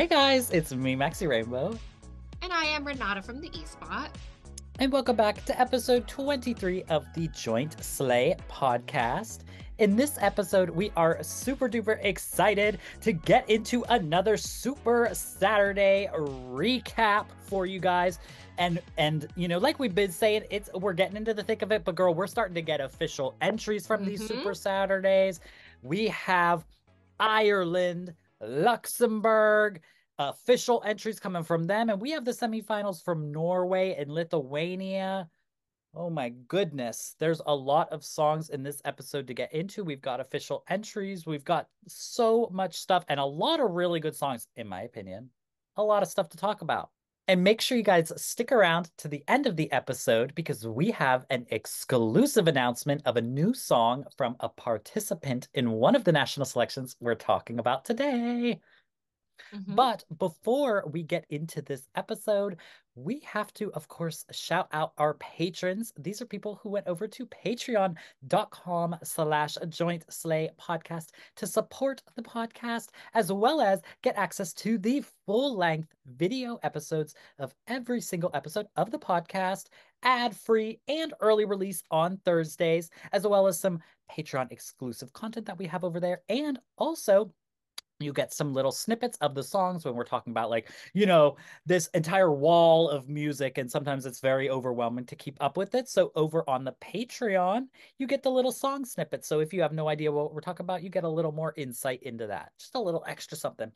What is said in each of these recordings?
Hey guys, it's me, Maxxy Rainbow. And I am Renata from the eSpot. And welcome back to episode 23 of the Joint Slay Podcast. In this episode, we are super duper excited to get into another Super Saturday recap for you guys. And you know, like we've been saying, we're getting into the thick of it, but girl, we're starting to get official entries from these Super Saturdays. We have Ireland, Luxembourg, official entries coming from them, and we have the semifinals from Norway and Lithuania. Oh my goodness, there's a lot of songs in this episode to get into. We've got official entries, we've got so much stuff, and a lot of really good songs, in my opinion. A lot of stuff to talk about. And make sure you guys stick around to the end of the episode because we have an exclusive announcement of a new song from a participant in one of the national selections we're talking about today. But before we get into this episode, we have to, of course, shout out our patrons. These are people who went over to patreon.com/jointslaypodcast to support the podcast, as well as get access to the full-length video episodes of every single episode of the podcast, ad-free and early release on Thursdays, as well as some Patreon-exclusive content that we have over there, and also you get some little snippets of the songs when we're talking about, like, you know, this entire wall of music, and sometimes it's very overwhelming to keep up with it. So over on the Patreon, you get the little song snippets. So if you have no idea what we're talking about, you get a little more insight into that, just a little extra something.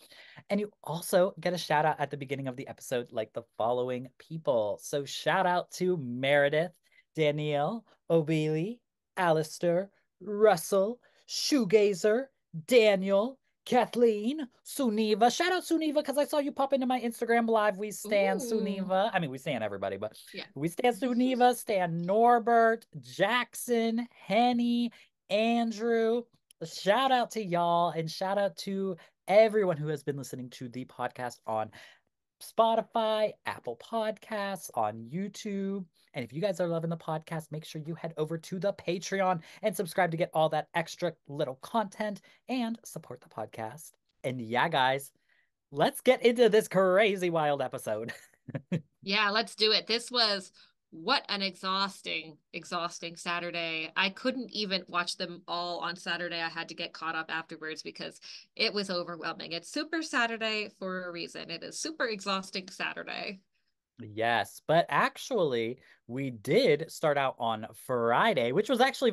And you also get a shout out at the beginning of the episode, like the following people. So shout out to Meredith, Danielle, Obili, Alistair, Russell, Shoegazer, Daniel, Kathleen, Suniva. Shout out Suniva, because I saw you pop into my Instagram live. We stan Suniva. I mean, we stan everybody, but yeah, we stan Suniva, stan Norbert, Jackson, Henny, Andrew. Shout out to y'all, and shout out to everyone who has been listening to the podcast on Spotify, Apple Podcasts, on YouTube. And if you guys are loving the podcast, make sure you head over to the Patreon and subscribe to get all that extra little content and support the podcast. And yeah, guys, let's get into this crazy wild episode. Yeah, let's do it. This was what an exhausting Saturday. I couldn't even watch them all on Saturday. I had to get caught up afterwards because it was overwhelming. It's Super Saturday for a reason. It is super exhausting Saturday. Yes, but actually we did start out on Friday, which was actually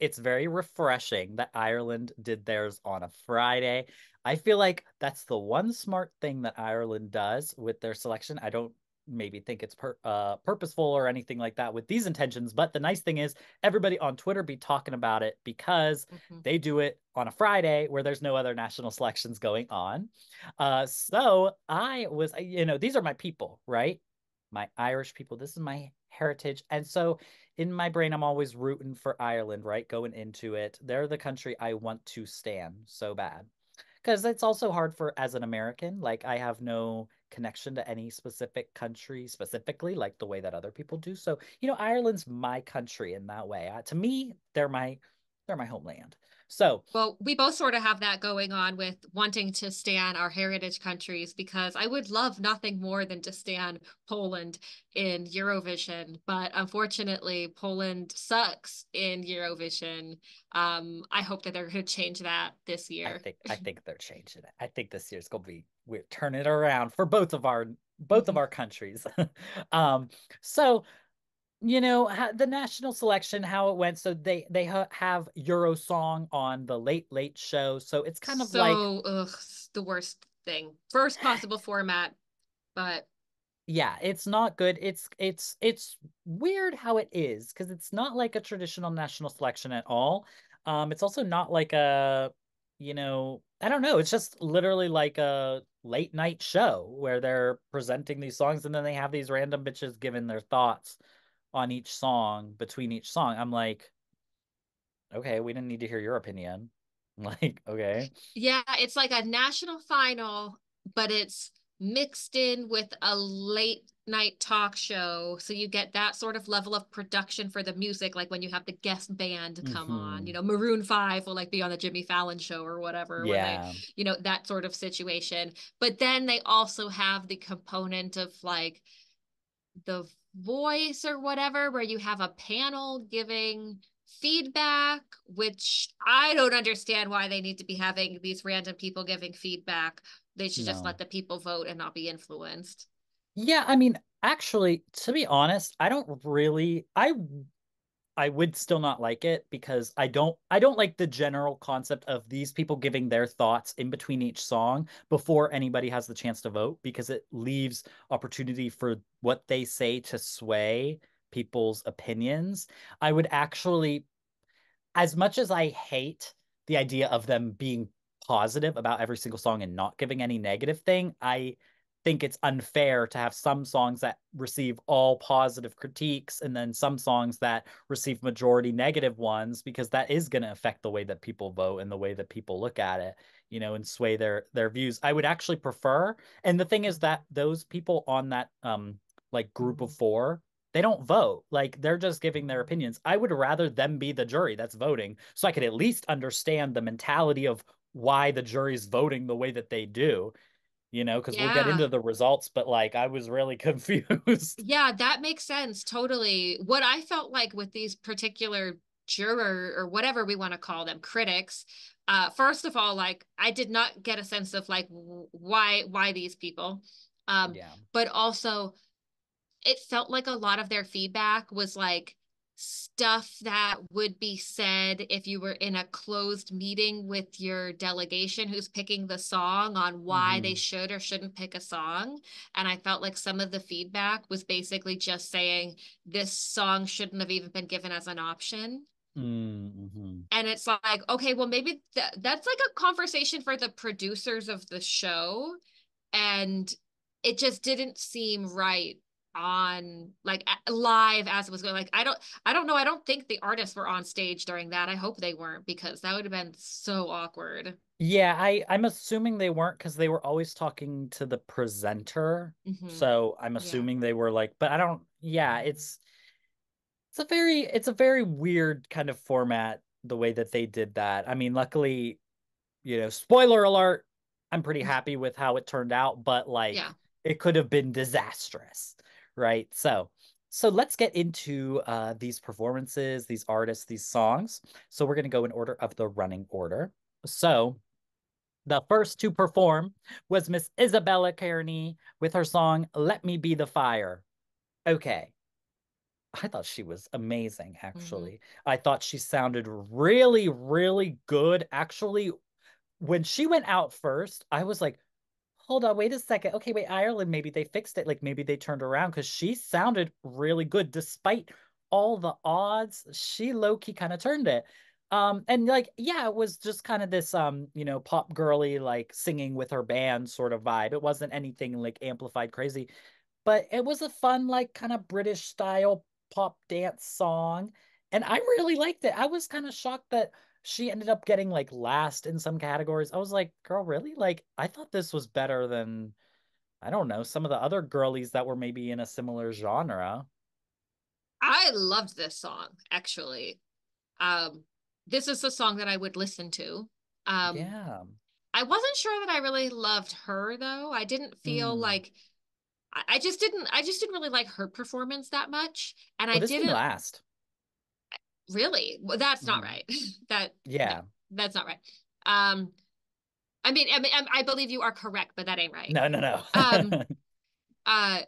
it's very refreshing that Ireland did theirs on a Friday. I feel like that's the one smart thing that Ireland does with their selection. I don't maybe think it's purposeful or anything like that with these intentions, but the nice thing is everybody on Twitter be talking about it because they do it on a Friday where there's no other national selections going on. So I was, you know, these are my people, right? My Irish people. This is my heritage. And so in my brain, I'm always rooting for Ireland, right? Going into it. They're the country I want to stand so bad. Because it's also hard for, as an American, like I have no connection to any specific country specifically, like the way that other people do. So, you know, Ireland's my country in that way. To me, they're my homeland. So, well, we both sort of have that going on with wanting to stan our heritage countries, because I would love nothing more than to stan Poland in Eurovision, but unfortunately Poland sucks in Eurovision. I hope that they're going to change that this year. I think they're changing it. I think this year's going to be, we're turning it around for both of our countries. So, you know, the national selection, how it went. So they have Eurosong on the Late Late Show. So it's kind of the worst thing. First possible format, but yeah, it's not good. It's weird how it is, because it's not like a traditional national selection at all. It's also not like a, you know, I don't know. It's just literally like a late night show where they're presenting these songs and then they have these random bitches giving their thoughts on each song, between each song. I'm like, okay, we didn't need to hear your opinion. I'm like, okay. Yeah, it's like a national final, but it's mixed in with a late night talk show. So you get that sort of level of production for the music, like when you have the guest band come on, you know, Maroon 5 will like be on the Jimmy Fallon show or whatever, when they, you know, that sort of situation. But then they also have the component of like The Voice or whatever, where you have a panel giving feedback, which I don't understand why they need to be having these random people giving feedback. They should just let the people vote and not be influenced. Yeah, I mean, actually, to be honest, I don't really, I would still not like it, because I don't like the general concept of these people giving their thoughts in between each song before anybody has the chance to vote, because it leaves opportunity for what they say to sway people's opinions. I would actually, as much as I hate the idea of them being positive about every single song and not giving any negative thing, I think it's unfair to have some songs that receive all positive critiques and then some songs that receive majority negative ones, because that is going to affect the way that people vote and the way that people look at it, you know, and sway their views. I would actually prefer, and the thing is that those people on that like group of four, they don't vote. Like, they're just giving their opinions. I would rather them be the jury that's voting, so I could at least understand the mentality of why the jury's voting the way that they do. You know, because we'll get into the results, but like, I was really confused. Yeah, that makes sense. Totally. What I felt like with these particular juror or whatever we want to call them, critics, first of all, like, I did not get a sense of like, why these people? But also it felt like a lot of their feedback was like stuff that would be said if you were in a closed meeting with your delegation who's picking the song on why they should or shouldn't pick a song. And I felt like some of the feedback was basically just saying this song shouldn't have even been given as an option. And it's like, okay, well, maybe that's like a conversation for the producers of the show, and it just didn't seem right on like live as it was going. Like, I don't know, I don't think the artists were on stage during that. I hope they weren't, because that would have been so awkward. Yeah, I'm assuming they weren't, because they were always talking to the presenter, so I'm assuming they were like, but I don't, it's a very weird kind of format, the way that they did that. I mean, luckily, you know, spoiler alert, I'm pretty happy with how it turned out, but like it could have been disastrous. Right. So let's get into these performances, these artists, these songs. So we're going to go in order of the running order. So the first to perform was Miss Isabella Kearney with her song, Let Me Be the Fire. Okay. I thought she was amazing, actually. I thought she sounded really, really good. Actually, when she went out first, I was like, hold on, wait a second. Okay, wait, Ireland, maybe they fixed it. Like, maybe they turned around, because she sounded really good. Despite all the odds, she low-key kind of turned it. And like, yeah, it was just kind of this, you know, pop girly, like singing with her band sort of vibe. It wasn't anything like amplified crazy, but it was a fun, like kind of British style pop dance song. And I really liked it. I was kind of shocked that she ended up getting like last in some categories. I was like, girl, really? Like, I thought this was better than, I don't know, some of the other girlies that were maybe in a similar genre. I loved this song, actually. This is the song that I would listen to. I wasn't sure that I really loved her, though. I didn't feel like, I just didn't really like her performance that much. And well, I didn't last. Really? Well, that's not right. That's not right. I mean, I believe you are correct, but that ain't right. No. I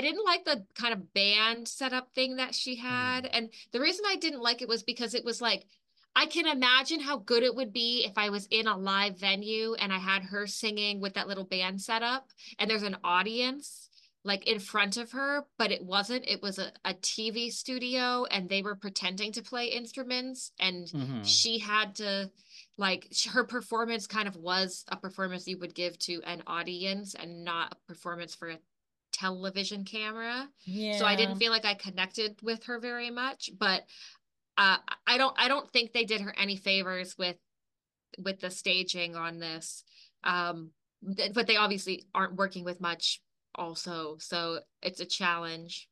didn't like the kind of band setup thing that she had. And the reason I didn't like it was because it was like, I can imagine how good it would be if I was in a live venue and I had her singing with that little band setup and there's an audience like in front of her, but it wasn't. It was a TV studio and they were pretending to play instruments, and she had to, like, her performance kind of was a performance you would give to an audience and not a performance for a television camera. So I didn't feel like I connected with her very much, but I don't think they did her any favors with the staging on this. but they obviously aren't working with much also, so it's a challenge.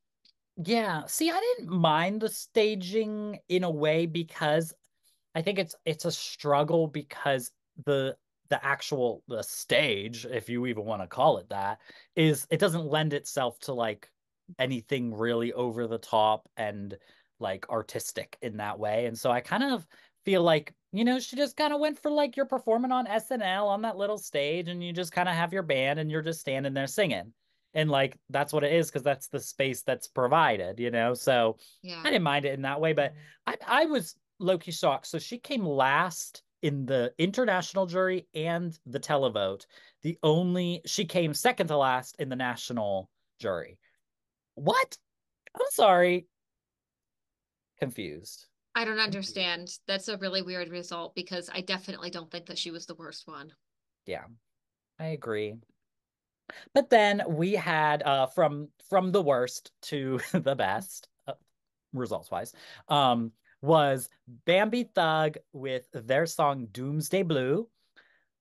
Yeah, see, I didn't mind the staging in a way, because I think it's a struggle, because the actual stage, if you even want to call it that, is, it doesn't lend itself to like anything really over the top and like artistic in that way. And so I kind of feel like, you know, she just kind of went for like, you're performing on SNL on that little stage and you just kind of have your band and you're just standing there singing. And like, that's what it is, because that's the space that's provided, you know? So yeah. I didn't mind it in that way, but I was low-key shocked. So she came last in the international jury and the televote. She came second to last in the national jury. What? I'm sorry. Confused. I don't understand. That's a really weird result, because I definitely don't think that she was the worst one. Yeah, I agree. But then we had from the worst to the best, results-wise, was Bambie Thug with their song Doomsday Blue.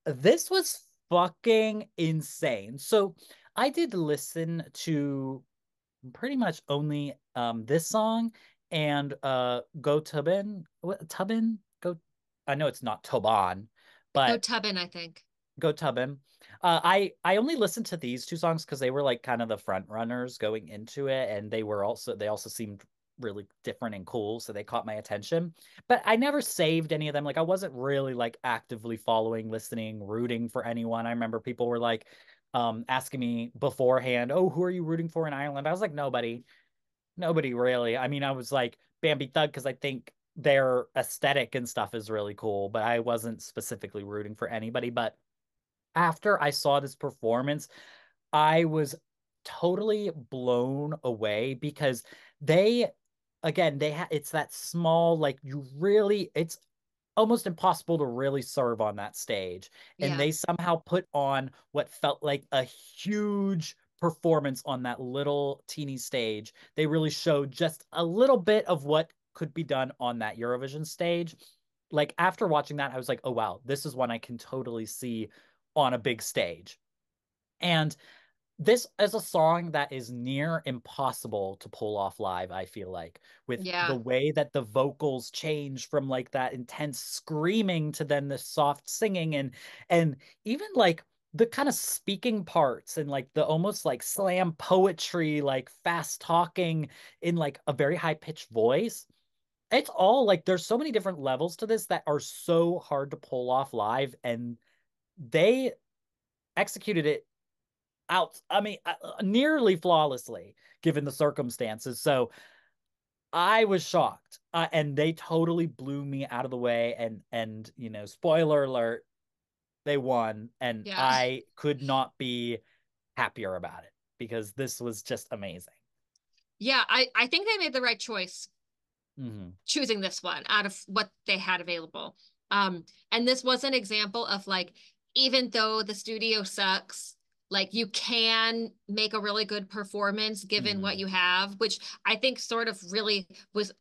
This was fucking insane. So I did listen to pretty much only this song and Go Tubbin. I know it's not Toban, but Go Tubbin, I think. Go Tubbin. I only listened to these two songs because they were like kind of the front runners going into it, and they also seemed really different and cool, so they caught my attention. But I never saved any of them. Like, I wasn't really like actively following, listening, rooting for anyone. I remember people were like asking me beforehand, "Oh, who are you rooting for in Ireland?" I was like, nobody really. I mean, I was like Bambie Thug because I think their aesthetic and stuff is really cool, but I wasn't specifically rooting for anybody. But after I saw this performance, I was totally blown away, because it's that small, like, it's almost impossible to really serve on that stage. And yeah. They somehow put on what felt like a huge performance on that little teeny stage. They really showed just a little bit of what could be done on that Eurovision stage. Like, after watching that, I was like, oh, wow, this is one I can totally see on a big stage. And this is a song that is near impossible to pull off live, I feel like, with the way that the vocals change from like that intense screaming to then the soft singing, and even like the kind of speaking parts and like the almost like slam poetry, like fast talking in like a very high pitched voice. It's all like, there's so many different levels to this that are so hard to pull off live, and they executed it out, I mean, nearly flawlessly, given the circumstances. So I was shocked, and they totally blew me out of the way. And you know, spoiler alert, they won, and I could not be happier about it, because this was just amazing. Yeah, I think they made the right choice, choosing this one out of what they had available. And this was an example of like, even though the studio sucks, like, you can make a really good performance given what you have, which I think sort of really was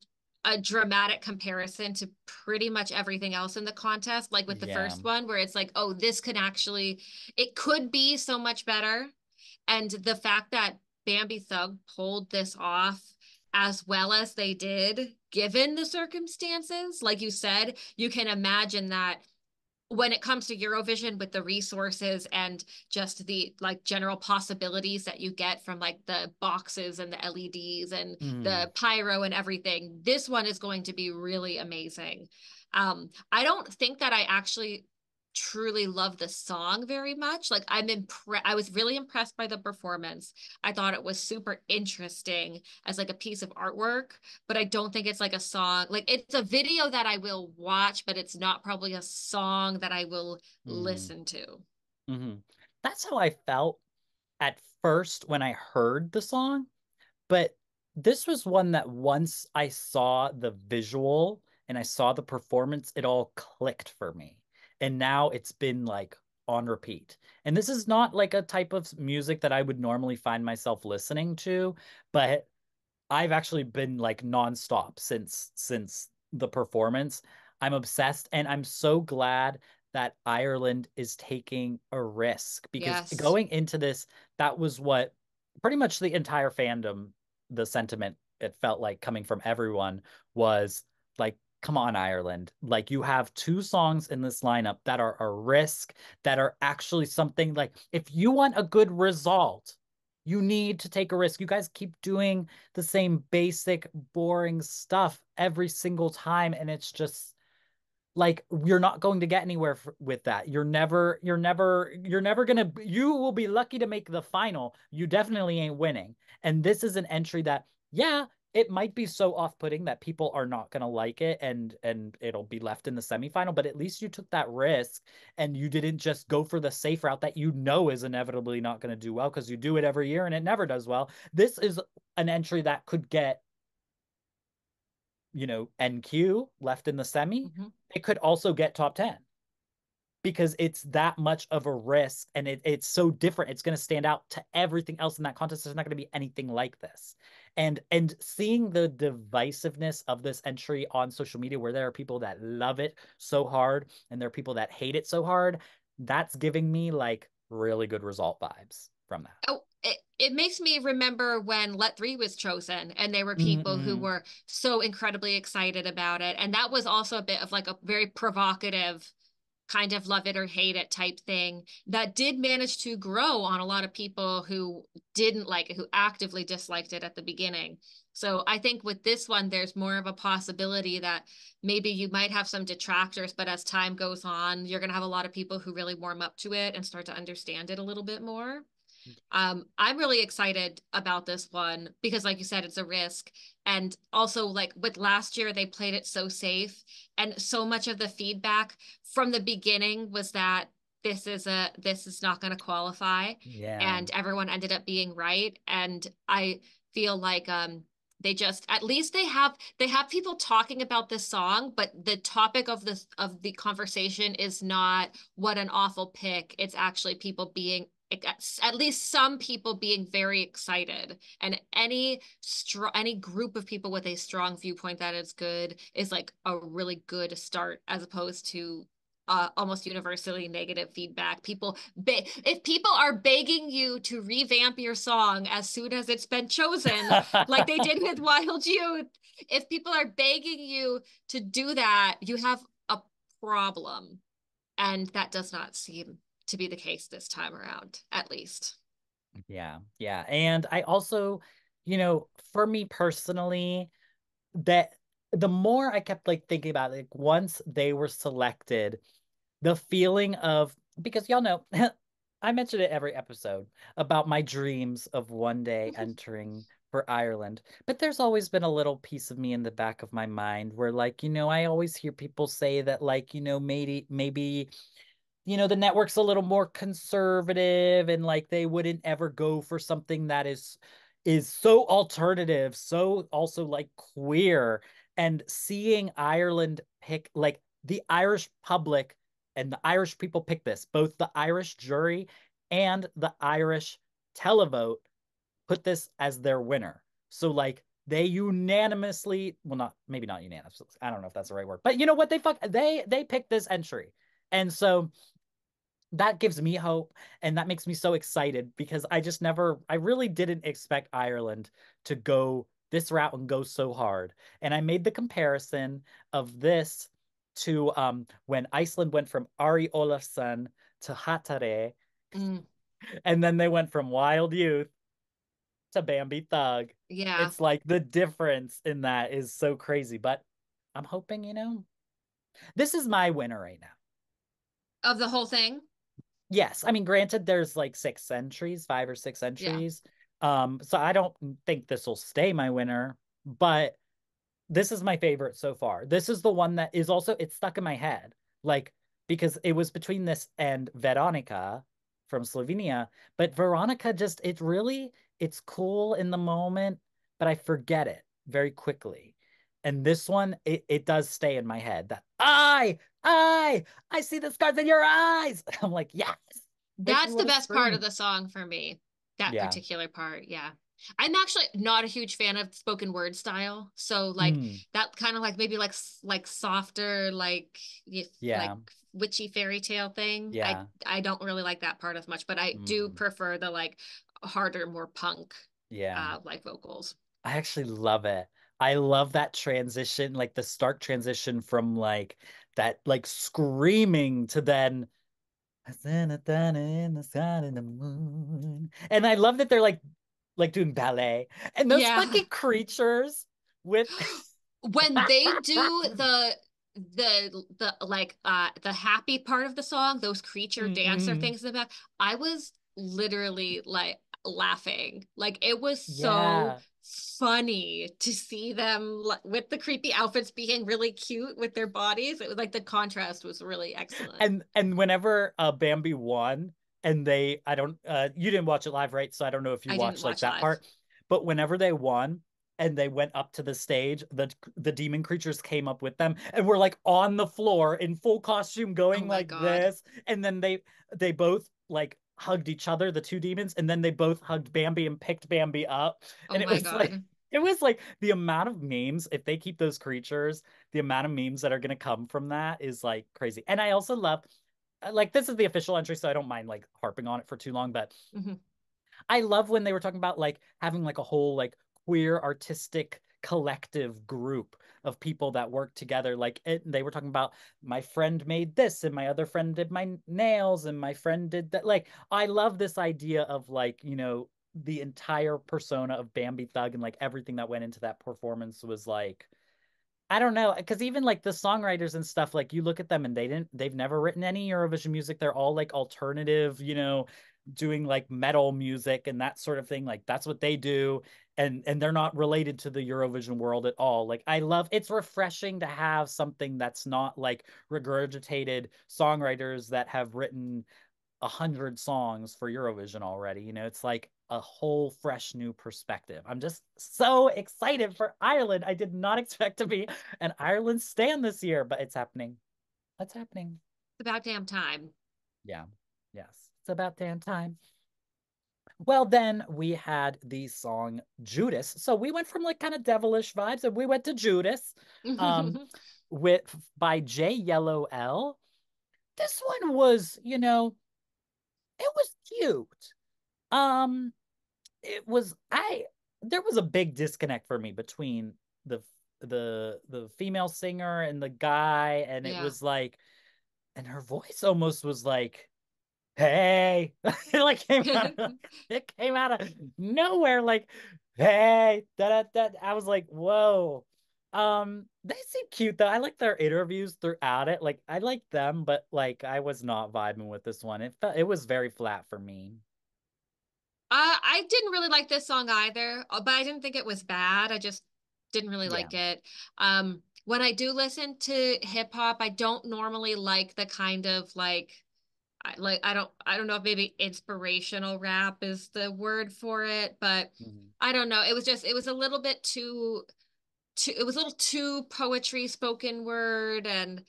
a dramatic comparison to pretty much everything else in the contest. Like with the first one, where it's like, oh, this could actually, it could be so much better. And the fact that Bambie Thug pulled this off as well as they did, given the circumstances, like you said, you can imagine that when it comes to Eurovision, with the resources and just the like general possibilities that you get from like the boxes and the LEDs and the pyro and everything, this one is going to be really amazing. I don't think that I actually truly love the song very much. Like, I was really impressed by the performance. I thought it was super interesting as like a piece of artwork, but I don't think it's like a song. Like, it's a video that I will watch, but it's not probably a song that I will listen to. That's how I felt at first when I heard the song, but this was one that once I saw the visual and I saw the performance, it all clicked for me. And now it's been like on repeat. And this is not like a type of music that I would normally find myself listening to, but I've actually been like nonstop since the performance. I'm obsessed, and I'm so glad that Ireland is taking a risk, because going into this, that was what pretty much the entire fandom, the sentiment it felt like coming from everyone was like, come on, Ireland. Like, you have two songs in this lineup that are a risk, that are actually something like, if you want a good result, you need to take a risk. You guys keep doing the same basic, boring stuff every single time. And it's just like, you're not going to get anywhere with that. You will be lucky to make the final. You definitely ain't winning. And this is an entry that, yeah, it might be so off-putting that people are not going to like it, and it'll be left in the semifinal, but at least you took that risk and you didn't just go for the safe route that you know is inevitably not going to do well, because you do it every year and it never does well. This is an entry that could get, you know, NQ left in the semi. Mm-hmm. It could also get top 10 because it's that much of a risk, and it's so different. It's going to stand out to everything else in that contest. There's not going to be anything like this. And seeing the divisiveness of this entry on social media, where there are people that love it so hard and there are people that hate it so hard, that's giving me like really good result vibes from that. Oh, it makes me remember when Let 3 was chosen, and there were people who were so incredibly excited about it. And that was also a bit of like a very provocative kind of love it or hate it type thing that did manage to grow on a lot of people who didn't like it, who actively disliked it at the beginning. So I think with this one, there's more of a possibility that maybe you might have some detractors, but as time goes on, you're going to have a lot of people who really warm up to it and start to understand it a little bit more. I'm really excited about this one because, like you said, it's a risk. And also, like with last year, they played it so safe, and so much of the feedback from the beginning was that this is not going to qualify. Yeah. And everyone ended up being right. And I feel like they just, at least they have people talking about this song, but the topic of the conversation is not what an awful pick. It's actually people being, at least some people being very excited, and any group of people with a strong viewpoint that is good is like a really good start, as opposed to almost universally negative feedback. If people are begging you to revamp your song as soon as it's been chosen, like they did with Wild Youth, if people are begging you to do that, you have a problem, and that does not seem to be the case this time around, at least. Yeah. And I also, you know, for me personally, that the more I kept like thinking about it, like once they were selected, the feeling of, because y'all know, I mentioned it every episode about my dreams of one day entering for Ireland, but there's always been a little piece of me in the back of my mind where, like, you know, I always hear people say that, like, you know, maybe you know, the network's a little more conservative, and like they wouldn't ever go for something that is so alternative, so also like queer. And seeing Ireland pick, like the Irish public and the Irish people pick this, both the Irish jury and the Irish televote put this as their winner. So like they unanimously, well, not, maybe not unanimous, I don't know if that's the right word, but you know what, they picked this entry. And so that gives me hope, and that makes me so excited, because I really didn't expect Ireland to go this route and go so hard. And I made the comparison of this to when Iceland went from Ari Olafsson to Hatare, and then they went from Wild Youth to Bambie Thug. Yeah. It's like the difference in that is so crazy, but I'm hoping, you know, this is my winner right now. Of the whole thing? Yes. I mean, granted, there's like 6 entries, 5 or 6 entries. Yeah. So I don't think this will stay my winner, but this is my favorite so far. This is the one that is also, it's stuck in my head. Like, because it was between this and Veronica from Slovenia, but Veronica just, it's cool in the moment, but I forget it very quickly. And this one, it does stay in my head. That I see the scars in your eyes. I'm like, yes. That's the best part of the song for me. That particular part, yeah. I'm actually not a huge fan of spoken word style. So like that kind of like maybe like softer, like witchy fairy tale thing. Yeah. I don't really like that part as much, but I do prefer the like harder, more punk like vocals. I actually love it. I love that transition, like the stark transition from like that like screaming to then in the sun and the moon. And I love that they're like doing ballet. And those fucking creatures with when they do the like the happy part of the song, those creature dancer things in the back, I was literally like laughing. Like it was so funny to see them with the creepy outfits being really cute with their bodies. It was like the contrast was really excellent. And whenever Bambie won, and they you didn't watch it live, right? So I don't know if you watched like that part, but whenever they won and they went up to the stage, the demon creatures came up with them and were like on the floor in full costume going like this, and then they both like hugged each other, the two demons, and then they both hugged Bambie and picked Bambie up. And it was like the amount of memes, if they keep those creatures, the amount of memes that are going to come from that is like crazy. And I also love, like, this is the official entry, so I don't mind like harping on it for too long, but I love when they were talking about like having like a whole like queer artistic collective group of people that work together. Like they were talking about my friend made this and my other friend did my nails and my friend did that. Like, I love this idea of like, you know, the entire persona of Bambie Thug and like everything that went into that performance was like, I don't know, because even like the songwriters and stuff, like you look at them and they've never written any Eurovision music. They're all like alternative, you know, doing like metal music and that sort of thing. Like that's what they do. And they're not related to the Eurovision world at all. Like I love, it's refreshing to have something that's not like regurgitated songwriters that have written 100 songs for Eurovision already. You know, it's like a whole fresh new perspective. I'm just so excited for Ireland. I did not expect to be an Ireland stan this year, but it's happening. It's happening. It's about damn time. Yeah. Yes. It's about damn time. Well, then we had the song Judas. So we went from like kind of devilish vibes and we went to Judas by J Yellow L. This one was, you know, it was cute. There was a big disconnect for me between the female singer and the guy, and it was like, and her voice almost was like, hey, it came out of nowhere, like, hey, I was like, whoa. They seem cute though. I like their interviews throughout it. Like I like them, but like I was not vibing with this one. It was very flat for me. I didn't really like this song either, but I didn't think it was bad. I just didn't really like it. When I do listen to hip hop, I don't normally like the kind of like I don't know if maybe inspirational rap is the word for it, but I don't know. It was a little bit too poetry, spoken word, and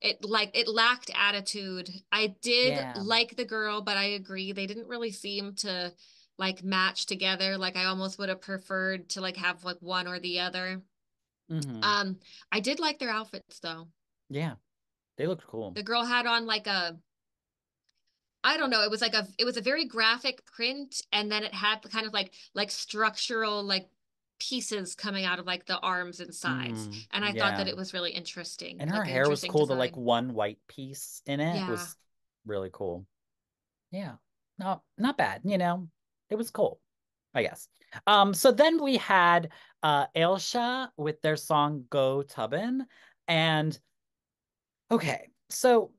it lacked attitude. I did like the girl, but I agree they didn't really seem to like match together. Like I almost would have preferred to like have like one or the other. I did like their outfits though. Yeah, they looked cool. The girl had on like a, I don't know, it was a very graphic print, and then it had kind of like structural like pieces coming out of like the arms and sides, and I thought that it was really interesting. And her hair was cool. The like one white piece in it was really cool. Yeah, not bad, you know. It was cool, I guess. So then we had Elsha with their song Go Tubbin, and okay, so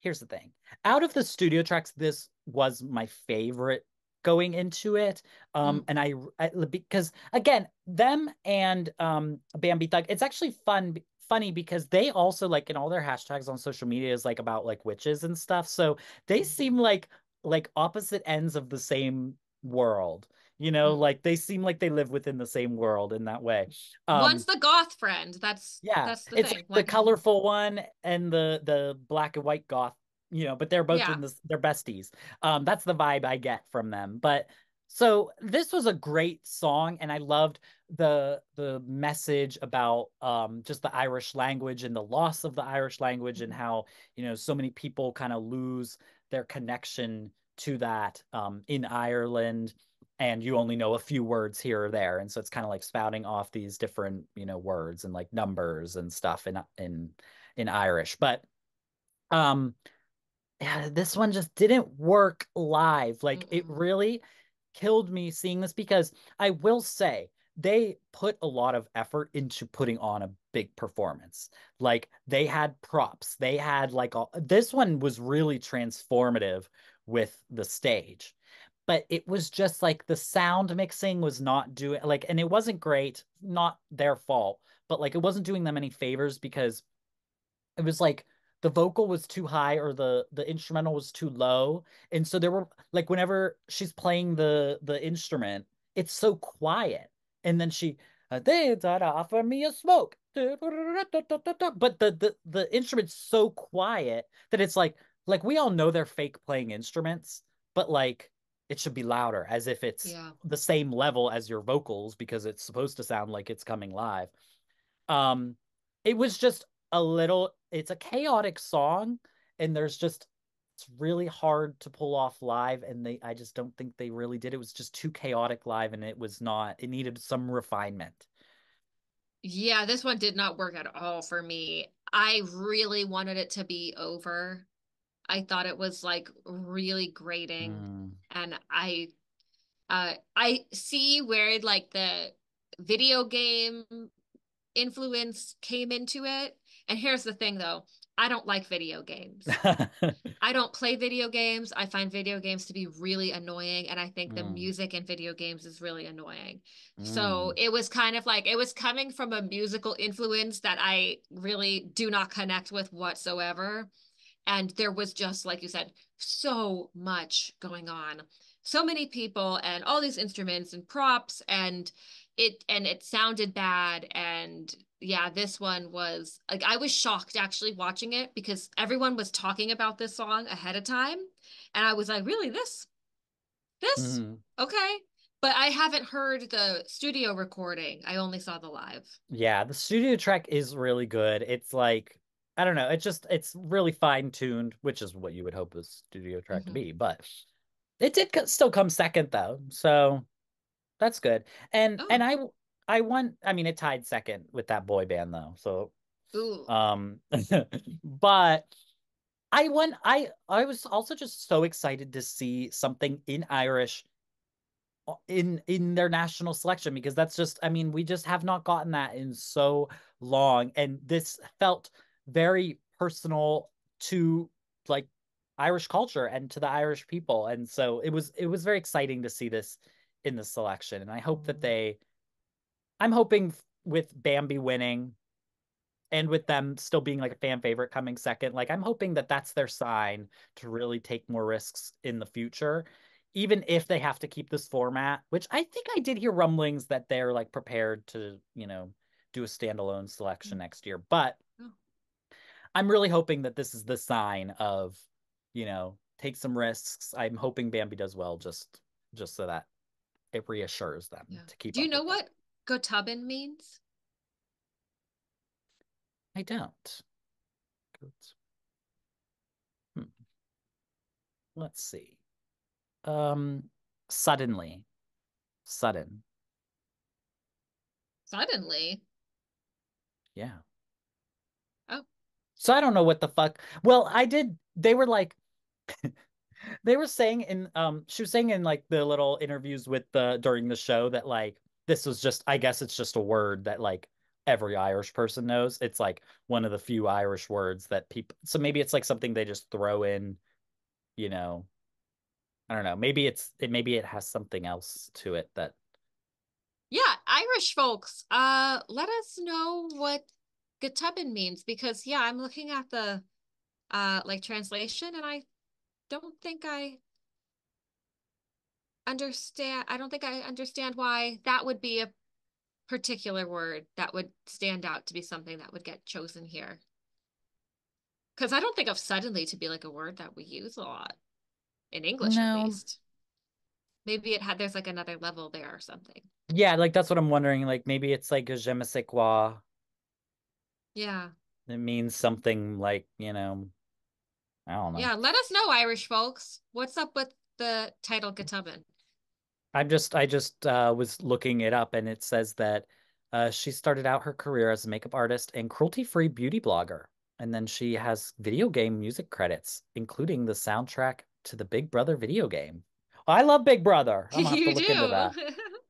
here's the thing. Out of the studio tracks, this was my favorite going into it. And I because again, them and Bambie Thug, it's actually funny because they also like in all their hashtags on social media is like about like witches and stuff. So they seem like opposite ends of the same world. You know, like they seem like they live within the same world in that way. One's the goth friend. That's the thing. Like the colorful one and the black and white goth, you know, but they're both in they're besties. That's the vibe I get from them. But So this was a great song, and I loved the message about just the Irish language and the loss of the Irish language, and how, you know, so many people kind of lose their connection to that in Ireland, and you only know a few words here or there, and so it's kind of like spouting off these different, you know, words and like numbers and stuff in Irish, but yeah, this one just didn't work live. Like it really killed me seeing this, because I will say they put a lot of effort into putting on a big performance. Like they had props, they had like all, this one was really transformative with the stage, but it was just like the sound mixing was not doing, like, and it wasn't great, not their fault, but like it wasn't doing them any favors, because it was like the vocal was too high or the instrumental was too low. And so there were like, whenever she's playing the instrument, it's so quiet. And then she, they offer me a smoke. But the instrument's so quiet that it's like we all know they're fake playing instruments, but like it should be louder, as if it's the same level as your vocals, because it's supposed to sound like it's coming live. It was just a little, it's a chaotic song, and there's just, it's really hard to pull off live, and I just don't think they really did. It was just too chaotic live, and it needed some refinement. Yeah, this one did not work at all for me. I really wanted it to be over. I thought it was like really grating, and I see where like the video game influence came into it. And here's the thing, though. I don't like video games. I don't play video games. I find video games to be really annoying. And I think the music in video games is really annoying. So it was kind of like, it was coming from a musical influence that I really do not connect with whatsoever. And there was just, like you said, so much going on. So many people and all these instruments and props, and it sounded bad. And yeah, this one was like, I was shocked actually watching it, because everyone was talking about this song ahead of time. And I was like, really, this? Okay. But I haven't heard the studio recording. I only saw the live. Yeah. The studio track is really good. It's like, I don't know. It's really fine tuned, which is what you would hope a studio track to be, but it did still come second though. So that's good. I mean, it tied second with that boy band, though. So, but I was also just so excited to see something in Irish in their national selection, because that's just, I mean, we just have not gotten that in so long. And this felt very personal to like Irish culture and to the Irish people. And so it was very exciting to see this in the selection. And I hope that I'm hoping with Bambie winning and with them still being like a fan favorite coming second, like I'm hoping that that's their sign to really take more risks in the future, even if they have to keep this format, which I think I did hear rumblings that they're like prepared to, you know, do a standalone selection next year. But I'm really hoping that this is the sign of, you know, take some risks. I'm hoping Bambie does well, just so that it reassures them to keep. Do you know what Gotubin means? I don't. Let's see. Suddenly? Yeah. Oh. So I don't know what the fuck. Well, I did. They were like, they were saying in, she was saying in like the little interviews with during the show that like, this was just, I guess it's just a word that like every Irish person knows. It's like one of the few Irish words that people, so maybe it's like something they just throw in, you know, I don't know. Maybe it has something else to it that. Yeah. Irish folks, let us know what Gotubin means, because yeah, I'm looking at the like translation, and I don't think I understand why that would be a particular word that would stand out to be something that would get chosen here. Because I don't think of suddenly to be like a word that we use a lot in English, at least. Maybe there's like another level there or something. Yeah, like that's what I'm wondering. Like maybe it's like a je me sais quoi. Yeah. It means something like, you know, I don't know. Yeah, let us know, Irish folks. What's up with the title Gatubbin? I just was looking it up, and it says that she started out her career as a makeup artist and cruelty-free beauty blogger. And then she has video game music credits, including the soundtrack to the Big Brother video game. I love Big Brother. I'm gonna have to look into that.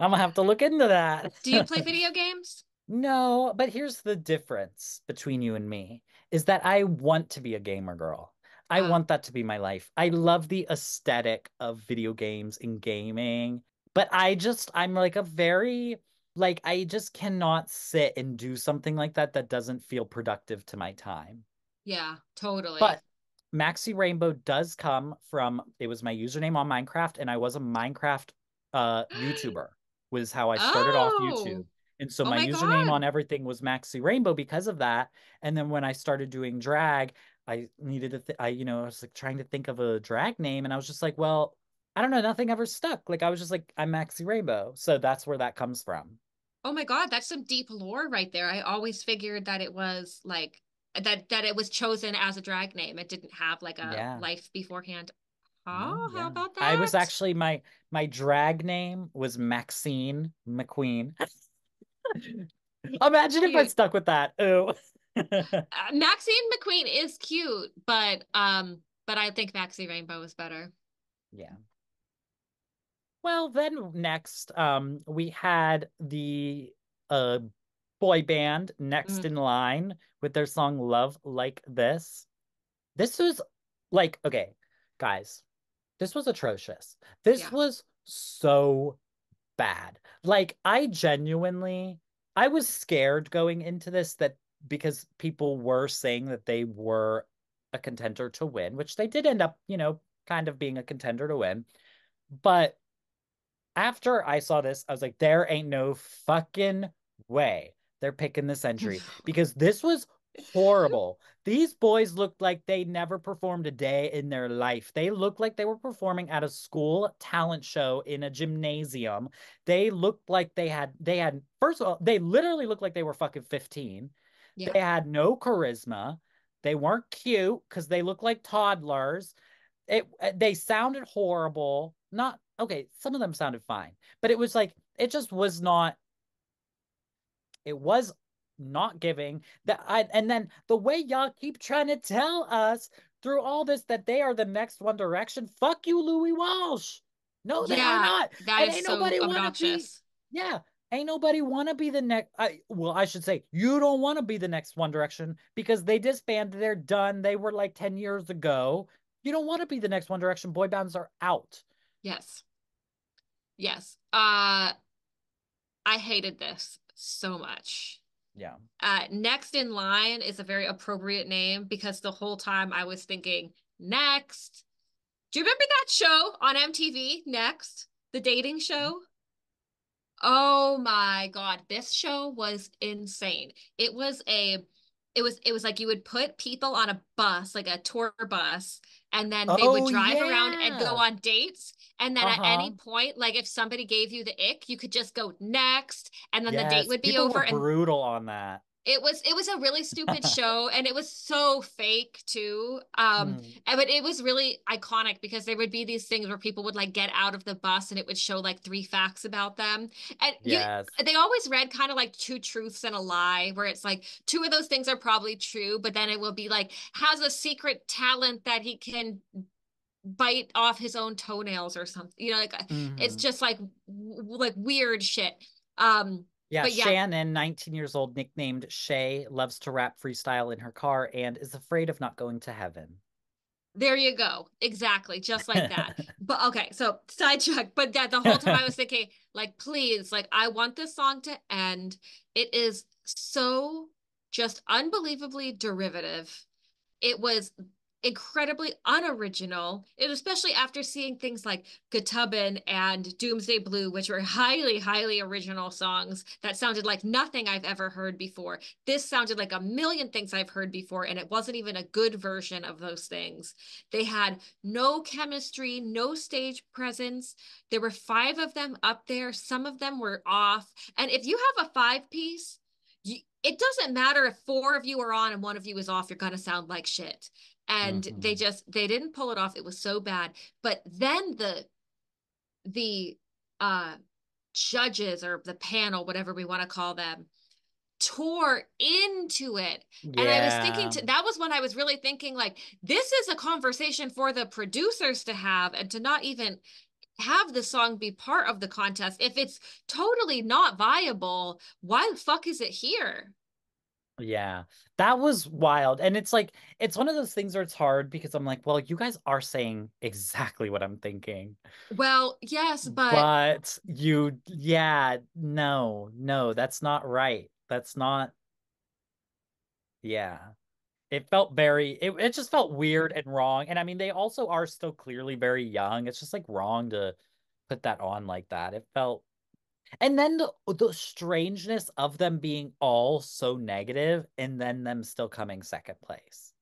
I'm gonna have to look into that. Do you play video games? No, but here's the difference between you and me is that I want to be a gamer girl. I want that to be my life. I love the aesthetic of video games and gaming, but I'm like a very, like, I just cannot sit and do something like that that doesn't feel productive to my time. Yeah, totally. But Maxxy Rainbow does come from, it was my username on Minecraft, and I was a Minecraft YouTuber, was how I started off YouTube. And so my username on everything was Maxxy Rainbow because of that. And then when I started doing drag, I needed to, I was like trying to think of a drag name, and I was just like, well, I don't know, nothing ever stuck. Like I was just like, I'm Maxxy Rainbow. So that's where that comes from. Oh my God, that's some deep lore right there. I always figured that it was like, that it was chosen as a drag name. It didn't have like a life beforehand. Oh, yeah. How about that? I was actually, my drag name was Maxine McQueen. Imagine cute. If I stuck with that. Ooh. Maxine McQueen is cute, but I think Maxxy Rainbow is better. Yeah. Well, then next, we had the boy band Next in Line with their song Love Like This. This was like, okay, guys, this was atrocious. This was so bad. Like, I was scared going into this that because people were saying that they were a contender to win, which they did end up, you know, kind of being a contender to win. But after I saw this, I was like, there ain't no fucking way they're picking this entry because this was horrible. These boys looked like they never performed a day in their life. They looked like they were performing at a school talent show in a gymnasium. They looked like they had, first of all, they literally looked like they were fucking 15. Yeah. They had no charisma. They weren't cute because they looked like toddlers. They sounded horrible. Not okay, some of them sounded fine, but it was like, it just was not, it was not giving that. And then the way y'all keep trying to tell us through all this that they are the next One Direction, fuck you, Louis Walsh. No, they are not. That is so obnoxious. Yeah, ain't nobody want to be the next. I should say you don't want to be the next One Direction because they disbanded. They're done. They were like 10 years ago. You don't want to be the next One Direction. Boy bands are out. Yes. Yes. I hated this so much. Yeah. Next in Line is a very appropriate name because the whole time I was thinking, Next. Do you remember that show on MTV, Next? The dating show? Oh my God. This show was insane. It was like you would put people on a bus, like a tour bus, and then they would drive around and go on dates. And then at any point, like if somebody gave you the ick, you could just go next, and then the date would be people over. Were brutal on that. It was a really stupid show, and it was so fake too. But it was really iconic because there would be these things where people would like get out of the bus, and it would show like 3 facts about them. And they always read kind of like 2 truths and a lie, where it's like 2 of those things are probably true, but then it will be like has a secret talent that he can bite off his own toenails or something. You know, like it's just like weird shit. Yeah, Shannon, 19 years old, nicknamed Shay, loves to rap freestyle in her car and is afraid of not going to heaven. There you go. Exactly. Just like that. But okay, so sidetrack. But that the whole time I was thinking, like, please, like, I want this song to end. It is so just unbelievably derivative. It was incredibly unoriginal, and especially after seeing things like Gutubin and Doomsday Blue, which were highly, highly original songs that sounded like nothing I've ever heard before. This sounded like a million things I've heard before, and it wasn't even a good version of those things. They had no chemistry, no stage presence. There were 5 of them up there. Some of them were off. And if you have a 5-piece, it doesn't matter if 4 of you are on and 1 of you is off, you're going to sound like shit. And they didn't pull it off. It was so bad. But then the judges, or the panel, whatever we want to call them, tore into it. Yeah. And I was thinking, that was when I was really thinking, like, this is a conversation for the producers to have, and to not even have the song be part of the contest. If it's totally not viable, why the fuck is it here? Yeah, that was wild. And it's like, it's one of those things where it's hard, because I'm like, well, you guys are saying exactly what I'm thinking. Well, yes, but you, yeah, no, that's not right. That's not, yeah. It felt very, it just felt weird and wrong. And I mean, they also are still clearly very young. It's just like wrong to put that on like that. It felt, and then the strangeness of them being all so negative, and then them still coming second place.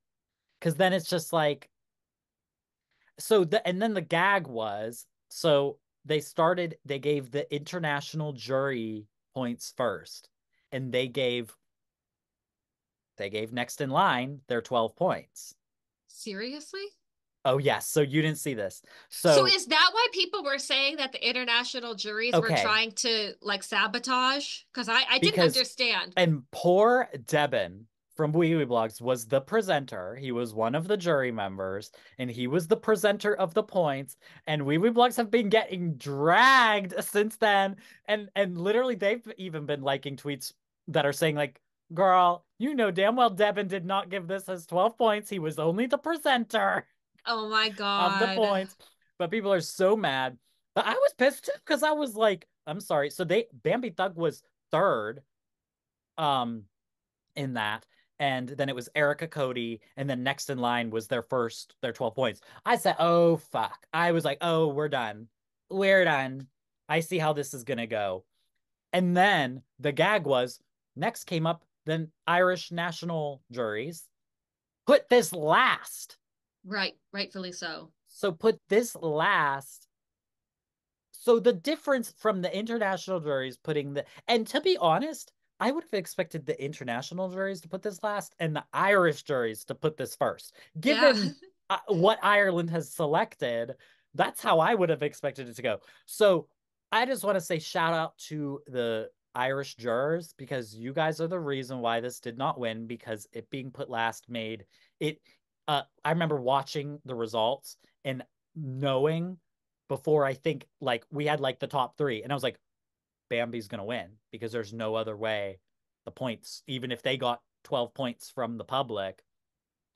Because then it's just like, and then the gag was, so they gave the international jury points first, and they gave next in line their 12 points. Seriously? Oh, yes. So you didn't see this. So is that why people were saying that the international juries were trying to, like, sabotage? Because I didn't understand. And poor Devin from Wiwibloggs was the presenter. He was one of the jury members, and he was the presenter of the points. And Wiwibloggs have been getting dragged since then. And literally, they've even been liking tweets that are saying, like, girl, you know damn well Devin did not give this as 12 points. He was only the presenter. Oh my God. Of the points. But people are so mad. But I was pissed too, because I was like, I'm sorry. So Bambie Thug was third in that. And then it was Erica Cody. And then next in line was their 12 points. I said, oh fuck. I was like, oh, we're done. We're done. I see how this is gonna go. And then the gag was, next came up the Irish national juries. Put this last. Right, rightfully so. So put this last. So the difference from the international juries putting and to be honest, I would have expected the international juries to put this last and the Irish juries to put this first. Given what Ireland has selected, that's how I would have expected it to go. So I just want to say shout out to the Irish jurors, because you guys are the reason why this did not win, because it being put last made it... I remember watching the results and knowing before, I think, like, we had like the top 3, and I was like, Bambie's going to win, because there's no other way. The points, even if they got 12 points from the public,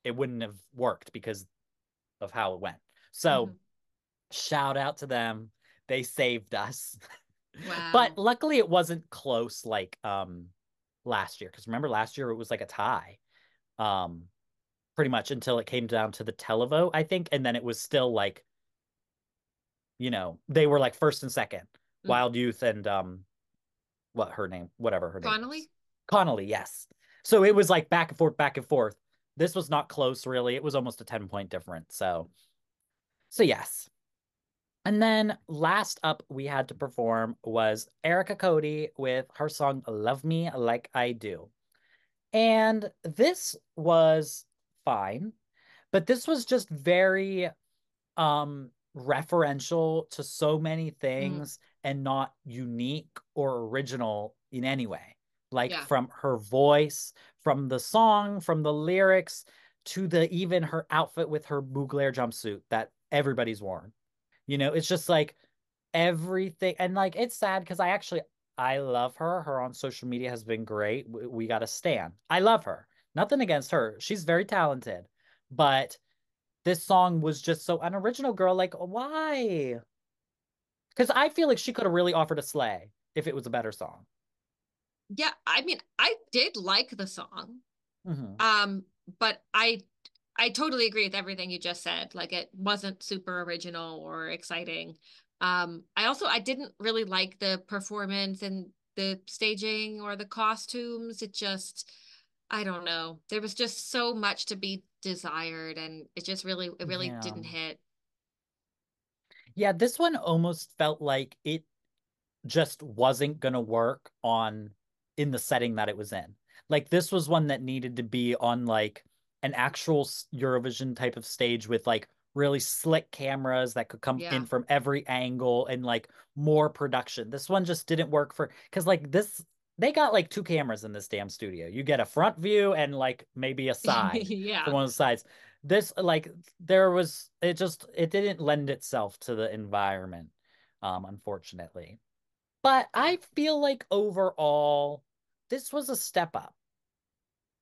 it wouldn't have worked because of how it went. So shout out to them. They saved us. Wow. But luckily it wasn't close like last year. Because remember last year it was like a tie. Pretty much until it came down to the televote, I think. And then it was still like, you know, they were like first and second. Mm-hmm. Wild Youth and Connolly? Connolly, yes. So it was like back and forth, back and forth. This was not close, really. It was almost a 10-point difference. So yes. And then last up we had to perform was Erica Cody with her song Love Me Like I Do. And this was fine, but this was just very referential to so many things and not unique or original in any way, like from her voice, from the song, from the lyrics, to even her outfit with her Mugler jumpsuit that everybody's worn. You know, it's just like everything. And like, it's sad, because I love her. Her on social media has been great. We got a stan. I love her. Nothing against her. She's very talented. But this song was just so unoriginal, girl. Like, why? Because I feel like she could have really offered a slay if it was a better song. Yeah, I mean, I did like the song. Mm-hmm. But I I totally agree with everything you just said. Like, it wasn't super original or exciting. I didn't really like the performance and the staging or the costumes. It just, I don't know. There was just so much to be desired, and it just really, it really didn't hit. Yeah, this one almost felt like it just wasn't going to work in the setting that it was in. Like, this was one that needed to be on, like, an actual Eurovision type of stage with, like, really slick cameras that could come in from every angle and, like, more production. This one just didn't work for, because, like, this, they got, like, 2 cameras in this damn studio. You get a front view and, like, maybe a side. From one of the sides. This, like, there was, it just, it didn't lend itself to the environment, unfortunately. But I feel like overall, this was a step up,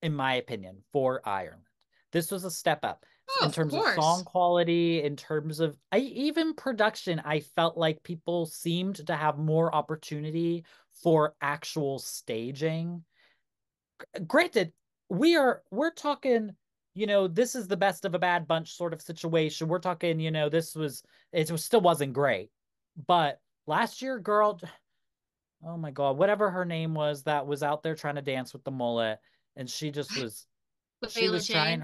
in my opinion, for Ireland. This was a step up in terms of song quality, in terms of even production. I felt like people seemed to have more opportunity for actual staging. Granted, we're talking, you know, this is the best of a bad bunch sort of situation. We're talking, you know, it still wasn't great. But last year, girl, oh my God, whatever her name was that was out there trying to dance with the mullet, and she just was, she was trying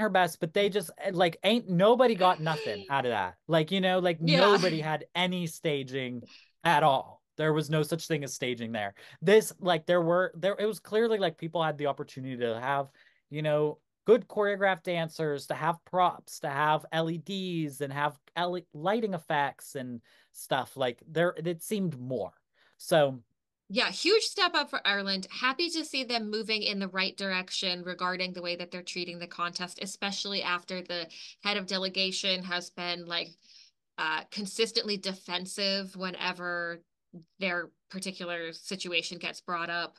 her best, but they just, like, ain't nobody got nothing out of that. Like, you know, like nobody had any staging at all. There was no such thing as staging there. This, like, it was clearly like people had the opportunity to have, you know, good choreographed dancers, to have props, to have LEDs and have lighting effects and stuff. Like, there, it seemed more. So yeah, huge step up for Ireland. Happy to see them moving in the right direction regarding the way that they're treating the contest, especially after the head of delegation has been, like, consistently defensive whenever their particular situation gets brought up.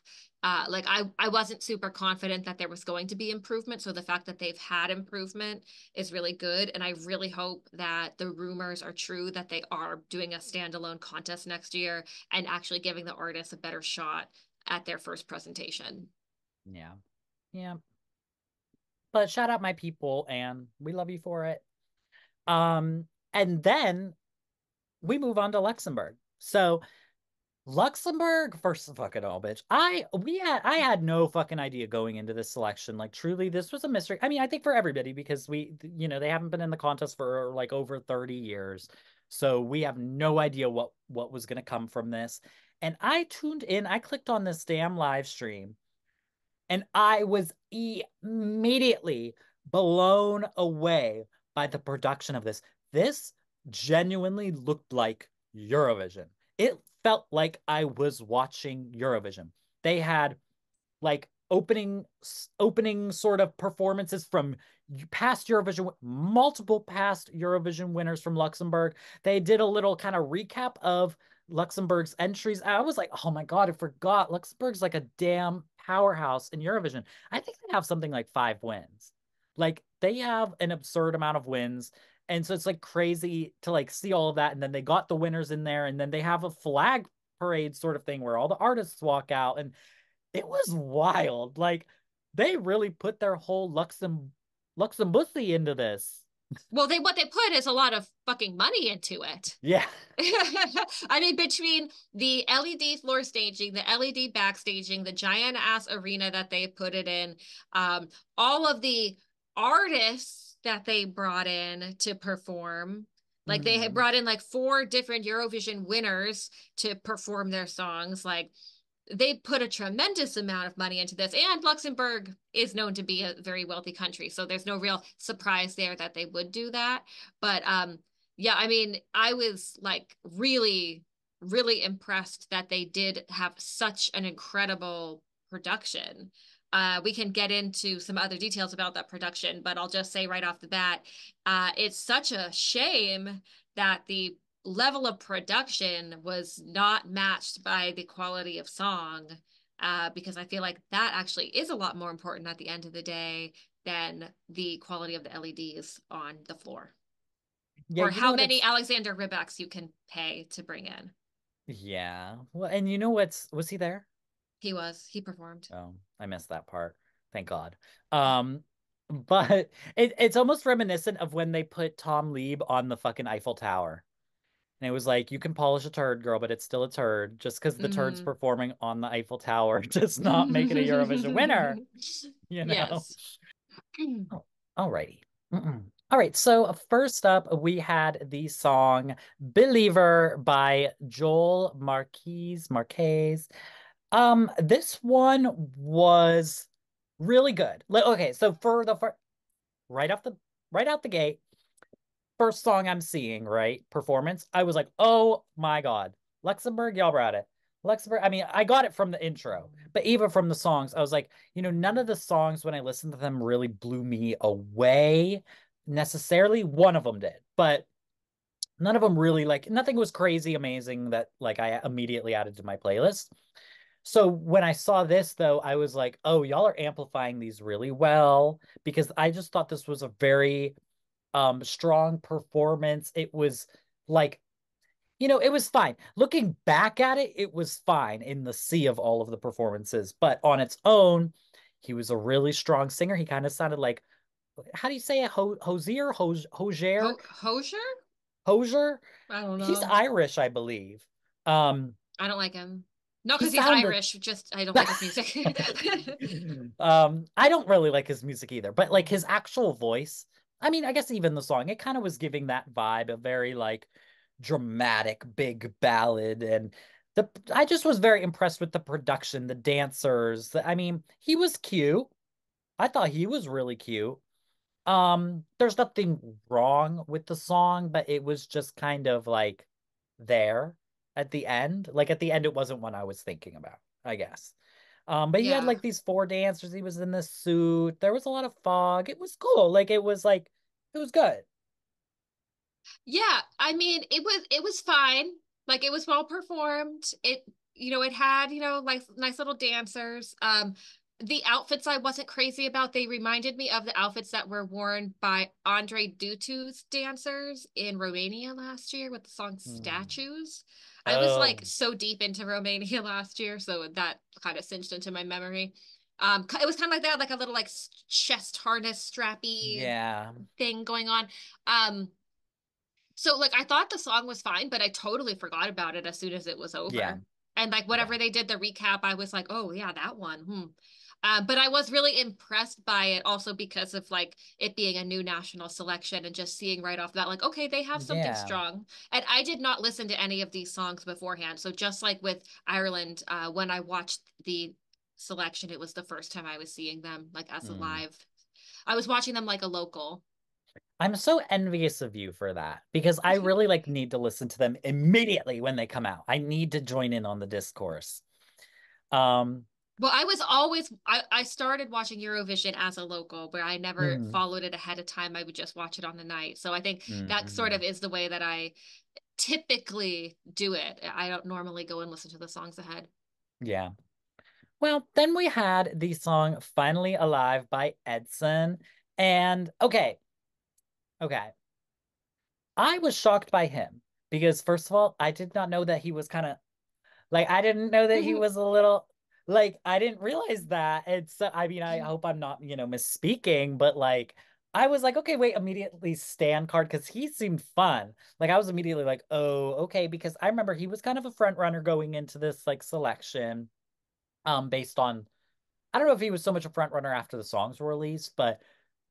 Like, I wasn't super confident that there was going to be improvement. So the fact that they've had improvement is really good. And I really hope that the rumors are true that they are doing a standalone contest next year and actually giving the artists a better shot at their first presentation. Yeah. Yeah. But shout out my people, and we love you for it. And then we move on to Luxembourg. So Luxembourg, first of fucking all, bitch. I had no fucking idea going into this selection. Like, truly, this was a mystery. I mean, I think for everybody, because they haven't been in the contest for, like, over 30 years. So we have no idea what was going to come from this. And I tuned in, I clicked on this damn live stream, and I was immediately blown away by the production of this. This genuinely looked like Eurovision. It felt like I was watching Eurovision. They had, like, opening sort of performances from past Eurovision, multiple past Eurovision winners from Luxembourg. They did a little kind of recap of Luxembourg's entries. I was like, oh my God, I forgot. Luxembourg's like a damn powerhouse in Eurovision. I think they have something like 5 wins. Like, they have an absurd amount of wins. And so it's, like, crazy to, like, see all of that. And then they got the winners in there, and then they have a flag parade sort of thing where all the artists walk out, and it was wild. Like, they really put their whole Luxembourg into this. Well, what they put is a lot of fucking money into it. Yeah. I mean, between the LED floor staging, the LED backstaging, the giant ass arena that they put it in, all of the artists that they brought in to perform. Like, they had brought in, like, 4 different Eurovision winners to perform their songs. Like, they put a tremendous amount of money into this. And Luxembourg is known to be a very wealthy country, so there's no real surprise there that they would do that. But yeah, I mean, I was, like, really, really impressed that they did have such an incredible production. We can get into some other details about that production, but I'll just say right off the bat, it's such a shame that the level of production was not matched by the quality of song, because I feel like that actually is a lot more important at the end of the day than the quality of the LEDs on the floor. Yeah, or how many Alexander Rybaks you can pay to bring in. Yeah. Well, and you know was he there? He performed. Oh, I missed that part. Thank God. But it's almost reminiscent of when they put Tom Lieb on the fucking Eiffel Tower. And it was like, you can polish a turd, girl, but it's still a turd. Just because the turd's performing on the Eiffel Tower does not make it a Eurovision winner. You know? Yes. Alrighty. All right, so first up, we had the song Believer by Joel Marquez. This one was really good. Okay, so for the first, right out the gate, first song I'm seeing, right, performance, I was like, oh my God, Luxembourg, y'all brought it. Luxembourg, I mean, I got it from the intro, but even from the songs, I was like, you know, none of the songs when I listened to them really blew me away. Necessarily, one of them did, but none of them really, like, nothing was crazy amazing that, like, I immediately added to my playlist. So when I saw this, though, I was like, oh, y'all are amplifying these really well, because I just thought this was a very strong performance. It was like, you know, it was fine. Looking back at it, it was fine in the sea of all of the performances, but on its own, he was a really strong singer. He kind of sounded like, how do you say it? Hosier? I don't know. He's Irish, I believe. I don't like him. Not because he's Irish, just I don't like his music. I don't really like his music either, but like his actual voice, I mean, I guess even the song, it kind of was giving that vibe, a very like dramatic, big ballad. And I just was very impressed with the production, the dancers. I mean, he was cute. I thought he was really cute. There's nothing wrong with the song, but it was just kind of like there at the end. Like at the end, it wasn't one I was thinking about, I guess. But he had like these four dancers. He was in this suit. There was a lot of fog. It was cool. Like, it was good. Yeah, I mean, it was fine. Like, it was well performed. It, you know, it had, you know, like nice little dancers. The outfits I wasn't crazy about, they reminded me of the outfits that were worn by Andre Dutu's dancers in Romania last year with the song Statues. I was like so deep into Romania last year, so that kind of cinched into my memory. It was kind of like that, like a little like chest harness strappy thing going on. So like I thought the song was fine, but I totally forgot about it as soon as it was over. Yeah. And like whatever they did, the recap, I was like, oh yeah, that one. But I was really impressed by it also because of like it being a new national selection and just seeing right off that, like, okay, they have something strong. And I did not listen to any of these songs beforehand. So just like with Ireland, when I watched the selection, it was the first time I was seeing them like as a live. I was watching them like a local. I'm so envious of you for that because I really like need to listen to them immediately when they come out. I need to join in on the discourse. Well, I was always, I started watching Eurovision as a local, but I never followed it ahead of time. I would just watch it on the night. So I think that sort of is the way that I typically do it. I don't normally go and listen to the songs ahead. Yeah. Well, then we had the song Finally Alive by Edson. And okay. I was shocked by him because, first of all, I did not know that he was kind of, like, I didn't know that he was a little... Like, I didn't realize that. It's, I mean, I hope I'm not, you know, misspeaking, but like, I was like, okay, wait, immediately Stan card, because he seemed fun. Like, I was immediately like, oh, okay, because I remember he was kind of a front runner going into this, like, selection based on, I don't know if he was so much a front runner after the songs were released, but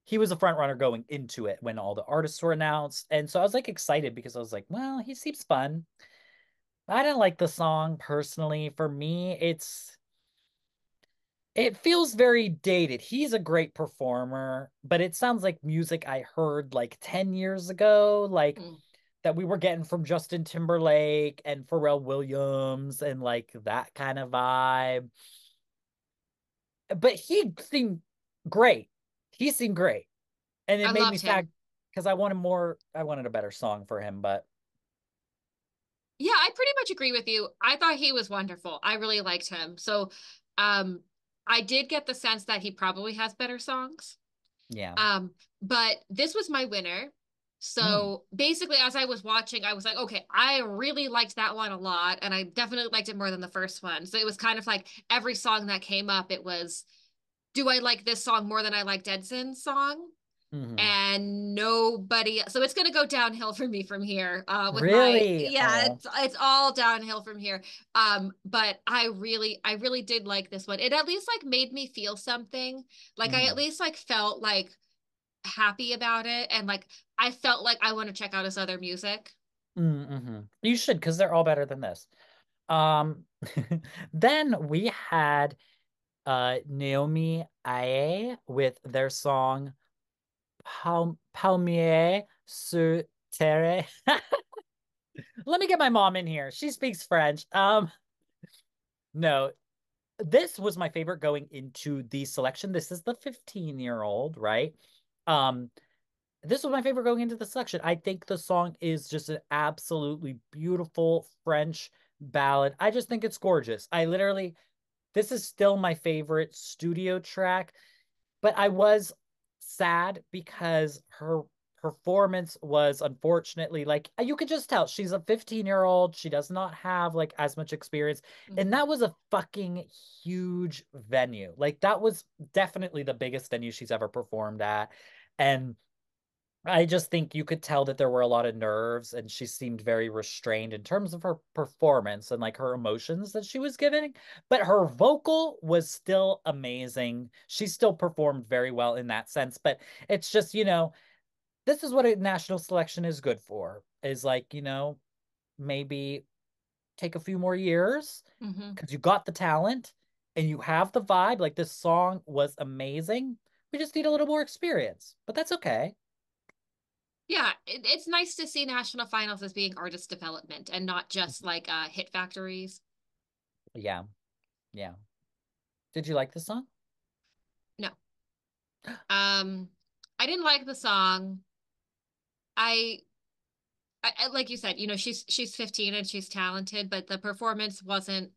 he was a front runner going into it when all the artists were announced. And so I was like excited because I was like, well, he seems fun. I didn't like the song personally. For me, it feels very dated. He's a great performer, but it sounds like music I heard like 10 years ago, like that we were getting from Justin Timberlake and Pharrell Williams and like that kind of vibe. But he seemed great. And it made me sad because I wanted a better song for him, but. Yeah, I pretty much agree with you. I thought he was wonderful. I really liked him. So I did get the sense that he probably has better songs. Yeah. But this was my winner. So basically, as I was watching, I was like, okay, I really liked that one a lot. And I definitely liked it more than the first one. So it was kind of like every song that came up, it was do I like this song more than I liked Edson's song? Mm-hmm. And nobody, so it's going to go downhill for me from here. Really? Yeah, it's all downhill from here. But I really did like this one. It at least like made me feel something. Like I at least like felt like happy about it. And like, I felt like I want to check out his other music. Mm-hmm. You should, because they're all better than this. Then we had Naomi Aye with their song Palmier sur terre. Let me get my mom in here. She speaks French. No, this was my favorite going into the selection. This is the 15-year-old, right? This was my favorite going into the selection. I think the song is just an absolutely beautiful French ballad. I just think it's gorgeous. This is still my favorite studio track, but I was sad because her performance was unfortunately, like, you could just tell she's a 15-year-old. She does not have like as much experience. Mm-hmm. And that was a fucking huge venue. Like, that was definitely the biggest venue she's ever performed at. And I just think you could tell that there were a lot of nerves, and she seemed very restrained in terms of her performance and like her emotions that she was giving. But her vocal was still amazing. She still performed very well in that sense. But it's just, you know, this is what a national selection is good for, is like, you know, maybe take a few more years because you got the talent and you have the vibe. Like, this song was amazing. We just need a little more experience, but that's okay. Yeah, it's nice to see national finals as being artist development and not just like hit factories. Yeah, yeah. Did you like the song? No. I didn't like the song. I like you said, you know, she's 15 and she's talented, but the performance wasn't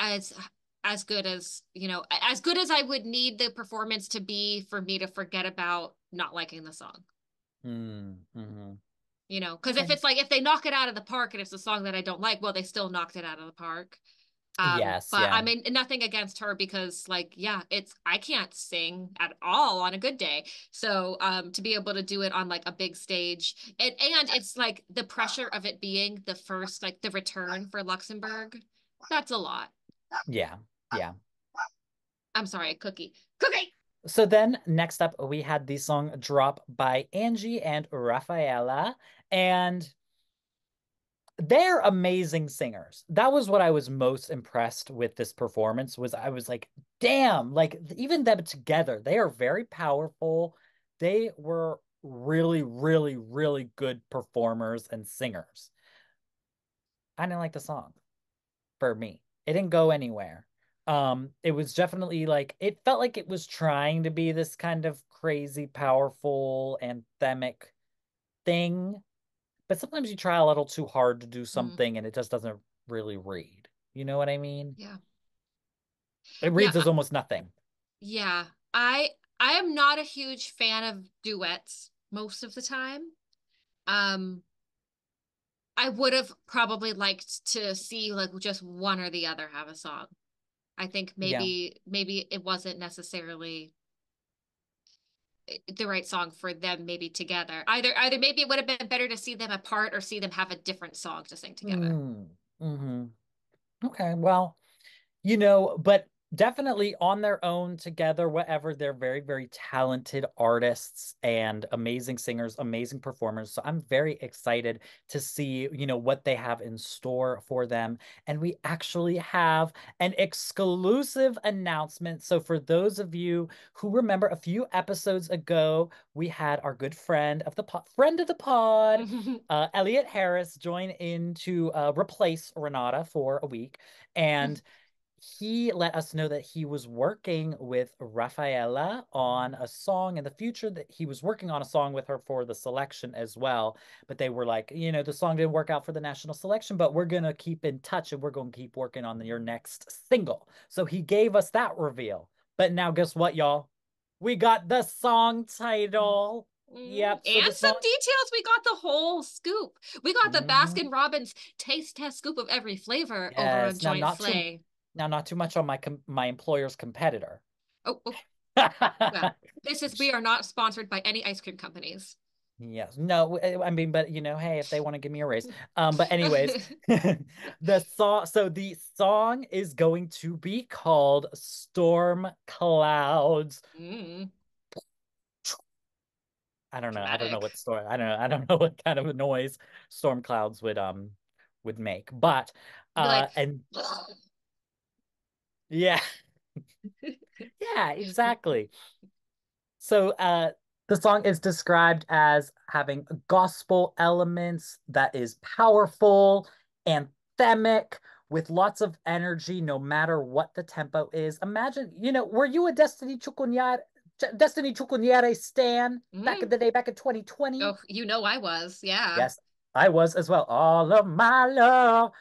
as good as, you know, as good as I would need the performance to be for me to forget about not liking the song. Mm-hmm. You know, because if it's like, if they knock it out of the park and it's a song that I don't like, well, they still knocked it out of the park. I mean, nothing against her, because like, yeah, I can't sing at all on a good day, so to be able to do it on like a big stage, and it's like the pressure of it being the first, like the return for Luxembourg, that's a lot. Yeah I'm sorry, cookie. So then next up, we had the song Drop by Angie and Rafaela, and they're amazing singers. That was what I was most impressed with this performance, was I was like, damn, like even them together, they are very powerful. They were really, really, really good performers and singers. I didn't like the song for me. It didn't go anywhere. It was definitely like, it felt like it was trying to be this kind of crazy, powerful, anthemic thing. But sometimes you try a little too hard to do something and it just doesn't really read. You know what I mean? Yeah. It reads as almost nothing. Yeah. I am not a huge fan of duets most of the time. I would have probably liked to see like just one or the other have a song. I think maybe it wasn't necessarily the right song for them, maybe together. Either maybe it would have been better to see them apart or see them have a different song to sing together. Mm-hmm. Okay, well, you know, but definitely on their own, together, whatever, they're very, very talented artists and amazing singers, amazing performers. So I'm very excited to see, you know, what they have in store for them. And we actually have an exclusive announcement. So for those of you who remember a few episodes ago, we had our good friend of the pod, Elliot Harris, join in to replace Renata for a week. And he let us know that he was working with Rafaela on a song in the future, that he was working on a song with her for the selection as well. But they were like, you know, the song didn't work out for the national selection, but we're going to keep in touch and we're going to keep working on your next single. So he gave us that reveal. But now guess what, y'all? We got the song title. Yep. So and some details. We got the whole scoop. We got the Baskin Robbins taste test scoop of every flavor over on Joint Slay. Now, not too much on my employer's competitor. Oh. Well, this is, we are not sponsored by any ice cream companies. Yes. No, I mean, but you know, hey, if they want to give me a raise. But anyways, the song is going to be called Storm Clouds. Mm. I don't know what kind of a noise storm clouds would make. But yeah. Yeah, exactly. So the song is described as having gospel elements that is powerful, anthemic, with lots of energy no matter what the tempo is. Imagine, you know, were you a Destiny Chukunyere stan back in the day, back in 2020? Oh, you know I was, yeah. Yes, I was as well. All of my love,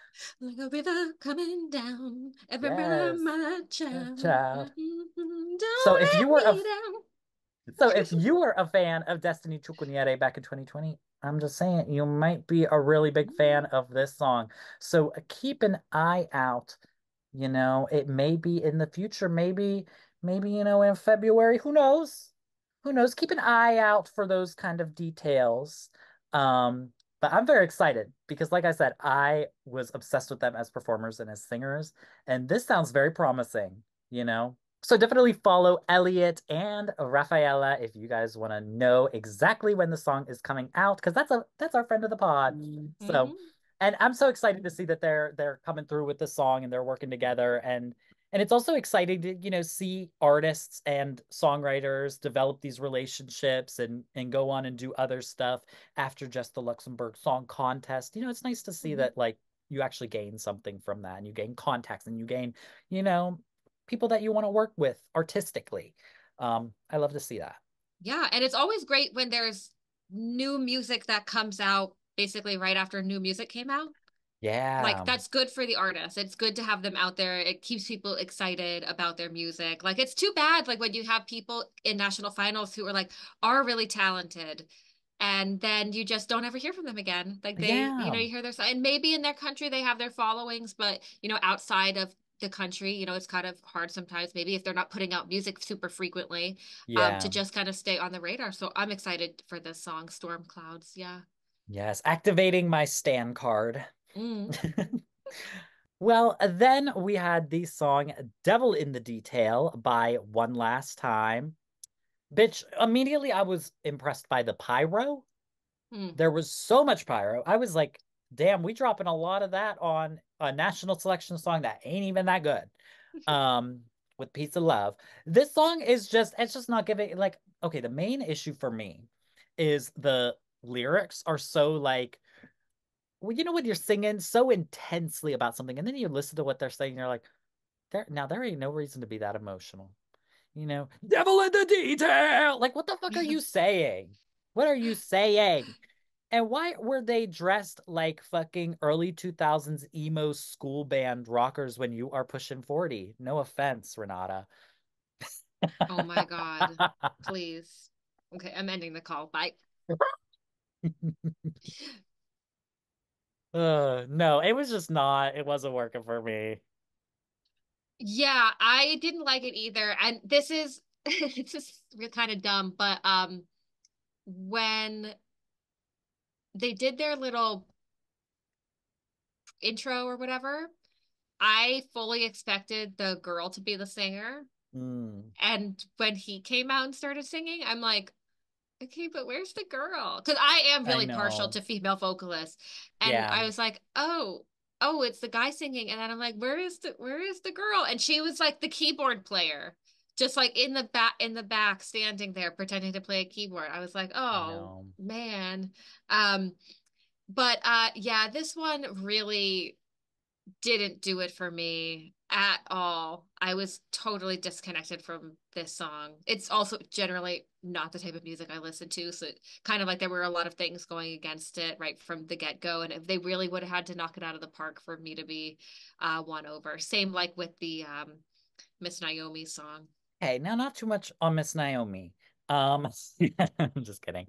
like a river coming down, every brother of my child. So if you were a fan of Destiny Chukunyere back in 2020, I'm just saying you might be a really big fan of this song. So keep an eye out. You know, it may be in the future, maybe, you know, in February, who knows, keep an eye out for those kind of details. But I'm very excited because, like I said, I was obsessed with them as performers and as singers, and this sounds very promising, you know? So definitely follow Elliot and Rafaela if you guys want to know exactly when the song is coming out, because that's our friend of the pod. Mm-hmm. So, and I'm so excited to see that they're coming through with the song and they're working together. And it's also exciting to, you know, see artists and songwriters develop these relationships and go on and do other stuff after just the Luxembourg Song Contest. You know, it's nice to see that, like, you actually gain something from that, and you gain contacts, and you gain, you know, people that you want to work with artistically. I love to see that. Yeah, and it's always great when there's new music that comes out basically right after new music came out. Yeah. Like, that's good for the artists. It's good to have them out there. It keeps people excited about their music. Like, it's too bad, like, when you have people in national finals who are, like, are really talented, and then you just don't ever hear from them again. Like, they, you know, you hear their song, and maybe in their country they have their followings, but, you know, outside of the country, you know, it's kind of hard sometimes, maybe if they're not putting out music super frequently, to just kind of stay on the radar. So I'm excited for this song, Storm Clouds. Yeah. Yes. Activating my stan card. Mm. Well, then we had the song Devil in the Detail by One Last Time. Bitch, immediately I was impressed by the pyro. There was so much pyro. I was like, damn, we dropping a lot of that on a national selection song that ain't even that good. With Piece of Love. This song is just, it's just not giving, like, okay, the main issue for me is the lyrics are so, like, well, you know, when you're singing so intensely about something and then you listen to what they're saying, you're like, there ain't no reason to be that emotional. You know, devil in the detail. Like, what the fuck are you saying? What are you saying? And why were they dressed like fucking early 2000s emo school band rockers when you are pushing 40? No offense, Renata. Oh my God. Please. Okay, I'm ending the call. Bye. No, it was just not, it wasn't working for me. Yeah, I didn't like it either. And this is, it's just kind of dumb, but when they did their little intro or whatever, I fully expected the girl to be the singer. Mm. And when he came out and started singing, I'm like, okay, but where's the girl? Because I am really partial to female vocalists, and I was like, oh, it's the guy singing, and then I'm like, where is the girl? And she was like the keyboard player, just like in the back, standing there pretending to play a keyboard. I was like, oh man, but yeah, this one really didn't do it for me at all. I was totally disconnected from this song. It's also generally not the type of music I listen to, so kind of like there were a lot of things going against it right from the get-go, and if they really would have had to knock it out of the park for me to be won over. Same like with the Miss Naomi song. Hey, now not too much on Miss Naomi. I'm just kidding.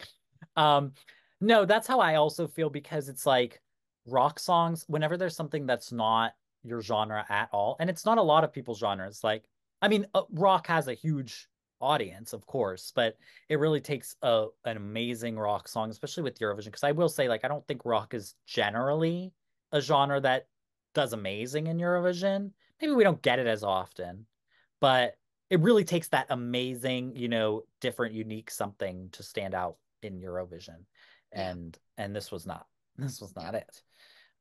No, that's how I also feel, because it's like rock songs, whenever there's something that's not your genre at all, and it's not a lot of people's genres, like I mean, rock has a huge audience, of course, but it really takes an amazing rock song, especially with Eurovision, because I will say, like, I don't think rock is generally a genre that does amazing in Eurovision. Maybe we don't get it as often, but it really takes that amazing, you know, different, unique something to stand out in Eurovision. And this was not it.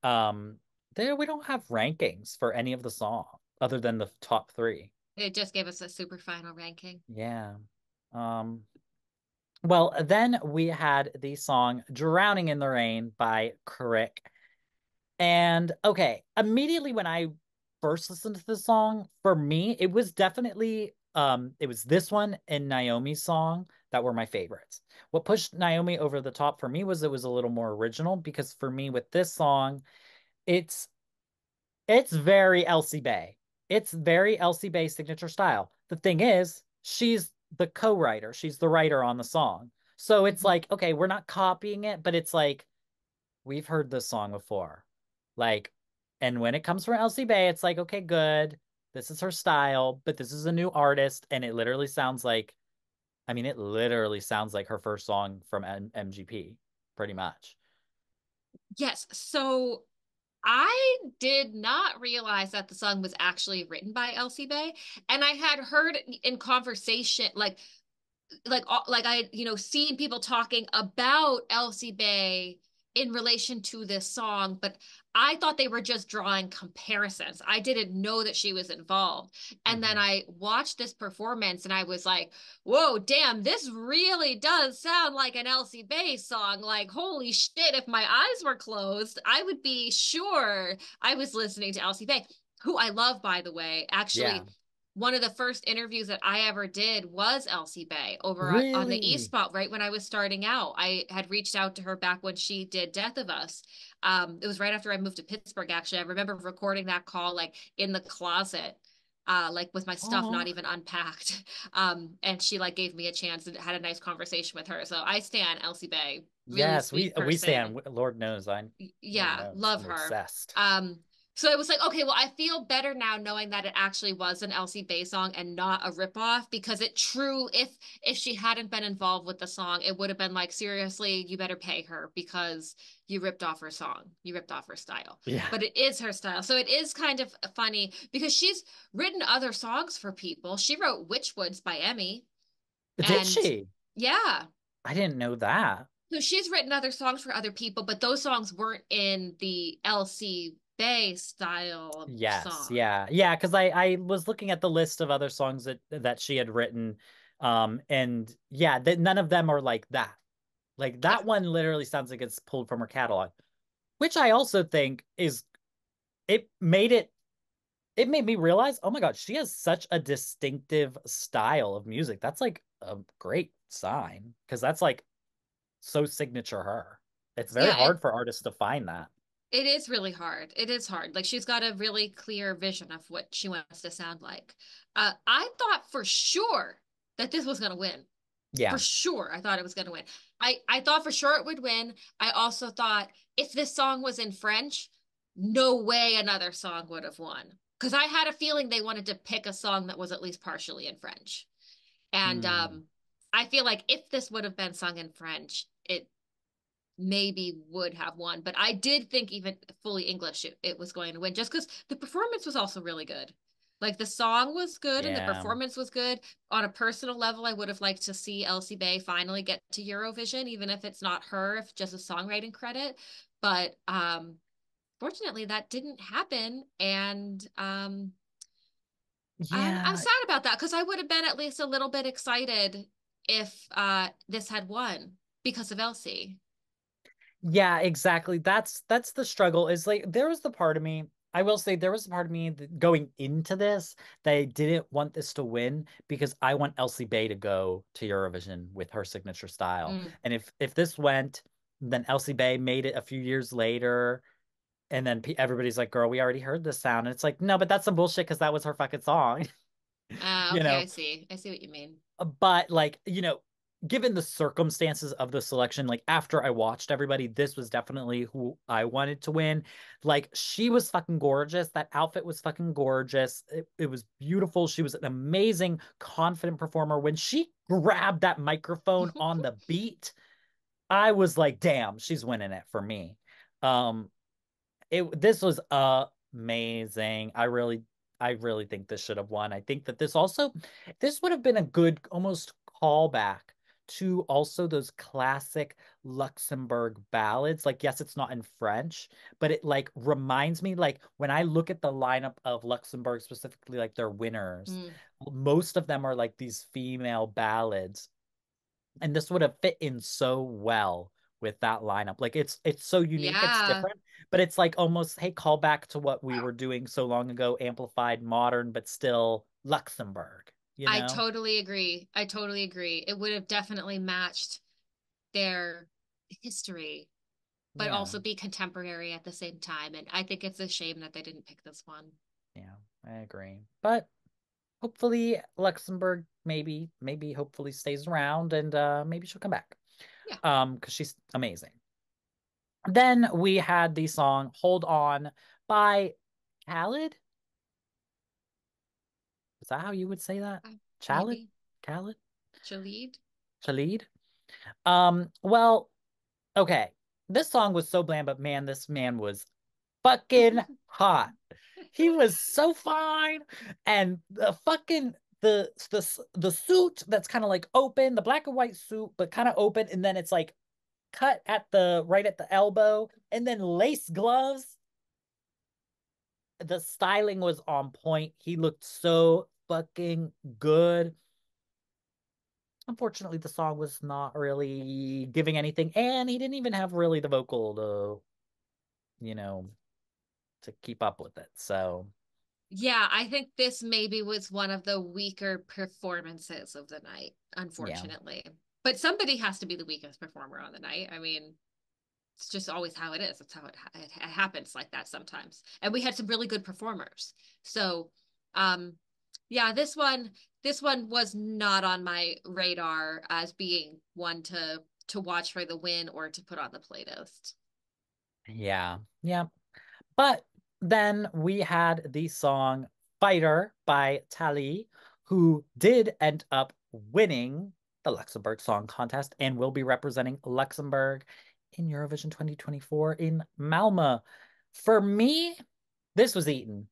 There we don't have rankings for any of the songs other than the top three. It just gave us a super final ranking. Yeah. Well, then we had the song Drowning in the Rain by Crick. And okay, immediately when I first listened to the song, for me, it was definitely, it was this one and Naomi's song that were my favorites. What pushed Naomi over the top for me was it was a little more original, because for me with this song, it's very Elsie Bay. It's very Elsie Bay signature style. The thing is, she's the co-writer. She's the writer on the song. So it's like, okay, we're not copying it, but it's like, we've heard this song before. Like, and when it comes from Elsie Bay, it's like, okay, good. This is her style, but this is a new artist. And it literally sounds like, I mean, it literally sounds like her first song from MGP, pretty much. Yes. So I did not realize that the song was actually written by Elsie Bay, and I had heard in conversation, like I, you know, seen people talking about Elsie Bay in relation to this song, but I thought they were just drawing comparisons. I didn't know that she was involved. And then I watched this performance and I was like, whoa, damn, this really does sound like an Elsie Bay song. Like, holy shit, if my eyes were closed, I would be sure I was listening to Elsie Bay, who I love, by the way. Actually, yeah. One of the first interviews that I ever did was Elsie Bay over on the E-Spot, right when I was starting out. I had reached out to her back when she did Death of Us. It was right after I moved to Pittsburgh, actually. I remember recording that call, like, in the closet, like, with my stuff not even unpacked. And she, like, gave me a chance and had a nice conversation with her. So I stand Elsie Bay. Really, yes, we stand. Lord knows I'm obsessed. So it was like, okay, well, I feel better now knowing that it actually was an Elsie Bay song and not a ripoff, because it true, if she hadn't been involved with the song, it would have been like, seriously, you better pay her because you ripped off her song. You ripped off her style. Yeah. But it is her style. So it is kind of funny because she's written other songs for people. She wrote Witchwoods by Emmy. Did she? Yeah. I didn't know that. So she's written other songs for other people, but those songs weren't in the Elsie Bay style. Yes, song. yeah, because I was looking at the list of other songs that she had written, and yeah, that none of them are like that. Like that one literally sounds like it's pulled from her catalog, which I also think is it made me realize, oh my god, she has such a distinctive style of music. That's like a great sign, because that's like so signature her. It's very hard for artists to find that. It is really hard. It is hard. Like, she's got a really clear vision of what she wants to sound like. I thought for sure that this was going to win. Yeah. For sure. I thought it was going to win. I thought for sure it would win. I also thought if this song was in French, no way another song would have won. Because I had a feeling they wanted to pick a song that was at least partially in French. And I feel like if this would have been sung in French, it maybe would have won, but I did think even fully English it was going to win, just because the performance was also really good. Like, the song was good and the performance was good. On a personal level, I would have liked to see Elsie Bay finally get to Eurovision, even if it's not her, if just a songwriting credit. But fortunately, that didn't happen, and I'm sad about that, because I would have been at least a little bit excited if this had won because of Elsie. Yeah, exactly. That's the struggle, is like, there was the part of me, I will say, there was a part of me that going into this, they didn't want this to win because I want Elsie Bay to go to Eurovision with her signature style. And if this went, then Elsie Bay made it a few years later, and then everybody's like, girl, we already heard this sound. And it's like, no, but that's some bullshit, because that was her fucking song. Okay, you know? I see what you mean. But like, you know, given the circumstances of the selection, like after I watched everybody, this was definitely who I wanted to win. Like, she was fucking gorgeous. That outfit was fucking gorgeous. It was beautiful. She was an amazing, confident performer. When she grabbed that microphone on the beat, I was like, damn, she's winning it for me. This was amazing. I really think this should have won. I think that this would have been a good almost callback to also those classic Luxembourg ballads. Like, yes, it's not in French, but it like reminds me, like when I look at the lineup of Luxembourg, specifically like their winners, most of them are like these female ballads. And this would have fit in so well with that lineup. Like it's so unique, yeah. It's different, but it's like almost, hey, call back to what we were doing so long ago, amplified, modern, but still Luxembourg. You know? I totally agree. It would have definitely matched their history, but also be contemporary at the same time. And I think it's a shame that they didn't pick this one. Yeah, I agree. But hopefully Luxembourg maybe hopefully stays around, and maybe she'll come back. Yeah. Because she's amazing. Then we had the song Hold On by Khaled. Is that how you would say that? Khaled? Well, okay. This song was so bland, but man, this man was fucking hot. He was so fine. And the fucking... The suit that's kind of like open, the black and white suit, but kind of open, and then it's like cut at the right at the elbow, and then lace gloves. The styling was on point. He looked so fucking good. Unfortunately, the song was not really giving anything, and he didn't even have really the vocal to, you know, to keep up with it. So. Yeah, I think this maybe was one of the weaker performances of the night, unfortunately. Yeah. But somebody has to be the weakest performer on the night. I mean, it's just always how it is. It's how it happens like that sometimes. And we had some really good performers. So, yeah, this one was not on my radar as being one to watch for the win or to put on the playlist. Yeah. But then we had the song Fighter by Tali, who did end up winning the Luxembourg Song Contest and will be representing Luxembourg in Eurovision 2024 in Malmö. For me, this was eaten.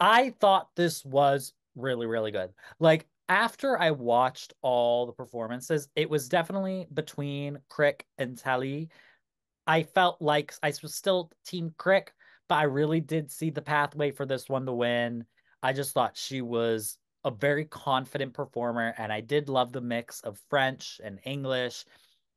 I thought this was really, really good. Like, after I watched all the performances, it was definitely between Crick and Tali. I felt like I was still Team Crick, but I really did see the pathway for this one to win. I just thought she was a very confident performer, and I did love the mix of French and English,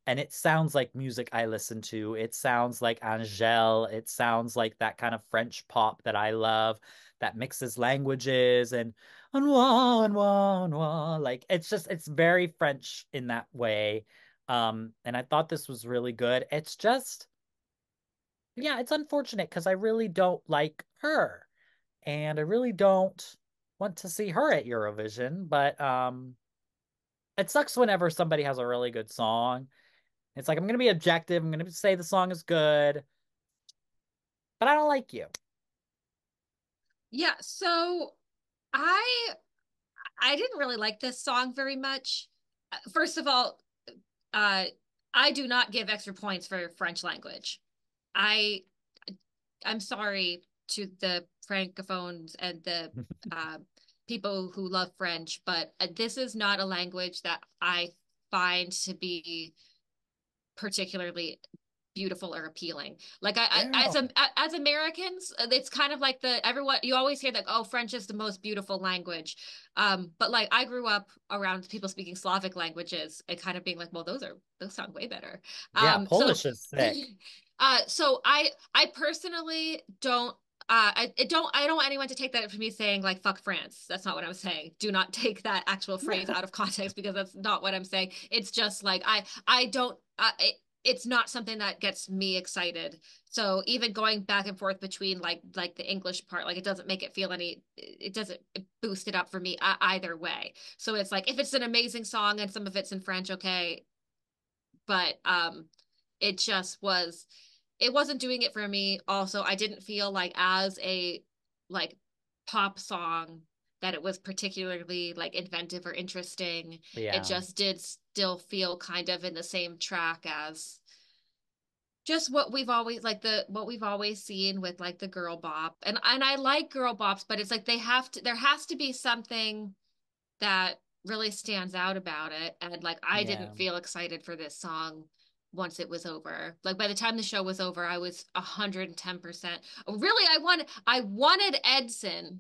and it sounds like music I listen to. It sounds like Angèle. It sounds like that kind of French pop that I love that mixes languages and like it's very French in that way. And I thought this was really good. It's just... yeah, it's unfortunate because I really don't like her, and I really don't want to see her at Eurovision, but it sucks whenever somebody has a really good song. It's like, I'm going to be objective. I'm going to say the song is good, but I don't like you. Yeah, so I didn't really like this song very much. First of all, I do not give extra points for French language. I'm sorry to the francophones and the people who love French, but this is not a language that I find to be particularly beautiful or appealing. Like as Americans, it's kind of like you always hear that, oh, French is the most beautiful language. But like I grew up around people speaking Slavic languages and kind of being like, well, those sound way better. Yeah, Polish is sick. So I personally don't. I don't want anyone to take that from me saying like fuck France. That's not what I'm saying. Do not take that actual phrase out of context, because that's not what I'm saying. It's just like I don't. it's not something that gets me excited. So even going back and forth between like the English part, like it doesn't make it feel any, it doesn't boost it up for me either way. So it's like, if it's an amazing song and some of it's in French, okay. But it just was, it wasn't doing it for me. Also, I didn't feel like as a like pop song that it was particularly like inventive or interesting. Yeah. It just did still feel kind of in the same track as just what we've always like the what we've always seen with like the girl bop. And I like girl bops, but it's like they have to, there has to be something that really stands out about it. And like I didn't feel excited for this song once it was over. Like by the time the show was over, I was 110%. Really, I wanted Edson,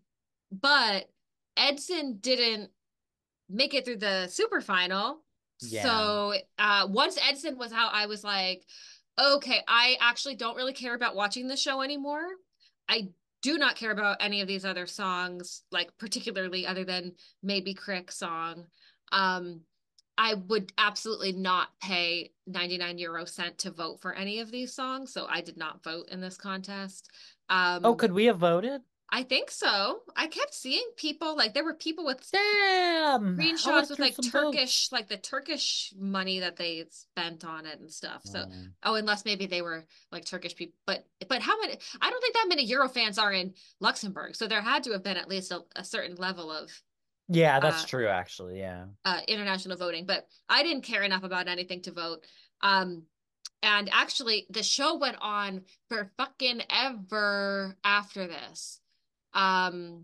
but Edson didn't make it through the super final. Yeah. So once Edson was out, I was like, okay, I actually don't really care about watching the show anymore. I do not care about any of these other songs, like particularly other than maybe Crick's song. I would absolutely not pay 99 cents to vote for any of these songs. So I did not vote in this contest. Could we have voted? I think so. I kept seeing people, like there were people with screenshots with like Turkish, like the Turkish money that they spent on it and stuff. So, unless maybe they were like Turkish people, but how many, I don't think that many Euro fans are in Luxembourg. So there had to have been at least a certain level of. Yeah, that's true actually. Yeah. International voting, but I didn't care enough about anything to vote. And actually the show went on for fucking ever after this. And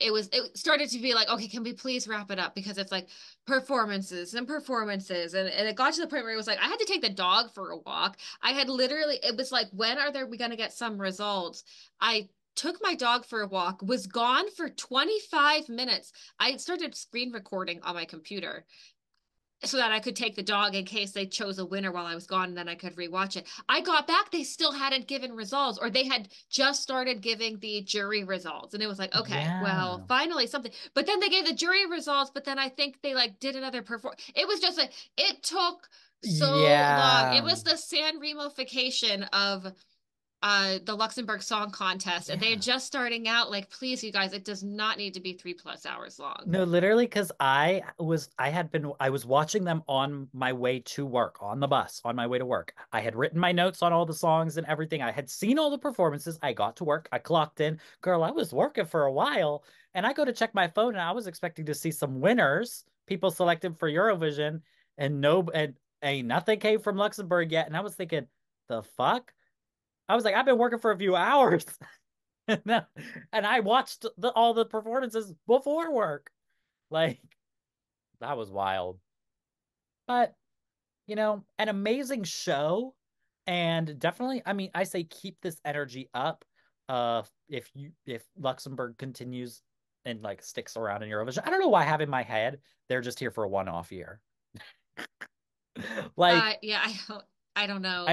it started to be like, okay, can we please wrap it up? Because it's like performances. And it got to the point where it was like, I had to take the dog for a walk. I had literally, it was like, when are we going to get some results? I took my dog for a walk, was gone for 25 minutes. I started screen recording on my computer so that I could take the dog in case they chose a winner while I was gone, and then I could rewatch it. I got back, they still hadn't given results, or they had just started giving the jury results. And it was like, okay, well, finally something. But then they gave the jury results, but then I think they like did another performance. It was just like, it took so long. It was the San Remo-fication of the Luxembourg Song Contest, and they're just starting out. Like, please, you guys, it does not need to be 3+ hours long. No, literally, because I was watching them on my way to work, on the bus, on my way to work. I had written my notes on all the songs and everything. I had seen all the performances. I got to work. I clocked in. Girl, I was working for a while, and I go to check my phone, and I was expecting to see some winners, people selected for Eurovision, and nothing came from Luxembourg yet. And I was thinking, the fuck? I was like, I've been working for a few hours, and I watched all the performances before work. Like, that was wild. But, you know, an amazing show, and definitely, I mean, I say keep this energy up. If Luxembourg continues and like sticks around in Eurovision, I don't know why I have in my head they're just here for a one-off year. Like, I don't know.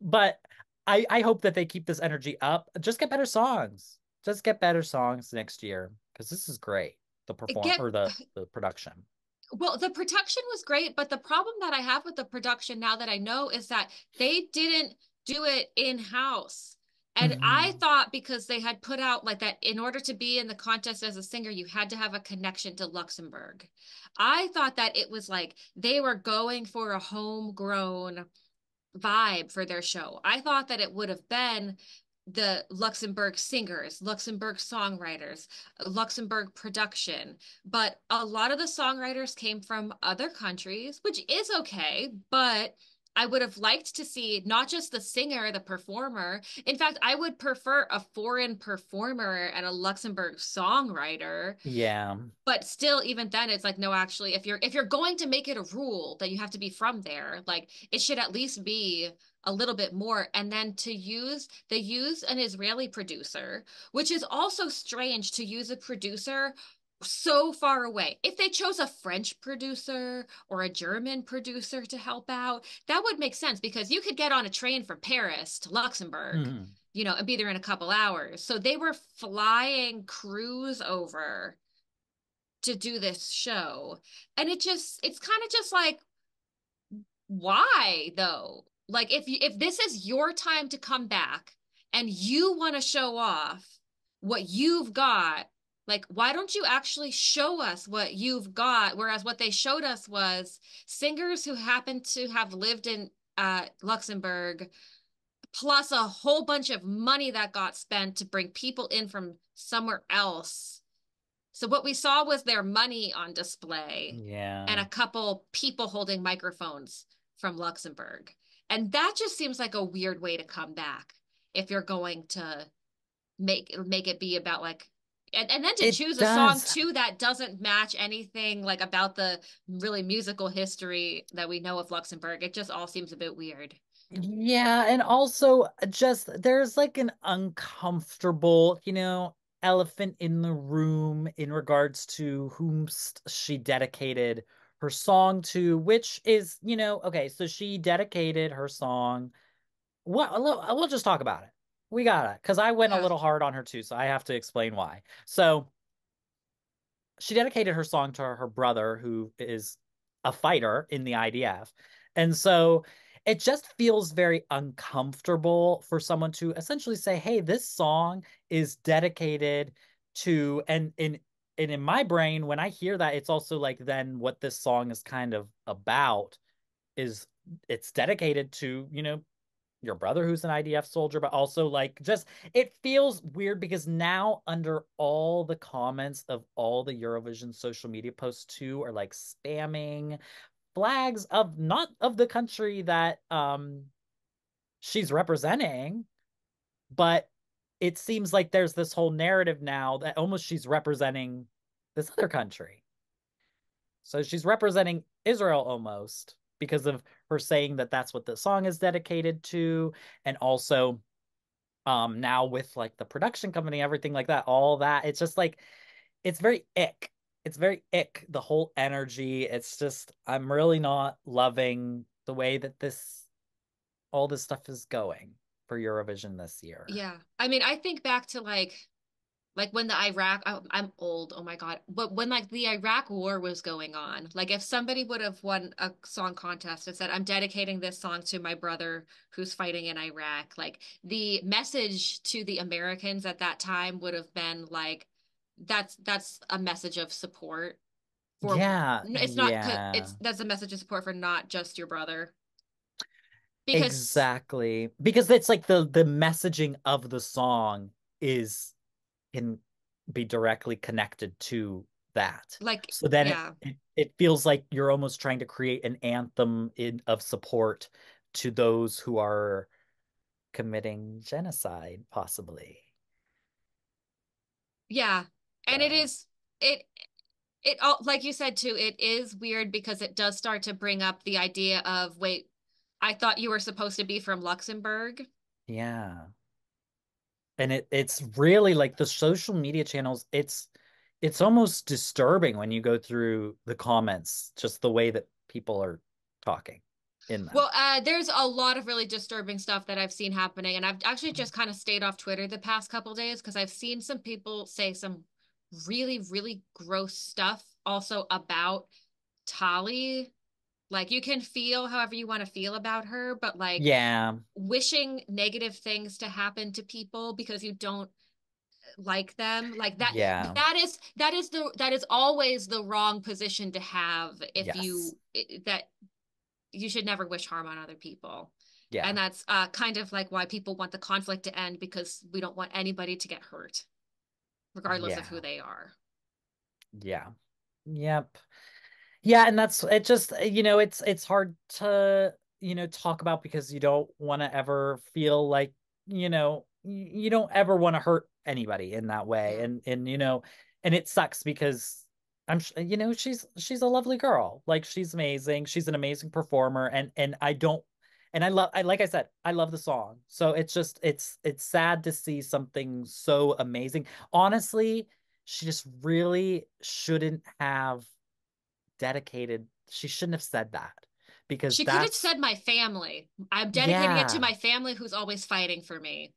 But I hope that they keep this energy up. Just get better songs. Just get better songs next year, because this is great. The production. Well, the production was great, but the problem that I have with the production now that I know is that they didn't do it in-house. And I thought because they had put out like that, in order to be in the contest as a singer, you had to have a connection to Luxembourg. I thought that it was like they were going for a homegrown vibe for their show. I thought that it would have been the Luxembourg singers, Luxembourg songwriters, Luxembourg production, but a lot of the songwriters came from other countries, which is okay, but I would have liked to see not just the singer, the performer. In fact, I would prefer a foreign performer and a Luxembourg songwriter. Yeah. But still, even then, it's like, no, actually, if you're going to make it a rule that you have to be from there, like it should at least be a little bit more. And then they used an Israeli producer, which is also strange to use a producer so far away. If they chose a French producer or a German producer to help out, that would make sense, because you could get on a train from Paris to Luxembourg, you know, and be there in a couple hours. So they were flying crews over to do this show. And it's kind of just like, why though? Like, if this is your time to come back and you want to show off what you've got, like, why don't you actually show us what you've got? Whereas what they showed us was singers who happen to have lived in Luxembourg, plus a whole bunch of money that got spent to bring people in from somewhere else. So what we saw was their money on display, and a couple people holding microphones from Luxembourg. And that just seems like a weird way to come back if you're going to make it be about like, and then to it choose a song too that doesn't match anything like about the really musical history that we know of Luxembourg. It just all seems a bit weird. Yeah, and also just there's like an uncomfortable, you know, elephant in the room in regards to whom she dedicated her song to, which is, you know, okay, so she dedicated her song. We'll just talk about it. We gotta, because I went a little hard on her too, so I have to explain why. So she dedicated her song to her brother, who is a fighter in the IDF. And so it just feels very uncomfortable for someone to essentially say, hey, this song is dedicated to, and in my brain, when I hear that, it's also like, then what this song is kind of about is it's dedicated to, you know, your brother who's an IDF soldier, but also like just, it feels weird because now under all the comments of all the Eurovision social media posts too are like spamming flags of not of the country that she's representing, but it seems like there's this whole narrative now that almost she's representing this other country. So she's representing Israel almost, because of her saying that that's what the song is dedicated to. And also now with like the production company, everything like that, all that, it's just like, it's very ick. It's very ick, the whole energy. It's just, I'm really not loving the way that this, all this stuff is going for Eurovision this year. Yeah. I mean, I think back to like when the Iraq, I'm old, oh my God. But when like the Iraq war was going on, like if somebody would have won a song contest and said, I'm dedicating this song to my brother who's fighting in Iraq, like the message to the Americans at that time would have been like, that's a message of support. For, it's not, that's a message of support for not just your brother. Because, exactly. Because it's like the messaging of the song is, can be directly connected to that. Like, so then it feels like you're almost trying to create an anthem of support to those who are committing genocide, possibly. Yeah. And it is, it all, like you said too, it is weird because it does start to bring up the idea of, wait, I thought you were supposed to be from Luxembourg. Yeah. And it's really like the social media channels, it's almost disturbing when you go through the comments, just the way that people are talking in them. Well, there's a lot of really disturbing stuff that I've seen happening. And I've actually just kind of stayed off Twitter the past couple of days because I've seen some people say some really, really gross stuff also about Tali. Like, you can feel however you want to feel about her, but like, wishing negative things to happen to people because you don't like them, like that. Yeah. That is always the wrong position to have. If you should never wish harm on other people. Yeah. And that's kind of like why people want the conflict to end, because we don't want anybody to get hurt, regardless of who they are. Yeah. Yep. Yeah, and that's, it just, you know, it's hard to, you know, talk about because you don't want to ever feel like, you know, you don't ever want to hurt anybody in that way. And you know, and it sucks because I'm, you know, she's a lovely girl. Like, she's amazing. She's an amazing performer. And I don't, and I love, like I said, I love the song. So it's just, it's sad to see something so amazing. Honestly, she just really shouldn't have dedicated, she shouldn't have said that, because she could have said my family, I'm dedicating it to my family who's always fighting for me.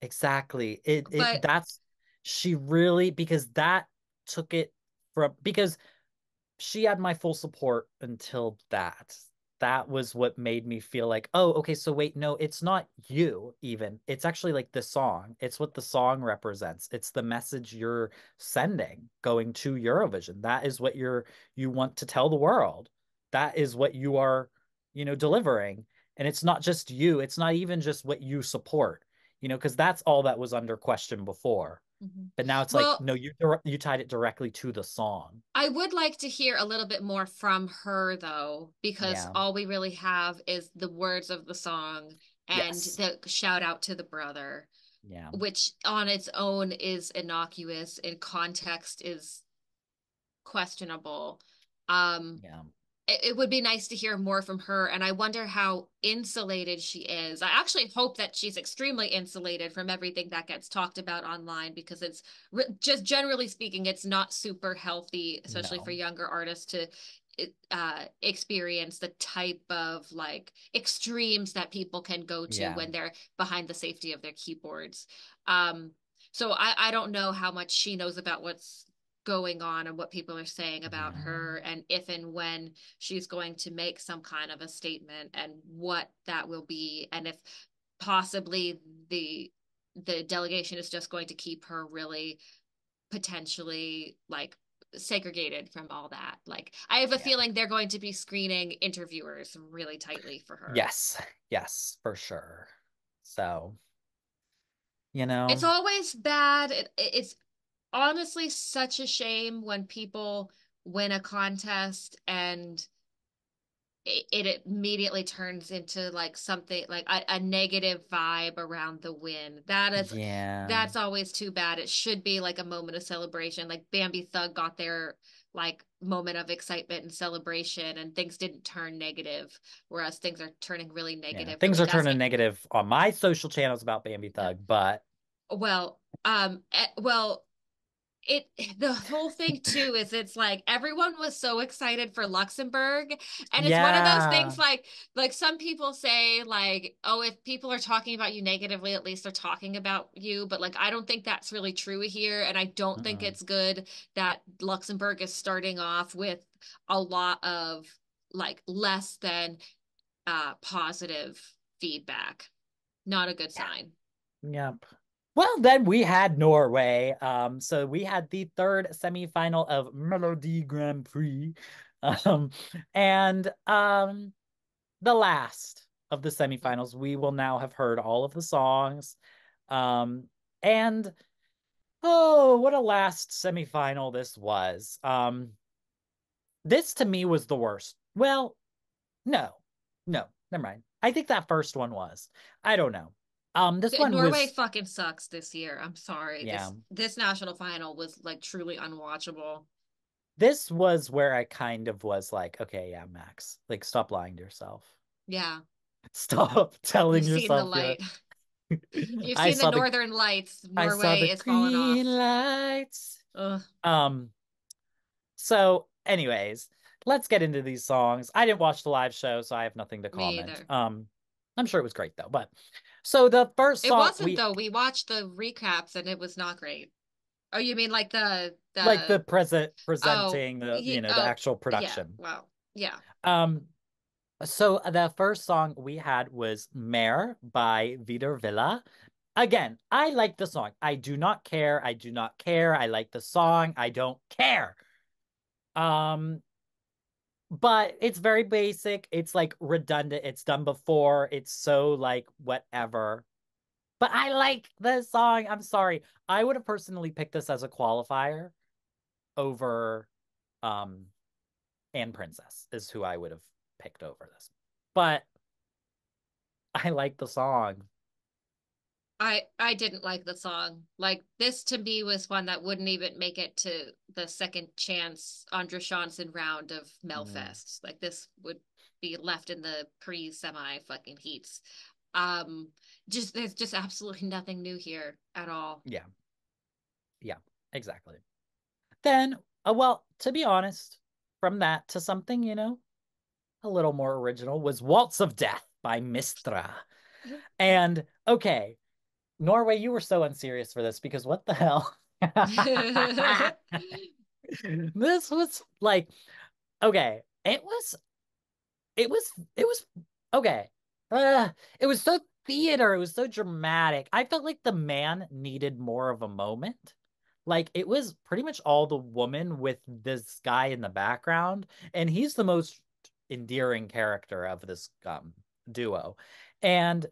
Exactly. That's, she really, because that took it from, because she had my full support until that that was what made me feel like, oh, okay, so wait, no, it's not you even. It's actually like the song. It's what the song represents. It's the message you're sending going to Eurovision. That is what you want to tell the world. That is what you are, delivering. And it's not just you. It's not even just what you support, because that's all that was under question before. Mm-hmm. But now it's no, you tied it directly to the song. I would like to hear a little bit more from her, though, because all we really have is the words of the song and the shout out to the brother, which on its own is innocuous. In context is questionable. It would be nice to hear more from her. And I wonder how insulated she is. I actually hope that she's extremely insulated from everything that gets talked about online, because it's just generally speaking, it's not super healthy, especially for younger artists to experience the type of extremes that people can go to when they're behind the safety of their keyboards. So I don't know how much she knows about what's going on and what people are saying about her, and if and when she's going to make some kind of a statement and what that will be, and if possibly the delegation is just going to keep her really potentially segregated from all that. I have a feeling they're going to be screening interviewers really tightly for her. Yes, for sure. So it's always bad. It's honestly such a shame when people win a contest and it immediately turns into something a negative vibe around the win. That is that's always too bad. It should be a moment of celebration. Bambie Thug got their moment of excitement and celebration, and things didn't turn negative, whereas things are turning really negative. Things are turning negative on my social channels about Bambie Thug, but the whole thing too is it's everyone was so excited for Luxembourg, and it's one of those things some people say oh, if people are talking about you negatively, at least they're talking about you, but I don't think that's really true here, and I don't think it's good that Luxembourg is starting off with a lot of less than positive feedback. Not a good sign. Yep. Well, then we had Norway. So we had the third semifinal of Melody Grand Prix. And the last of the semifinals, we will now have heard all of the songs. And oh, what a last semifinal this was. This to me was the worst. Well, no, never mind. I think that first one was. I don't know. Norway fucking sucks this year. I'm sorry. Yeah. This national final was truly unwatchable. This was where I kind of was okay, yeah, Max, stop lying to yourself. Yeah. Stop telling yourself. You've seen the light. You've seen the northern lights. Norway is falling off. Green lights. Ugh. So, anyways, let's get into these songs. I didn't watch the live show, so I have nothing to comment. Me either. I'm sure it was great though, but. So the first song... It wasn't, though. We watched the recaps, and it was not great. Oh, you mean the... the presenting, the actual production. Yeah, wow. Yeah. So the first song we had was Mare by Vidar Villa. Again, I like the song. I do not care. I do not care. I like the song. I don't care. But it's very basic. It's redundant. It's done before. It's so whatever. But I like the song. I'm sorry. I would have personally picked this as a qualifier over Anne Princess is who I would have picked over this. But I like the song. I didn't like the song. This to me was one that wouldn't even make it to the second chance Andre Johnson round of Melfest. This would be left in the pre-semi fucking heats. There's just absolutely nothing new here at all. Yeah, exactly. Then, well, to be honest, from that to something, a little more original was Waltz of Death by Mistra. And, okay, Norway, you were so unserious for this, because what the hell? This was okay. It was it was okay. It was so theater. It was so dramatic. I felt like the man needed more of a moment. Like, it was pretty much all the woman with this guy in the background, and he's the most endearing character of this duo. And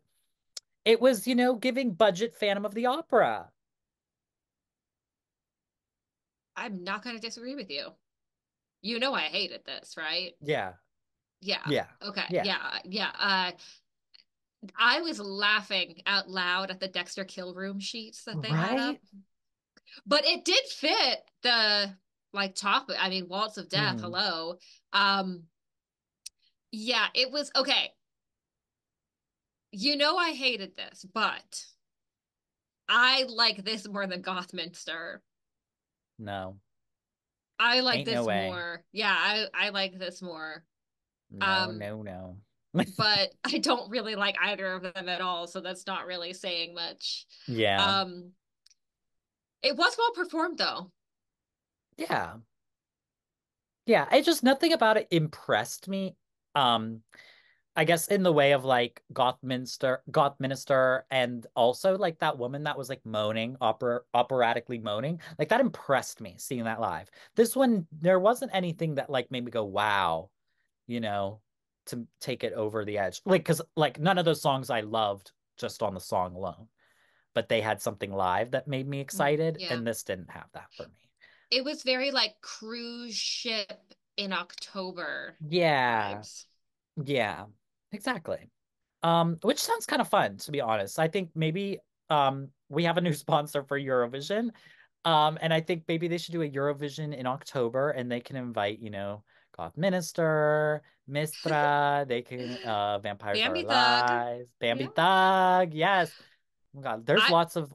it was, you know, giving budget Phantom of the Opera. I'm not going to disagree with you. You know I hated this, right? Yeah. Okay. Yeah. I was laughing out loud at the Dexter Kill Room sheets that they had up. But it did fit the, like, topic. I mean, Waltz of Death, hello. Yeah, it was, okay. You know I hated this, but I like this more than Gothminster. No. I like more. Yeah, I like this more. No. But I don't really like either of them at all, so that's not really saying much. Yeah. It was well performed, though. Yeah, it just, nothing about it impressed me. I guess in the way of, like, Gothminster, and also, like, that woman that was, like, moaning, operatically moaning. Like, that impressed me, seeing that live. This one, there wasn't anything that, like, made me go, wow, you know, to take it over the edge. Like, because, like, none of those songs I loved just on the song alone. But they had something live that made me excited, and this didn't have that for me. It was very, like, cruise ship in October. Yeah. Vibes. Yeah. Exactly. Which sounds kind of fun, to be honest. I think maybe we have a new sponsor for Eurovision. And I think maybe they should do a Eurovision in October, and they can invite, you know, Gothminster, Mistra, they can Vampires Bambie Are Alive, Bambie Thug, yes. Oh God, there's lots of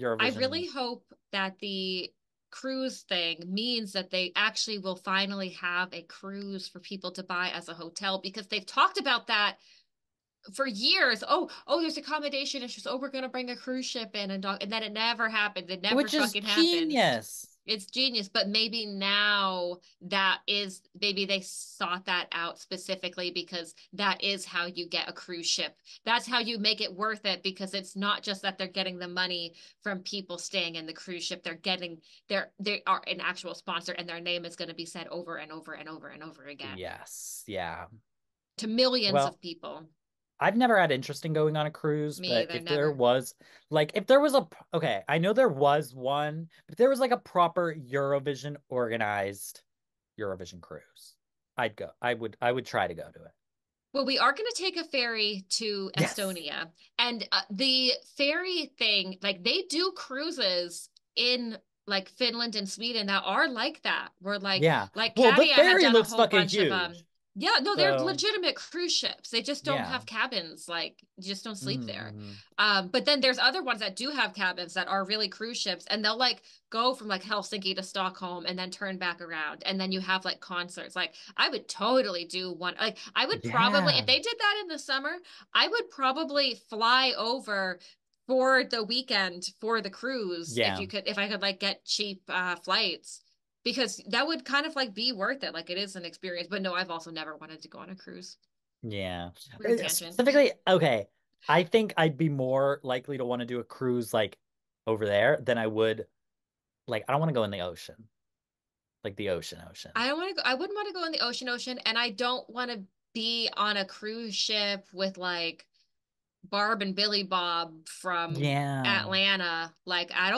Eurovision. I really hope that the cruise thing means that they actually will finally have a cruise for people to buy as a hotel, because they've talked about that for years. Oh, there's accommodation issues. Oh, we're going to bring a cruise ship in, and then it never happened. It never fucking happened. Which is genius. It's genius, but maybe now that is, maybe they sought that out specifically because that is how you get a cruise ship. That's how you make it worth it, because it's not just that they're getting the money from people staying in the cruise ship. They're getting, they are an actual sponsor, and their name is going to be said over and over and over and over again. Yes, yeah. To millions of people. I've never had interest in going on a cruise, I know there was one, but there was like a proper Eurovision organized Eurovision cruise, I'd go. I would try to go to it. Well, we are going to take a ferry to Estonia, and the ferry thing, like, they do cruises in, like, Finland and Sweden that are like that. We're like, Katia the ferry had done looks a whole fucking bunch huge. Of them. Yeah, no, they're legitimate cruise ships. They just don't have cabins. Like, you just don't sleep there. But then there's other ones that do have cabins that are really cruise ships, and they'll, like, go from, like, Helsinki to Stockholm and then turn back around, and then you have, like, concerts. Like, I would totally do one. Like, I would probably, if they did that in the summer, I would probably fly over for the weekend for the cruise if I could, like, get cheap flights. Because that would kind of, like, be worth it. Like, it is an experience. But no, I've also never wanted to go on a cruise. Yeah. Specifically, okay, I think I'd be more likely to want to do a cruise, like, over there than I would, like, I don't want to go in the ocean. Like, the ocean. I wouldn't want to go in the ocean. And I don't want to be on a cruise ship with, like, Barb and Billy Bob from Atlanta. Like, I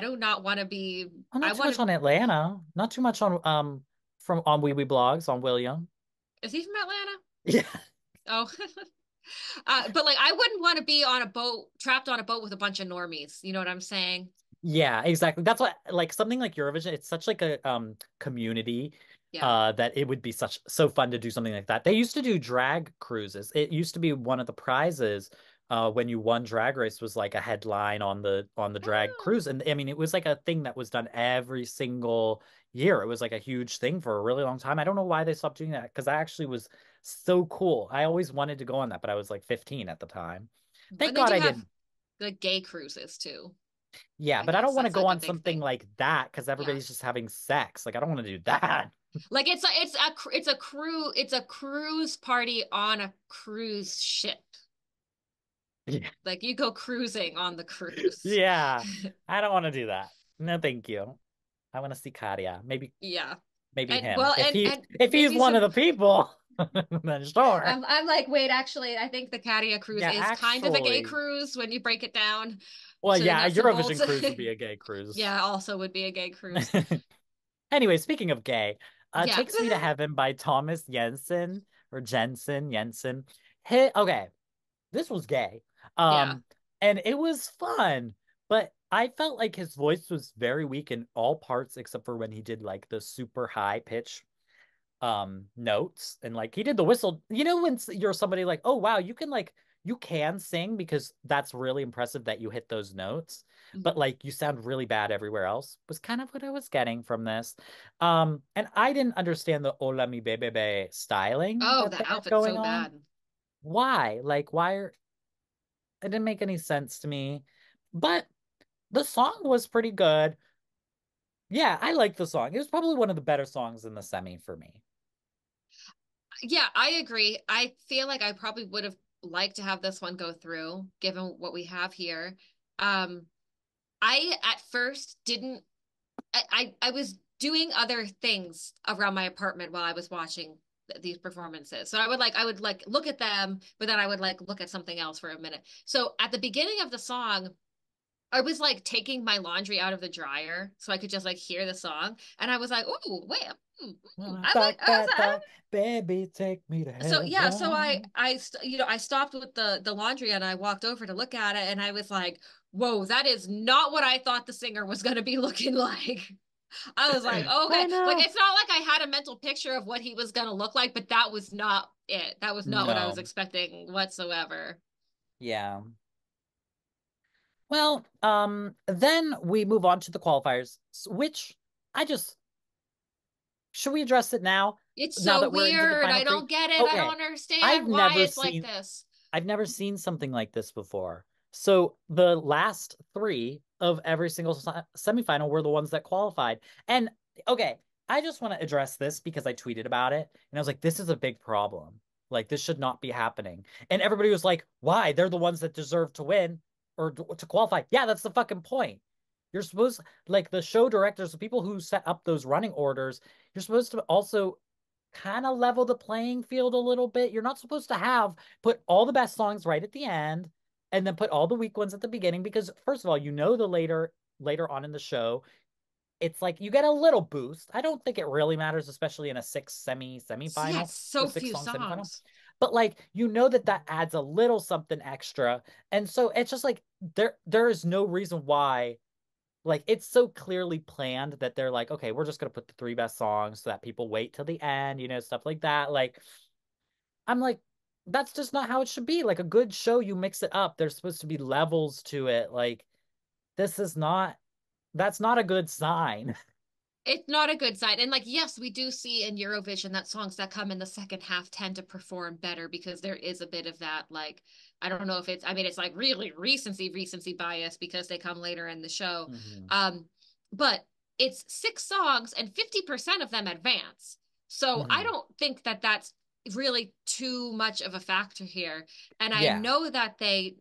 do not want to be. Well, not too much on Atlanta. Not too much on on Wiwibloggs on William. Is he from Atlanta? Yeah. Oh. But, like, I wouldn't want to be on a boat, trapped on a boat with a bunch of normies. You know what I'm saying? Yeah, exactly. That's what, like, something like Eurovision. It's such, like, a community. Yeah. That it would be so fun to do something like that. They used to do drag cruises. It used to be one of the prizes when you won Drag Race, was like a headline on the drag cruise. And I mean, it was like a thing that was done every single year. It was like a huge thing for a really long time. I don't know why they stopped doing that, because that actually was so cool. I always wanted to go on that, but I was like 15 at the time. Thank God I didn't. The gay cruises too. Yeah, but I don't want to go on something like that, because everybody's just having sex. Like, I don't want to do that. Like it's a cruise party on a cruise ship. Yeah. Like you go cruising on the cruise. Yeah. I don't want to do that. No, thank you. I want to see Katia. Maybe. Yeah. Maybe and, him. Well, if he's one of the people, then sure. I'm like, wait, actually, I think the Katia cruise is kind of a gay cruise when you break it down. Well, yeah, a Eurovision cruise would be a gay cruise. Yeah, also would be a gay cruise. Anyway, speaking of gay, Takes Me to Heaven by Thomas Jensen or Jensen. Okay, this was gay. And it was fun, but I felt like his voice was very weak in all parts except for when he did like the super high pitch notes, and like he did the whistle. You know, when you're somebody like, oh wow, you can sing, because that's really impressive that you hit those notes, but like you sound really bad everywhere else, was kind of what I was getting from this. And I didn't understand the Hola Mi Bebebe styling. Oh, the outfit's so bad. Why? Like why it didn't make any sense to me, but the song was pretty good. Yeah, I liked the song. It was probably one of the better songs in the semi for me. Yeah, I agree. I feel like I probably would have liked to have this one go through, given what we have here. I at first didn't. I was doing other things around my apartment while I was watching these performances. So I would look at them, but then I would like look at something else for a minute. So at the beginning of the song, I was like taking my laundry out of the dryer so I could just like hear the song, and I was like, "Oh, wait, baby, take me to heaven." So yeah, so I stopped with the laundry and I walked over to look at it, and I was like, "Whoa, that is not what I thought the singer was going to be looking like." I was like, "Okay, like it's not like I had a mental picture of what he was going to look like, but that was not it. That was not what I was expecting whatsoever." Yeah. Well, then we move on to the qualifiers, which should we address it now? It's so weird. I don't get it. Okay. I don't understand why it's like this. I've never seen something like this before. So the last three of every single semifinal were the ones that qualified. And okay, I just want to address this because I tweeted about it and I was like, this is a big problem. Like this should not be happening. And everybody was like, why? They're the ones that deserve to win or to qualify. Yeah, that's the fucking point. You're supposed, like the show directors, the people who set up those running orders, you're supposed to also kind of level the playing field a little bit. You're not supposed to put all the best songs right at the end and then put all the weak ones at the beginning, because first of all, you know, the later on in the show, it's like you get a little boost. I don't think it really matters, especially in a semifinal. Yeah, so few songs. But like, you know that adds a little something extra. And so it's just like, there is no reason why, like, it's so clearly planned that they're like, okay, we're just going to put the three best songs so that people wait till the end, you know, stuff like that. Like, I'm like, that's just not how it should be. Like a good show, you mix it up. There's supposed to be levels to it. Like, that's not a good sign. It's not a good sign. And like, yes, we do see in Eurovision that songs that come in the second half tend to perform better, because there is a bit of that, like, I don't know if it's, I mean, it's like really recency bias because they come later in the show. Mm-hmm. But it's 6 songs and 50% of them advance. So I don't think that that's really too much of a factor here. And I know that they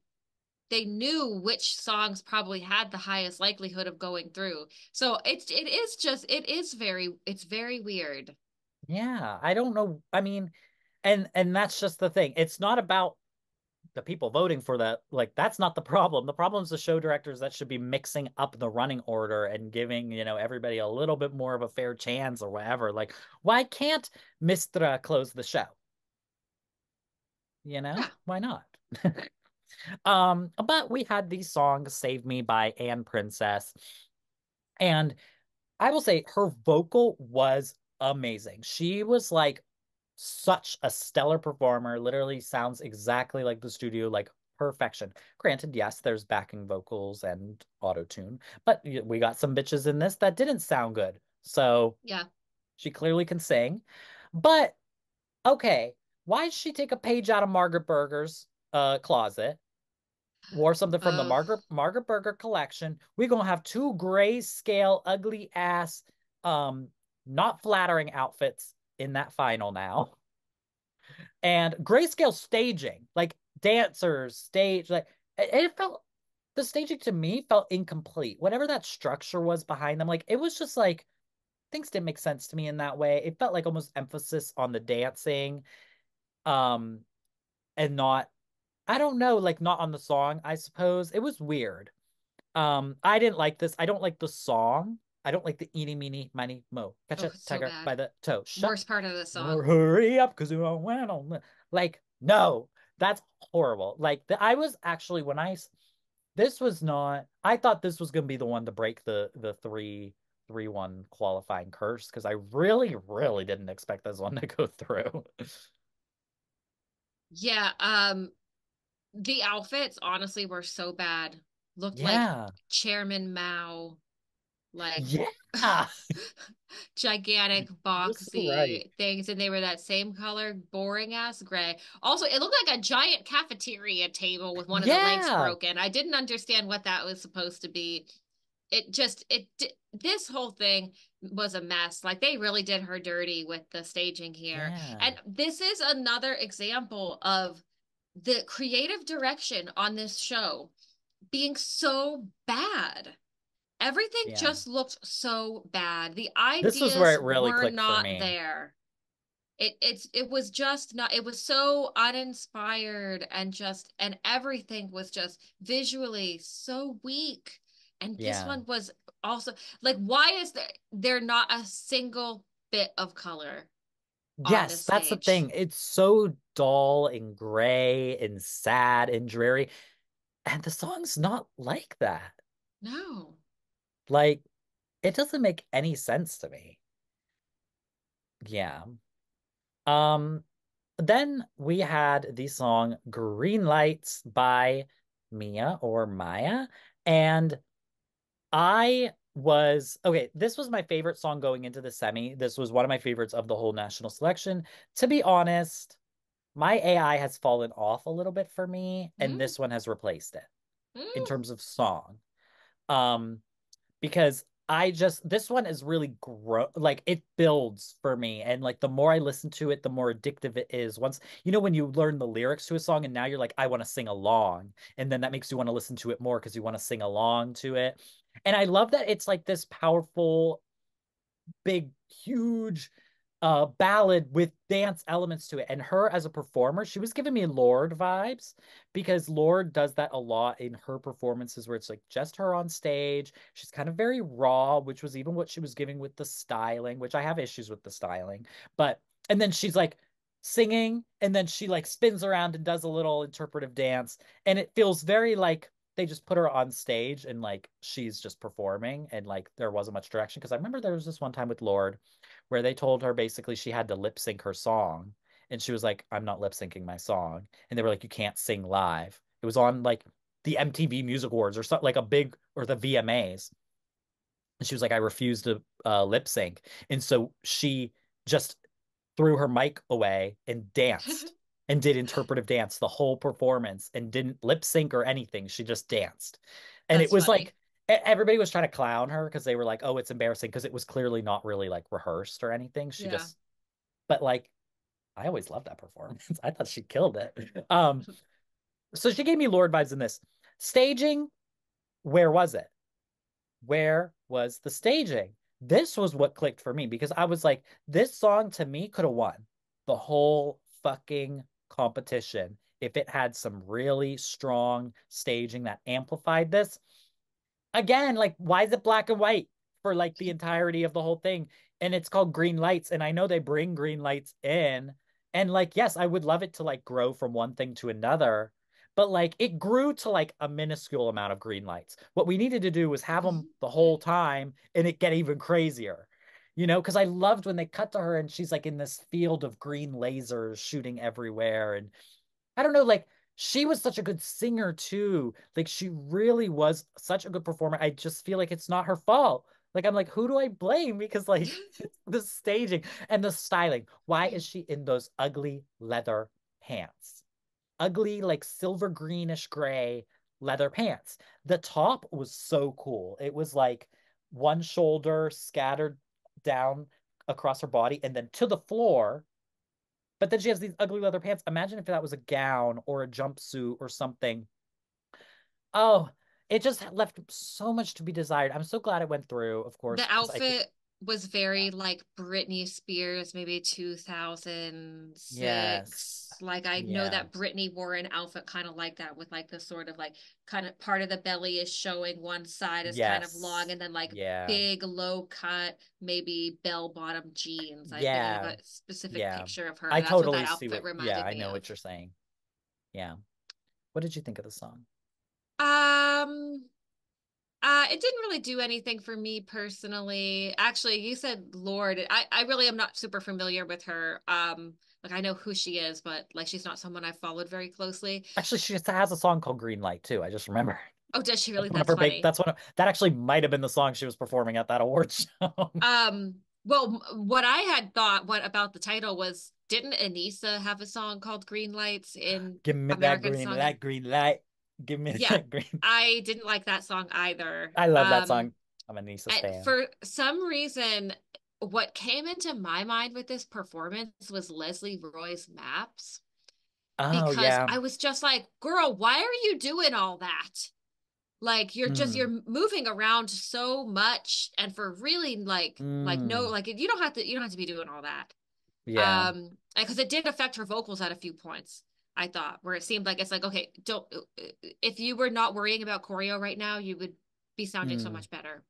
knew which songs probably had the highest likelihood of going through. So it's very weird. Yeah, I don't know. I mean, and that's just the thing. It's not about the people voting for that. Like, that's not the problem. The problem is the show directors that should be mixing up the running order and giving, you know, everybody a little bit more of a fair chance or whatever. Like, why can't Mistra close the show? You know, why not? But we had the song Save Me by Anne Princess, and I will say her vocal was amazing. She was like such a stellar performer, literally sounds exactly like the studio, like perfection. Granted, yes, there's backing vocals and auto-tune, but we got some bitches in this that didn't sound good. So yeah, she clearly can sing. But okay, why did she take a page out of Margaret Berger's closet? Wore something from the Margaret Berger collection. We're gonna have two grayscale ugly ass not flattering outfits in that final now. And grayscale staging, like dancers, stage, like it felt, the staging to me felt incomplete. Whatever that structure was behind them, like it was just like, things didn't make sense to me in that way. It felt like almost emphasis on the dancing and not, I don't know, like not on the song, I suppose. It was weird. I didn't like this. I don't like the song. I don't like the eeny, meeny, miny, mo. Catch a tiger by the toe. Worst part of the song. Hurry up, because we went on. Like, no, that's horrible. Like, I was actually, when I, this was not, I thought this was going to be the one to break the 3-1 qualifying curse, because I really didn't expect this one to go through. Yeah, the outfits honestly were so bad. Looked like Chairman Mao, like gigantic boxy things, and they were that same color, boring ass gray. Also, it looked like a giant cafeteria table with one of the legs broken. I didn't understand what that was supposed to be. It just, this whole thing was a mess. Like, they really did her dirty with the staging here. Yeah. And this is another example of the creative direction on this show being so bad. Everything just looked so bad. The ideas were not there. It was just not, it was so uninspired, and just, and everything was just visually so weak. And this one was also, like, why is there not a single bit of color? Yes, that's the thing. It's so dull and gray and sad and dreary. And the song's not like that. No. Like, it doesn't make any sense to me. Yeah. Then we had the song Green Lights by Mia or Maya. And I was, okay, this was my favorite song going into the semi. This was one of my favorites of the whole national selection. To be honest, my AI has fallen off a little bit for me, and this one has replaced it in terms of song. Because I just, this one is really, like, it builds for me. And, like, the more I listen to it, the more addictive it is. Once, you know, when you learn the lyrics to a song and now you're like, I want to sing along. And then that makes you want to listen to it more because you want to sing along to it. And I love that it's, like, this powerful, big, huge ballad with dance elements to it. And her as a performer, she was giving me Lorde vibes, because Lorde does that a lot in her performances, where it's, like, just her on stage. She's kind of very raw, which was even what she was giving with the styling, which I have issues with the styling. But, and then she's, like, singing, and then she, like, spins around and does a little interpretive dance. And it feels very, like, they just put her on stage and, like, she's just performing, and, like, there wasn't much direction. Because I remember there was this one time with Lorde where they told her basically she had to lip sync her song, and she was like, I'm not lip syncing my song. And they were like, you can't sing live. It was on, like, the MTV Music Awards or something, like a big, or the VMAs. And she was like, I refuse to lip sync. And so she just threw her mic away and danced. And did interpretive dance the whole performance, and didn't lip sync or anything. She just danced. And it was funny. Like, everybody was trying to clown her because they were like, oh, it's embarrassing, because it was clearly not really, like, rehearsed or anything. She just, but, like, I always loved that performance. I thought she killed it. So she gave me Lorde vibes in this. Staging, where was it? Where was the staging? This was what clicked for me, because I was like, this song to me could have won the whole fucking competition if it had some really strong staging that amplified this. Again, like, why is it black and white for, like, the entirety of the whole thing? And it's called Green Lights, and I know they bring green lights in, and, like, yes, I would love it to, like, grow from one thing to another, but, like, it grew to, like, a minuscule amount of green lights. What we needed to do was have them the whole time, and it get even crazier. You know, because I loved when they cut to her and she's, like, in this field of green lasers shooting everywhere. And I don't know, like, she was such a good singer too. Like, she really was such a good performer. I just feel like it's not her fault. Like, I'm like, who do I blame? Because, like, the staging and the styling. Why is she in those ugly leather pants? Ugly, like, silver greenish gray leather pants. The top was so cool. It was, like, one shoulder scattered down across her body and then to the floor. But then she has these ugly leather pants. Imagine if that was a gown or a jumpsuit or something. Oh, it just left so much to be desired. I'm so glad it went through, of course. The outfit was very like Britney Spears, maybe 2006. Yes. Like I know that Britney wore an outfit kind of like that with like the sort of like kind of part of the belly is showing, one side is kind of long, and then like big low cut, maybe bell bottom jeans. I think of a specific picture of her. I totally see what that outfit reminded me of. Yeah, I know what you're saying. Yeah. What did you think of the song? It didn't really do anything for me personally. Actually, you said Lorde. I really am not super familiar with her. Like I know who she is, but like she's not someone I followed very closely. Actually, she has a song called Green Light too. I just remember. Oh, does she really? That's funny. That's one of, that actually might have been the song she was performing at that awards show. Well, what I had thought about the title was, didn't Anissa have a song called Green Lights in Give me American that green, song? That green light. Give me that green. I didn't like that song either. I love that song. I'm a Nisa fan. For some reason, what came into my mind with this performance was Leslie Roy's Maps. Oh, because I was just like, girl, why are you doing all that? Like you're just you're moving around so much, and for really like no, like you don't have to be doing all that. Yeah. Because it did affect her vocals at a few points, I thought, where it seemed like it's like, okay, don't, if you were not worrying about choreo right now, you would be sounding so much better.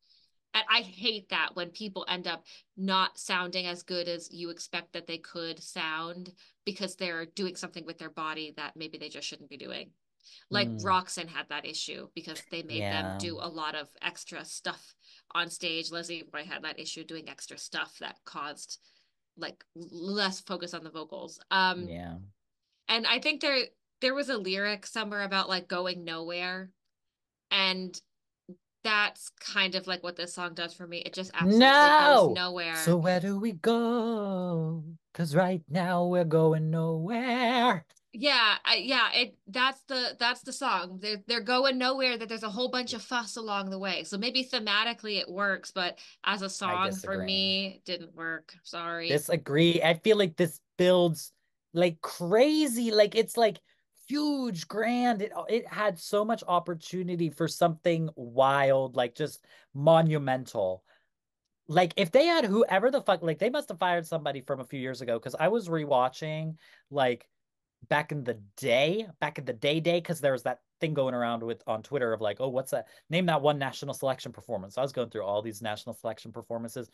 And I hate that when people end up not sounding as good as you expect that they could sound because they're doing something with their body that maybe they just shouldn't be doing. Like Roxanne had that issue because they made them do a lot of extra stuff on stage. Leslie Roy had that issue doing extra stuff that caused like less focus on the vocals. And I think there was a lyric somewhere about like going nowhere, and that's kind of like what this song does for me. It just absolutely goes nowhere. So where do we go? Because right now we're going nowhere. Yeah, that's the song. They're going nowhere. That there's a whole bunch of fuss along the way. So maybe thematically it works, but as a song for me, didn't work. Sorry. Disagree. I feel like this builds like crazy, like it's like huge, grand. It had so much opportunity for something wild, like just monumental. Like if they had whoever the fuck, like they must have fired somebody from a few years ago, because I was rewatching like back in the day, because there was that thing going around with on Twitter of like, oh, what's that? Name that one national selection performance. So I was going through all these national selection performances,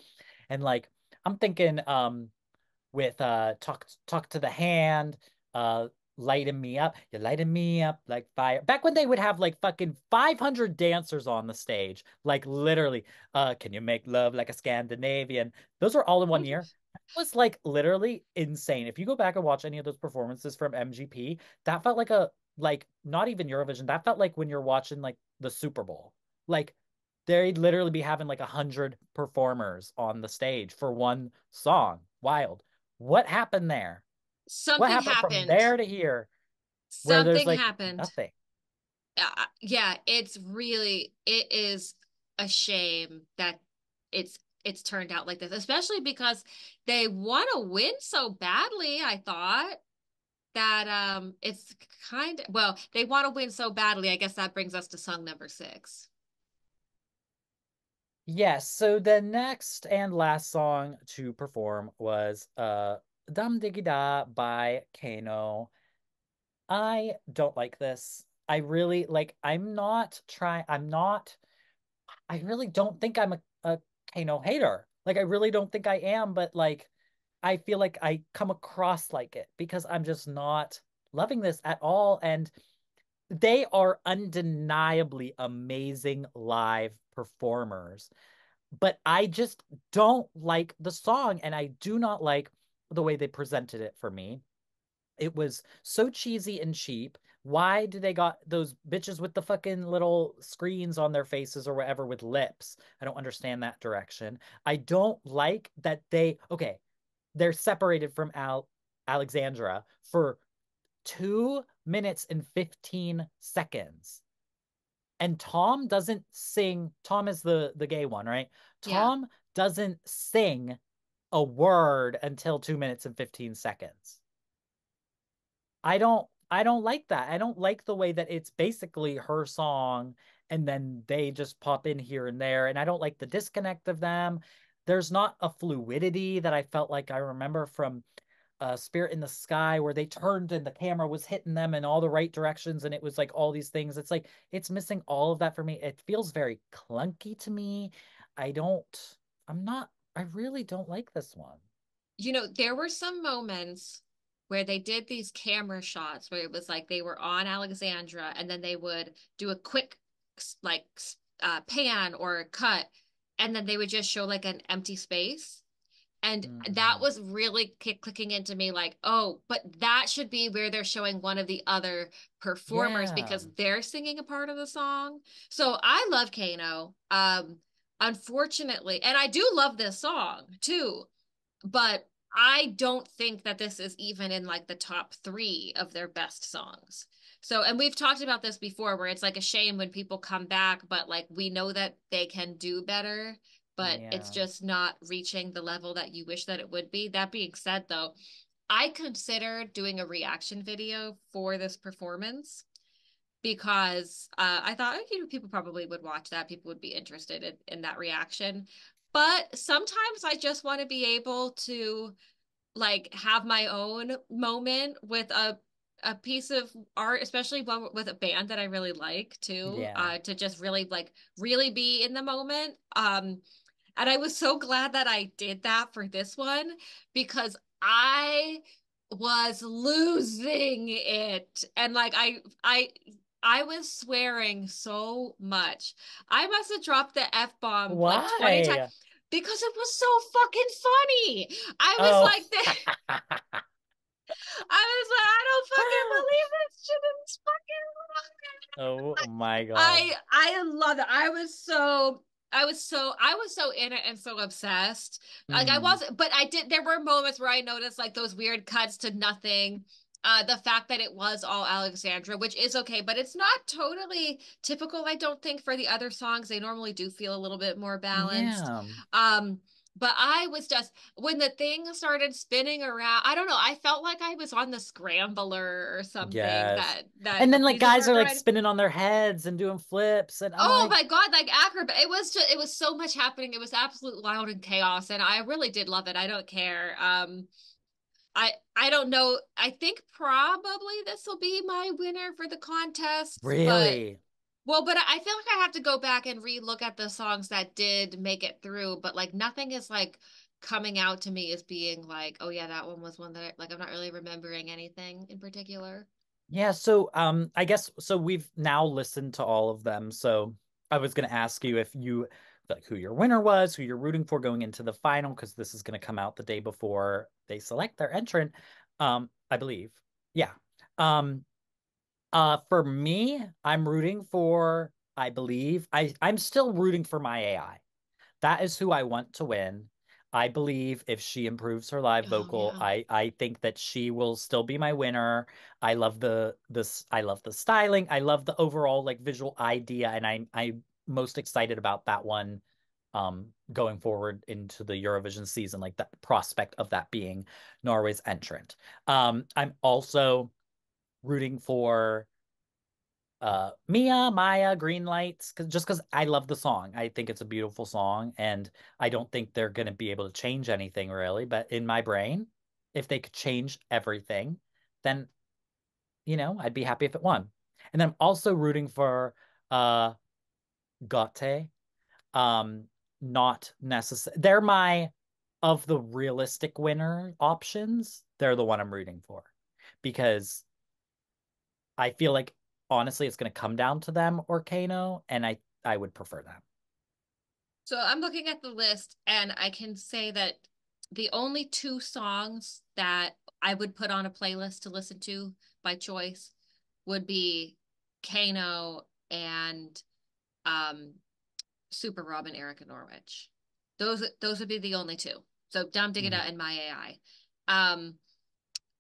and like I'm thinking, with talk to the hand, lighting me up, you're lighting me up like fire. Back when they would have like fucking 500 dancers on the stage, like literally, can you make love like a Scandinavian? Those are all in one year. It was like literally insane. If you go back and watch any of those performances from MGP, that felt like not even Eurovision. That felt like when you're watching like the Super Bowl. Like they'd literally be having like 100 performers on the stage for one song. Wild. What happened there? What happened from there to here? Something like happened. Nothing. Yeah, it is a shame that it's turned out like this, especially because they want to win so badly. I thought that it's kind of, well, they want to win so badly. I guess that brings us to song number 6. Yes, so the next and last song to perform was Dum Diggy Da by Kano. I don't like this. I really, like, I really don't think I'm a Kano hater. Like, I really don't think I am, but, like, I feel like I come across like it because I'm just not loving this at all. And they are undeniably amazing live performers, but I just don't like the song, and I do not like the way they presented it. For me, it was so cheesy and cheap. Why do they got those bitches with the fucking little screens on their faces or whatever with lips? I don't understand that direction. I don't like that they're separated from Alexandra for 2 minutes and 15 seconds. And Tom doesn't sing. Tom is the gay one, right? Tom doesn't sing a word until 2 minutes and 15 seconds. I don't like that. I don't like the way that it's basically her song and then they just pop in here and there. And I don't like the disconnect of them. There's not a fluidity that I felt like I remember from Spirit in the Sky, where they turned and the camera was hitting them in all the right directions. And it was like all these things. It's like, it's missing all of that for me. It feels very clunky to me. I really don't like this one. You know, there were some moments where they did these camera shots where it was like they were on Alexandra and then they would do a quick like pan or cut, and then they would just show like an empty space. And that was really clicking into me, like, oh, but that should be where they're showing one of the other performers, because they're singing a part of the song. So I love Kano, unfortunately. And I do love this song too, but I don't think that this is even in like the top 3 of their best songs. So, and we've talked about this before, where it's like a shame when people come back, but like we know that they can do better, but it's just not reaching the level that you wish that it would be. That being said though, I considered doing a reaction video for this performance, because I thought, you know, people probably would watch that. People would be interested in that reaction. But sometimes I just want to be able to like have my own moment with a piece of art, especially one with a band that I really like too, to just really like really be in the moment. And I was so glad that I did that for this one, because I was losing it. And like I was swearing so much. I must have dropped the F-bomb like 20 times because it was so fucking funny. I was like this. I was like, I don't fucking believe this shit is fucking funny. Oh my God. I love it. I was so in it and so obsessed. Like I wasn't, but I did, there were moments where I noticed like those weird cuts to nothing. The fact that it was all Alexandra, which is okay, but it's not totally typical, I don't think, for the other songs. They normally do feel a little bit more balanced. Yeah. But I was just, when the thing started spinning around, I don't know, I felt like I was on the Scrambler or something. Yes. That and then like guys are like spinning on their heads and doing flips. And oh my God, like acrobat. It was just, it was so much happening. It was absolute loud and chaos. And I really did love it. I don't care. I don't know. I think probably this will be my winner for the contest. Really? But I feel like I have to go back and re-look at the songs that did make it through, but like nothing is like coming out to me as being like, oh yeah, that one was one that I'm not really remembering anything in particular. Yeah. So I guess, so we've now listened to all of them. So I was going to ask you if you, like, who your winner was, who you're rooting for going into the final, because this is going to come out the day before they select their entrant, I believe. Yeah. For me, I'm rooting for, I believe, I'm still rooting for my AI. That is who I want to win. I believe if she improves her live vocal, I think that she will still be my winner. I love I love the styling. I love the overall like visual idea, and I'm most excited about that one going forward into the Eurovision season, like the prospect of that being Norway's entrant. I'm also rooting for Maya, Green Lights, just because I love the song. I think it's a beautiful song, and I don't think they're going to be able to change anything really, but in my brain, if they could change everything, then, you know, I'd be happy if it won. And then I'm also rooting for Gåte. Not necessary. They're my, of the realistic winner options, they're the one I'm rooting for, because I feel like honestly it's going to come down to them or Kano, and I would prefer them. So I'm looking at the list, and I can say that the only 2 songs that I would put on a playlist to listen to by choice would be Kano and Super Robin, Erica Norwich. Those would be the only 2. So Dom Digida and My AI.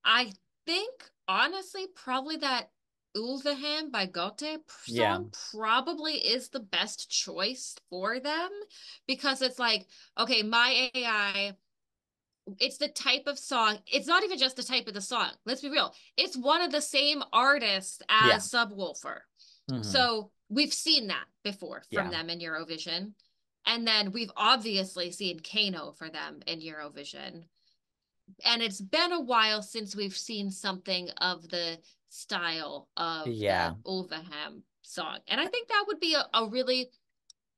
I think honestly probably that Ulvaheim by Gåte song probably is the best choice for them, because it's like, okay, My AI It's the type of song. It's not even just the type of the song. Let's be real. It's one of the same artists as Subwoofer. Mm-hmm. So we've seen that before from them in Eurovision. And then we've obviously seen Kano for them in Eurovision. And it's been a while since we've seen something of the style of the Ulvaheim song. And I think that would be a really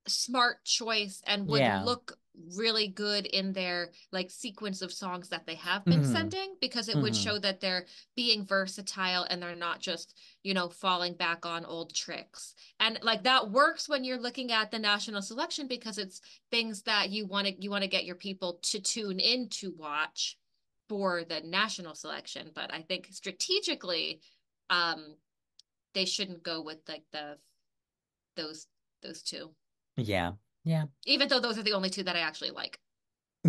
smart choice and would look really good in their like sequence of songs that they have been sending, because it would show that they're being versatile and they're not just, you know, falling back on old tricks. And like that works when you're looking at the national selection, because it's things that you want to get your people to tune in to watch for the national selection. But I think strategically they shouldn't go with like those two. Yeah. Even though those are the only two that I actually like.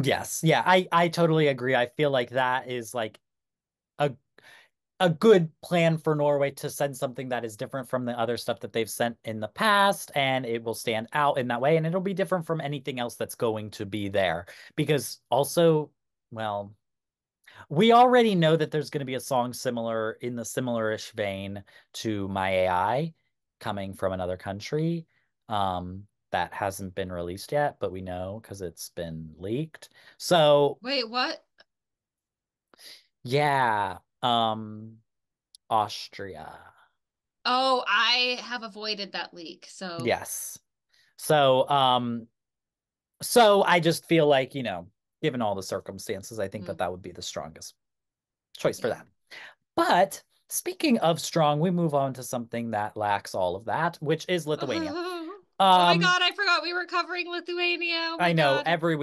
Yes. Yeah, I totally agree. I feel like that is like a good plan for Norway to send something that is different from the other stuff that they've sent in the past, and it will stand out in that way, and it'll be different from anything else that's going to be there. Because also, well, we already know that there's going to be a song similar in the similar-ish vein to My AI coming from another country. That hasn't been released yet, but we know because it's been leaked. So wait, what? Yeah. Austria. Oh, I have avoided that leak. So yes. So I just feel like, you know, given all the circumstances, I think that would be the strongest choice for that. But speaking of strong, we move on to something that lacks all of that, which is Lithuania. Oh my God, I forgot we were covering Lithuania. Oh I know, God. Every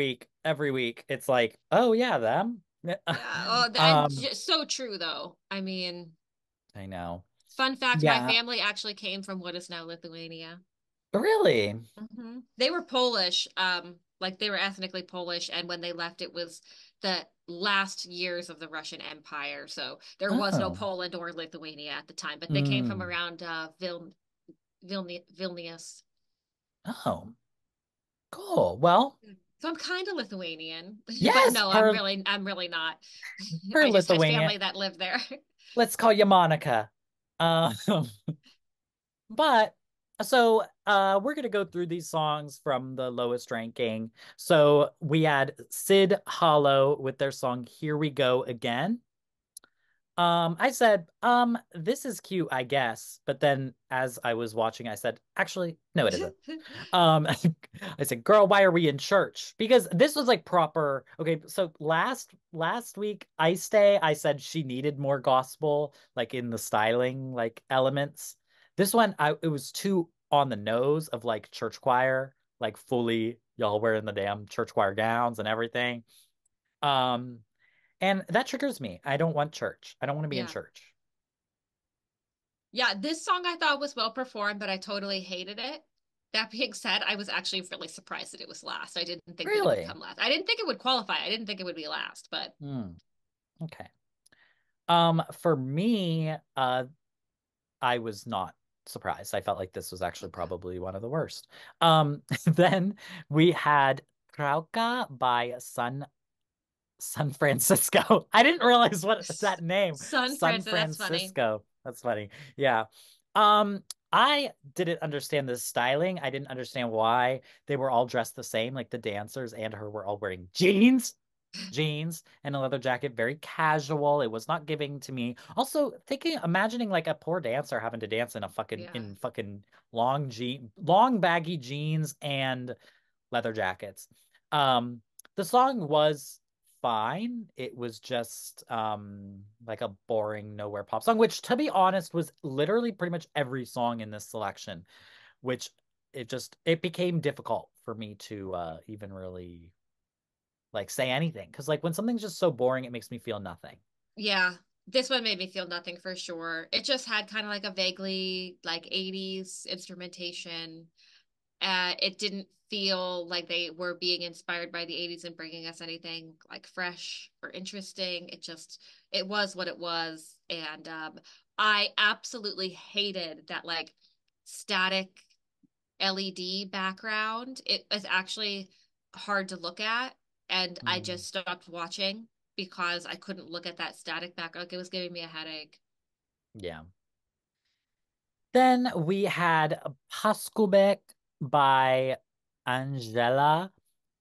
week. It's like, oh yeah, them. Yeah, so true though. I mean. I know. Fun fact, my family actually came from what is now Lithuania. Really? Mm-hmm. They were Polish, like they were ethnically Polish. And when they left, it was the last years of the Russian Empire. So there was no Poland or Lithuania at the time, but they came from around Vilnius. Oh, cool. Well, so I'm kind of Lithuanian. Yes, but no, I'm really not. I just had family that lived there. Let's call you Monica. But we're gonna go through these songs from the lowest ranking. So we had Sid Hollow with their song "Here We Go Again." I said, this is cute, I guess. But then as I was watching, I said, actually, no, it isn't. I said, girl, why are we in church? Because this was like proper. Okay. So last week, Ice Day, I said she needed more gospel, like in the styling, like elements. This one, it was too on the nose of like church choir, like fully y'all wearing the damn church choir gowns and everything. And that triggers me. I don't want church. I don't want to be in church. Yeah, this song I thought was well performed, but I totally hated it. That being said, I was actually really surprised that it was last. I didn't think it would come last. I didn't think it would qualify. I didn't think it would be last, but. Okay. For me, I was not surprised. I felt like this was actually probably one of the worst. Then we had Trauka by San Francisco. I didn't realize what that name. San Francisco. That's funny. Yeah. I didn't understand the styling. I didn't understand why they were all dressed the same. Like the dancers and her were all wearing jeans and a leather jacket. Very casual. It was not giving to me. Also imagining like a poor dancer having to dance in a fucking long baggy jeans and leather jackets. The song was fine. It was just like a boring nowhere pop song, which to be honest was literally pretty much every song in this selection, which it became difficult for me to even really like say anything, because like when something's just so boring it makes me feel nothing. This one made me feel nothing for sure. It just had kind of like a vaguely like 80s instrumentation. It didn't feel like they were being inspired by the 80s and bringing us anything like fresh or interesting. It was what it was. And I absolutely hated that like static LED background. It was actually hard to look at. and I just stopped watching because I couldn't look at that static background. It was giving me a headache. Yeah. Then we had Paskubek by Angela.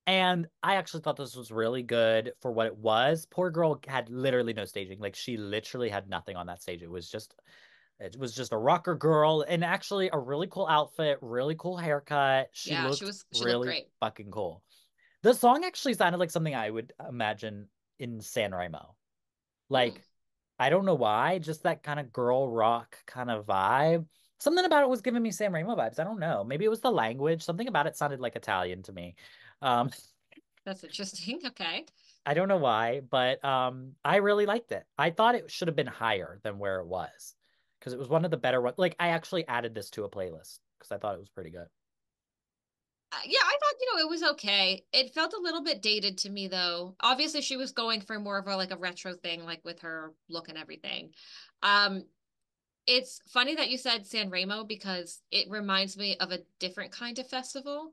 And I actually thought this was really good for what it was. Poor girl had literally no staging. Like, she literally had nothing on that stage. It was just a rocker girl, and actually a really cool outfit, really cool haircut. She looked great. Fucking cool. The song actually sounded like something I would imagine in Sanremo. Like, I don't know why, just that kind of girl rock kind of vibe. Something about it was giving me Sanremo vibes. I don't know. Maybe it was the language. Something about it sounded like Italian to me. That's interesting. Okay. I don't know why, but I really liked it. I thought it should have been higher than where it was, because it was one of the better ones. Like, I actually added this to a playlist because I thought it was pretty good. Yeah, I thought, it was okay. It felt a little bit dated to me, though. Obviously, she was going for more of a retro thing, like with her look and everything. It's funny that you said Sanremo, because it reminds me of a different kind of festival,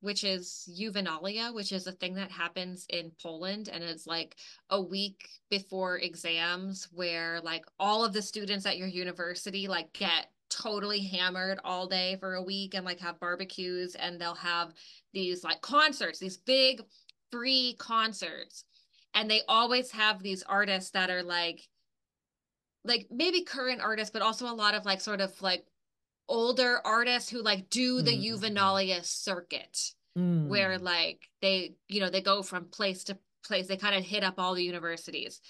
which is Juvenalia, which is a thing that happens in Poland. And it's like a week before exams where all of the students at your university get totally hammered all day for a week and have barbecues, and they'll have these concerts, these big free concerts. And they always have these artists that are like maybe current artists, but also a lot of sort of older artists who do the Juvenalia circuit, where they they go from place to place. They kind of hit up all the universities.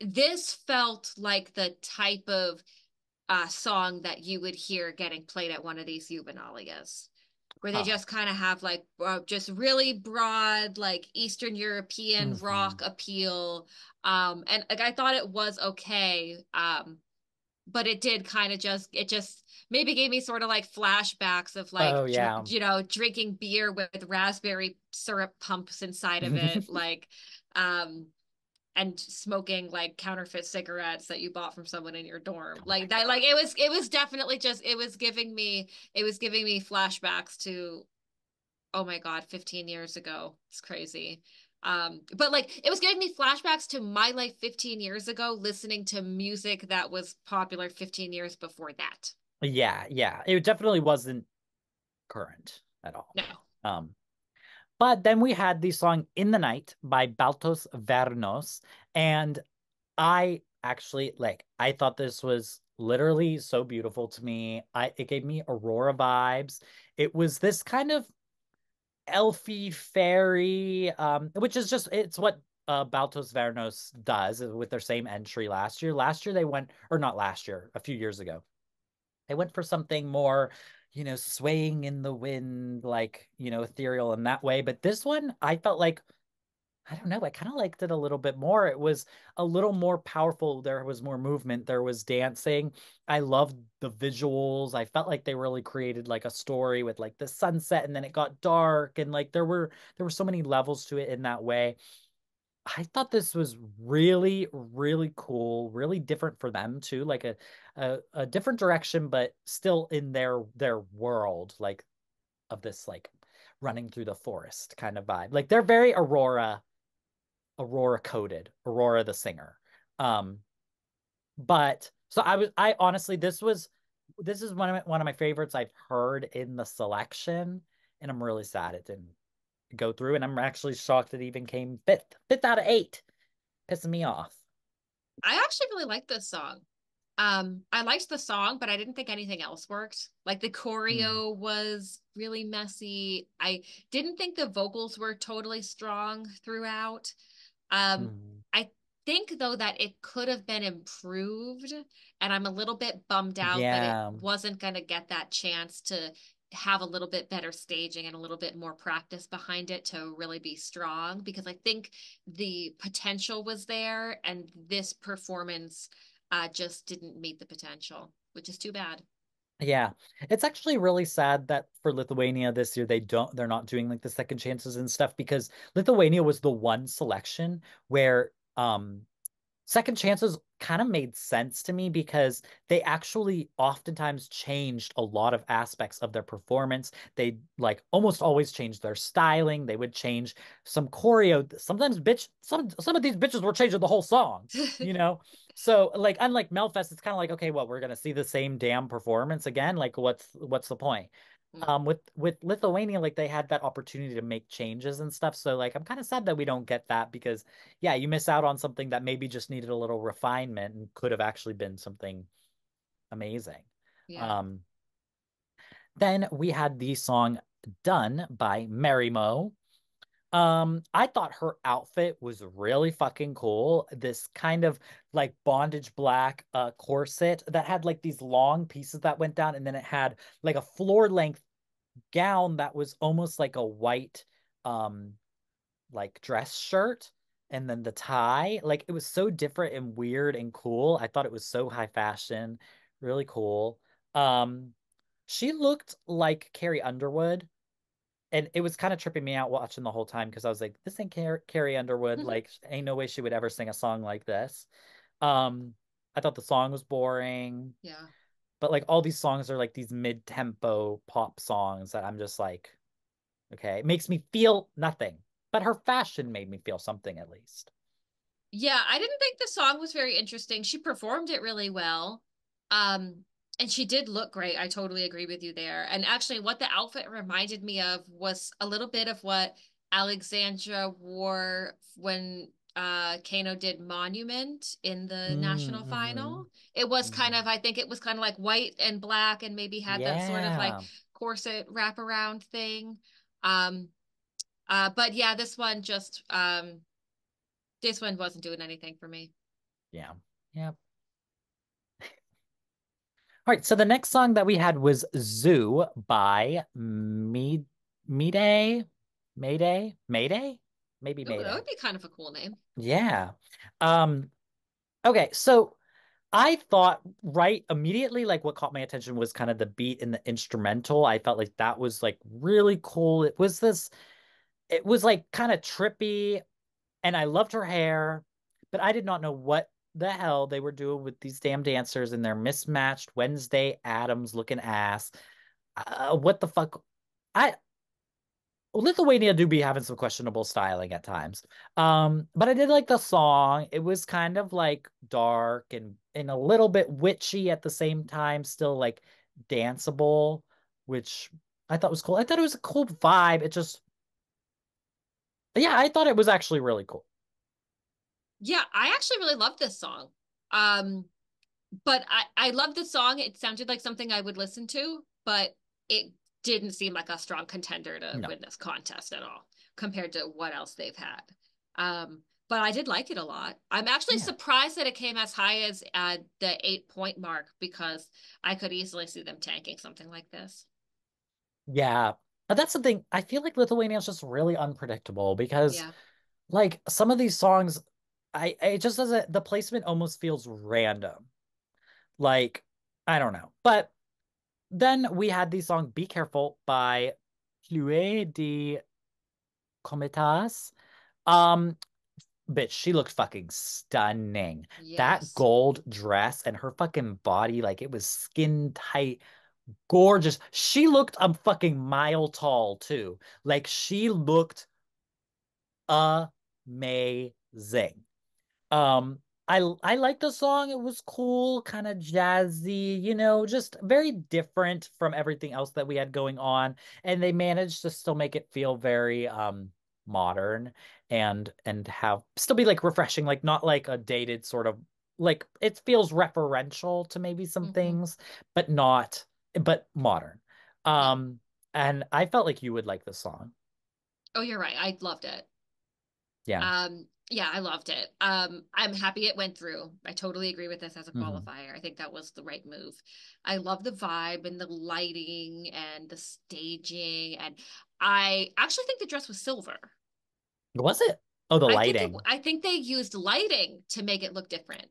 This felt like the type of song that you would hear getting played at one of these Juvenalias, where they just kind of have just really broad Eastern European rock appeal, and I thought it was okay. But it did kind of just maybe gave me sort of flashbacks of drinking beer with raspberry syrup pumps inside of it, and smoking counterfeit cigarettes that you bought from someone in your dorm. It was giving me flashbacks to, oh my God, 15 years ago. It's crazy. But it was giving me flashbacks to my life 15 years ago, listening to music that was popular 15 years before that. Yeah. It definitely wasn't current at all. No. But then we had the song In the Night by Baltos Varnos. And I actually, I thought this was literally so beautiful to me. It gave me Aurora vibes. It was this kind of elfy fairy, which is just, it's what Baltos Varnos does with their same entry last year. A few years ago, they went for something more, swaying in the wind, ethereal in that way. But this one, I felt I don't know, I kind of liked it a little bit more. It was a little more powerful. There was more movement. There was dancing. I loved the visuals. I felt like they really created a story with the sunset, and then it got dark, and there were so many levels to it in that way. I thought this was really, really cool, really different for them too, a different direction, but still in their world, of this running through the forest kind of vibe. They're very Aurora coded, Aurora the singer. I honestly, this is one of my favorites I've heard in the selection, and I'm really sad it didn't go through, and I'm actually shocked it even came fifth out of 8. Pissing me off. I actually really liked this song. I liked the song, but I didn't think anything else worked. The choreo was really messy. I didn't think the vocals were totally strong throughout. I think, though, that it could have been improved, and I'm a little bit bummed out that it wasn't going to get that chance to have a little bit better staging and a little bit more practice behind it to really be strong, because I think the potential was there, and this performance just didn't meet the potential, which is too bad. Yeah, it's actually really sad that for Lithuania this year, they're not doing the second chances and stuff, because Lithuania was the one selection where second chances kind of made sense to me, because they actually oftentimes changed a lot of aspects of their performance. They like almost always changed their styling. They would change some choreo. Sometimes some of these bitches were changing the whole song, you know? So like, unlike Melfest, it's kind of like, okay, well, we're going to see the same damn performance again. Like what's the point? With Lithuania, like they had that opportunity to make changes and stuff. So like, I'm kind of sad that we don't get that, because yeah, you miss out on something that maybe just needed a little refinement and could have actually been something amazing. Yeah. Then we had the song Done by Mary Mo. I thought her outfit was really fucking cool. This kind of like bondage black corset that had like these long pieces that went down, and then it had like a floor length gown that was almost like a white like dress shirt, and then the tie. Like it was so different and weird and cool. I thought it was so high fashion, really cool. She looked like Carrie Underwood. And it was kind of tripping me out watching the whole time, because I was like, this ain't Carrie Underwood. Like, ain't no way she would ever sing a song like this. I thought the song was boring. Yeah. But, like, all these songs are, like, these mid-tempo pop songs that I'm just like, okay. It makes me feel nothing. But her fashion made me feel something, at least. Yeah, I didn't think the song was very interesting. She performed it really well. And she did look great. I totally agree with you there. And actually what the outfit reminded me of was a little bit of what Alexandra wore when Kano did Monument in the national final. It was kind of, I think it was kind of like white and black, and maybe had that sort of like corset wraparound thing. But yeah, this one wasn't doing anything for me. Yeah. Yeah. All right, so the next song that we had was Zoo by Mayday? Maybe Mayday. That would be kind of a cool name. Yeah. Okay, so I thought right immediately, like what caught my attention was kind of the beat and the instrumental. I felt like that was like really cool. It was like kind of trippy, and I loved her hair, but I did not know what the hell they were doing with these damn dancers and their mismatched Wednesday Addams looking ass. What the fuck? Lithuania do be having some questionable styling at times. But I did like the song. It was kind of like dark and a little bit witchy at the same time, still like danceable, which I thought was cool. I thought it was a cool vibe. It just, yeah, I thought it was actually really cool. Yeah, I actually really love this song. But I love the song. It sounded like something I would listen to, but it didn't seem like a strong contender to win this contest at all compared to what else they've had. But I did like it a lot. I'm actually surprised that it came as high as the 8-point mark, because I could easily see them tanking something like this. Yeah, but that's the thing. I feel like Lithuania is just really unpredictable, because like some of these songs, it just doesn't, the placement almost feels random. Like, I don't know. But then we had the song Be Careful by Plue de Cometas. Bitch, she looked fucking stunning. Yes. That gold dress and her fucking body, like it was skin tight, gorgeous. She looked a fucking mile tall too. Like she looked amazing. I like the song. It was cool, kind of jazzy, you know, just very different from everything else that we had going on, and they managed to still make it feel very modern and have still be like refreshing, like not like a dated sort of, like it feels referential to maybe some things, but not, but modern. And I felt like you would like the song. Oh, you're right. I loved it. Yeah. Yeah, I loved it. I'm happy it went through. I totally agree with this as a qualifier. I think that was the right move. I love the vibe and the lighting and the staging. And I actually think the dress was silver. Was it? Oh, the lighting. I think they used lighting to make it look different.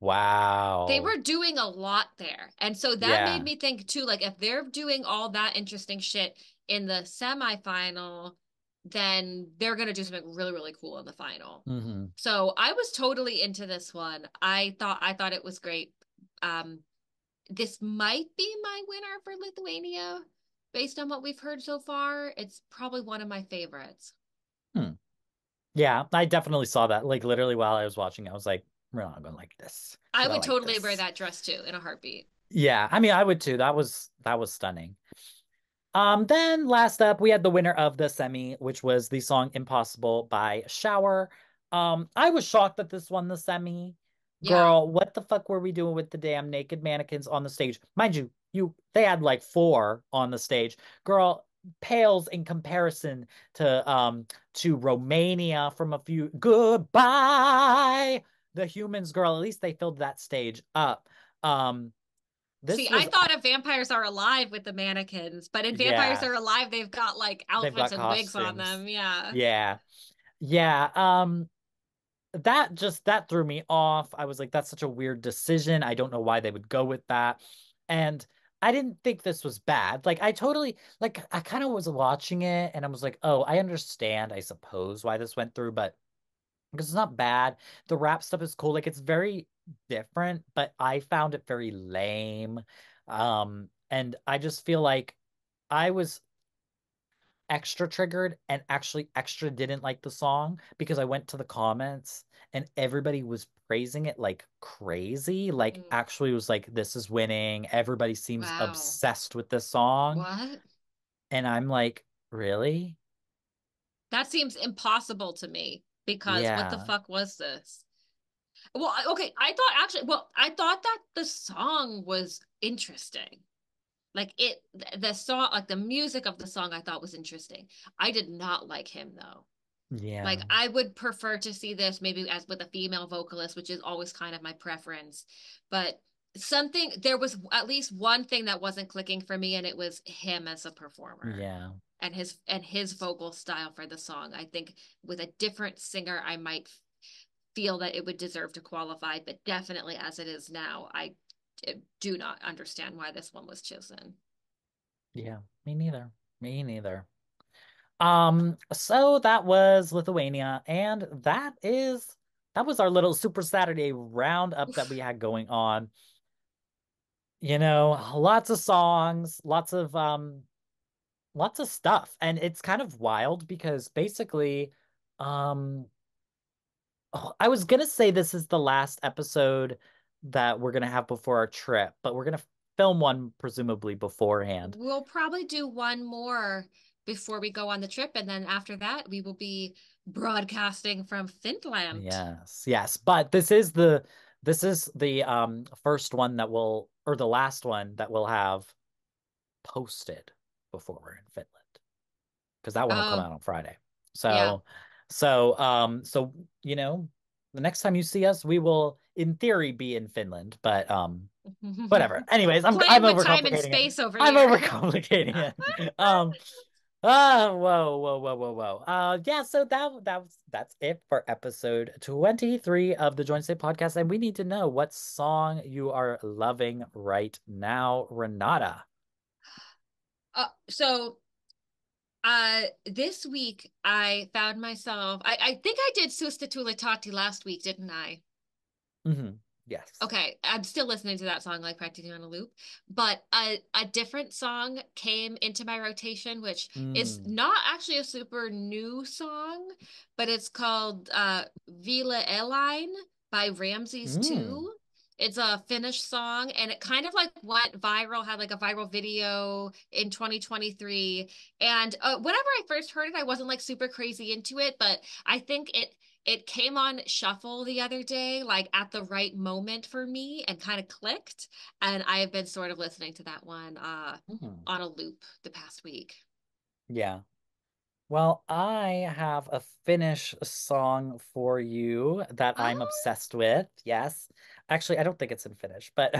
Wow. They were doing a lot there. And so that made me think too, like if they're doing all that interesting shit in the semifinal, then they're going to do something really, really cool in the final. Mm-hmm. So I was totally into this one. I thought it was great. This might be my winner for Lithuania. Based on what we've heard so far, it's probably one of my favorites. Hmm. Yeah, I definitely saw that. Like, literally while I was watching, I was like, we're not going to like this. I would totally wear that dress, too, in a heartbeat. Yeah, I mean, I would, too. That was stunning. Then, last up, we had the winner of the semi, which was the song Impossible by Shower. I was shocked that this won the semi. Girl, yeah. What the fuck were we doing with the damn naked mannequins on the stage? Mind you, they had like 4 on the stage. Girl, pales in comparison to Romania from a few goodbye the humans. Girl, at least they filled that stage up. I thought of Vampires Are Alive with the mannequins, but in Vampires Are Alive they've got like outfits and costumes. Wigs on them. Yeah. That threw me off. I was like, that's such a weird decision. I don't know why they would go with that. And I didn't think this was bad. Like, I totally, like, I kind of was watching it and I was like, oh, I understand, I suppose, why this went through, but because it's not bad. The rap stuff is cool. Like, it's very different, but I found it very lame. And I just feel like I was extra triggered and actually extra didn't like the song because I went to the comments and everybody was praising it like crazy. Like, actually was like, this is winning. Everybody seems obsessed with this song. What? And I'm like, really? That seems impossible to me because what the fuck was this? Well, okay. I thought that the song was interesting. Like, the song, like the music of the song I thought was interesting. I did not like him, though. Yeah. Like, I would prefer to see this maybe as with a female vocalist, which is always kind of my preference. But there was at least one thing that wasn't clicking for me, and it was him as a performer. Yeah. And his vocal style for the song. I think with a different singer, I might feel that it would deserve to qualify, but definitely as it is now, I do not understand why this one was chosen. Yeah, me neither. So that was Lithuania, and that was our little Super Saturday roundup that we had going on. You know, lots of songs, lots of stuff, and it's kind of wild because basically, I was gonna say this is the last episode that we're going to have before our trip, but we're going to film one presumably beforehand. We'll probably do one more before we go on the trip, and then after that we will be broadcasting from Finland. Yes, but this is the first one that will, or the last one that we'll have posted before we're in Finland, because that one will come out on Friday. So you know, the next time you see us, we will, in theory, be in Finland, but whatever. Anyways, I'm overcomplicating time and space over here. I'm overcomplicating it. Whoa. So that's it for episode 23 of the Joint Slay Podcast, and we need to know what song you are loving right now, Renata. This week I found myself, I think I did Susta Tuletati last week, didn't I? Mm-hmm. Yes. Okay. I'm still listening to that song, like practically on a loop, but a different song came into my rotation, which is not actually a super new song, but it's called Ville Eläin by Ramses 2. It's a Finnish song, and it kind of like went viral, had like a viral video in 2023. And whenever I first heard it, I wasn't like super crazy into it, but I think it came on shuffle the other day, like at the right moment for me, and kind of clicked. And I have been sort of listening to that one on a loop the past week. Yeah. Well, I have a Finnish song for you that I'm obsessed with. Yes. Actually, I don't think it's in Finnish, but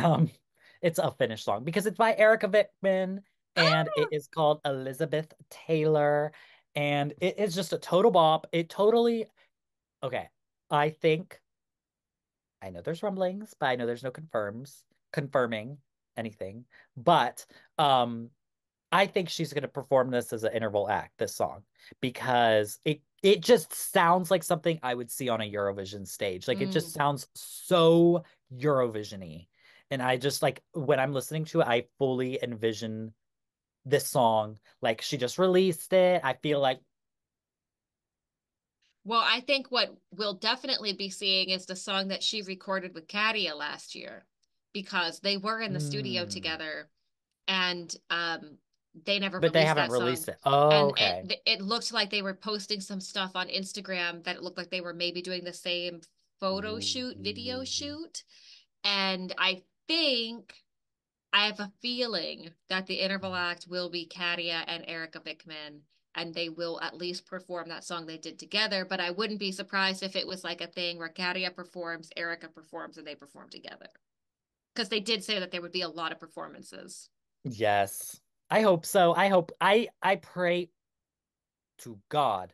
it's a Finnish song because it's by Erika Vikman, and it is called Elizabeth Taylor, and it is just a total bop. Okay, I think, I know there's rumblings, but I know there's no confirming anything, but I think she's going to perform this as an interval act, this song, because it just sounds like something I would see on a Eurovision stage. Like, it just sounds so Eurovision-y. And I just, like, when I'm listening to it, I fully envision this song. Like, she just released it. I feel like... Well, I think what we'll definitely be seeing is the song that she recorded with Katia last year, because they were in the studio together, and they never but released they haven't that released song. It oh and okay it looked like they were posting some stuff on Instagram that it looked like they were maybe doing the same photo shoot, video shoot, and I have a feeling that the interval act will be Katia and Erika Vikman, and they will at least perform that song they did together. But I wouldn't be surprised if it was like a thing where Katia performs, Erika performs, and they perform together, because they did say that there would be a lot of performances. Yes, I hope so. I pray to God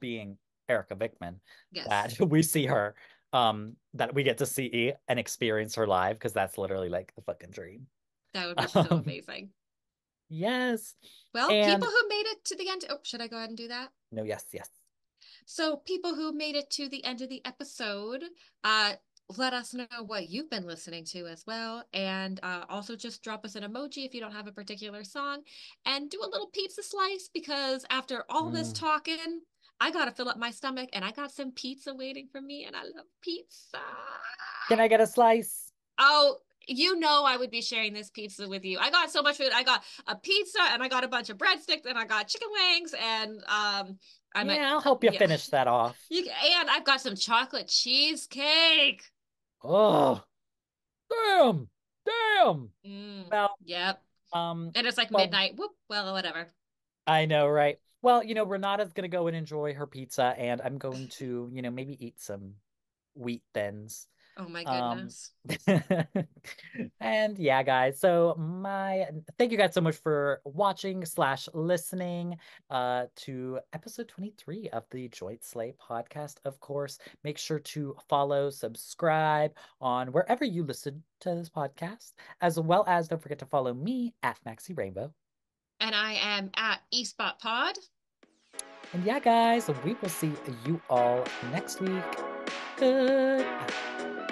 being Erika Vikman, yes, that we see her, that we get to see and experience her live, because that's literally like the fucking dream. That would be so amazing. Yes. Well, people who made it to the end. Oh, should I go ahead and do that? No, yes. So people who made it to the end of the episode, let us know what you've been listening to as well, and also just drop us an emoji if you don't have a particular song, and do a little pizza slice, because after all this talking, I gotta fill up my stomach, and I got some pizza waiting for me, and I love pizza. Can I get a slice? Oh, you know I would be sharing this pizza with you. I got so much food. I got a pizza, and I got a bunch of breadsticks, and I got chicken wings, and I'll help you finish that off. And I've got some chocolate cheesecake. Oh, damn. Well, yep. And it's like midnight. Whatever. I know, right? Well, Renata's going to go and enjoy her pizza, and I'm going to, maybe eat some wheat thins. Oh my goodness. And yeah, guys. So thank you guys so much for watching / listening to episode 23 of the Joint Slay podcast. Of course, make sure to follow, subscribe on wherever you listen to this podcast, as well as don't forget to follow me at Maxxy Rainbow. And I am at ESpotPod. And yeah, guys, we will see you all next week. Good night.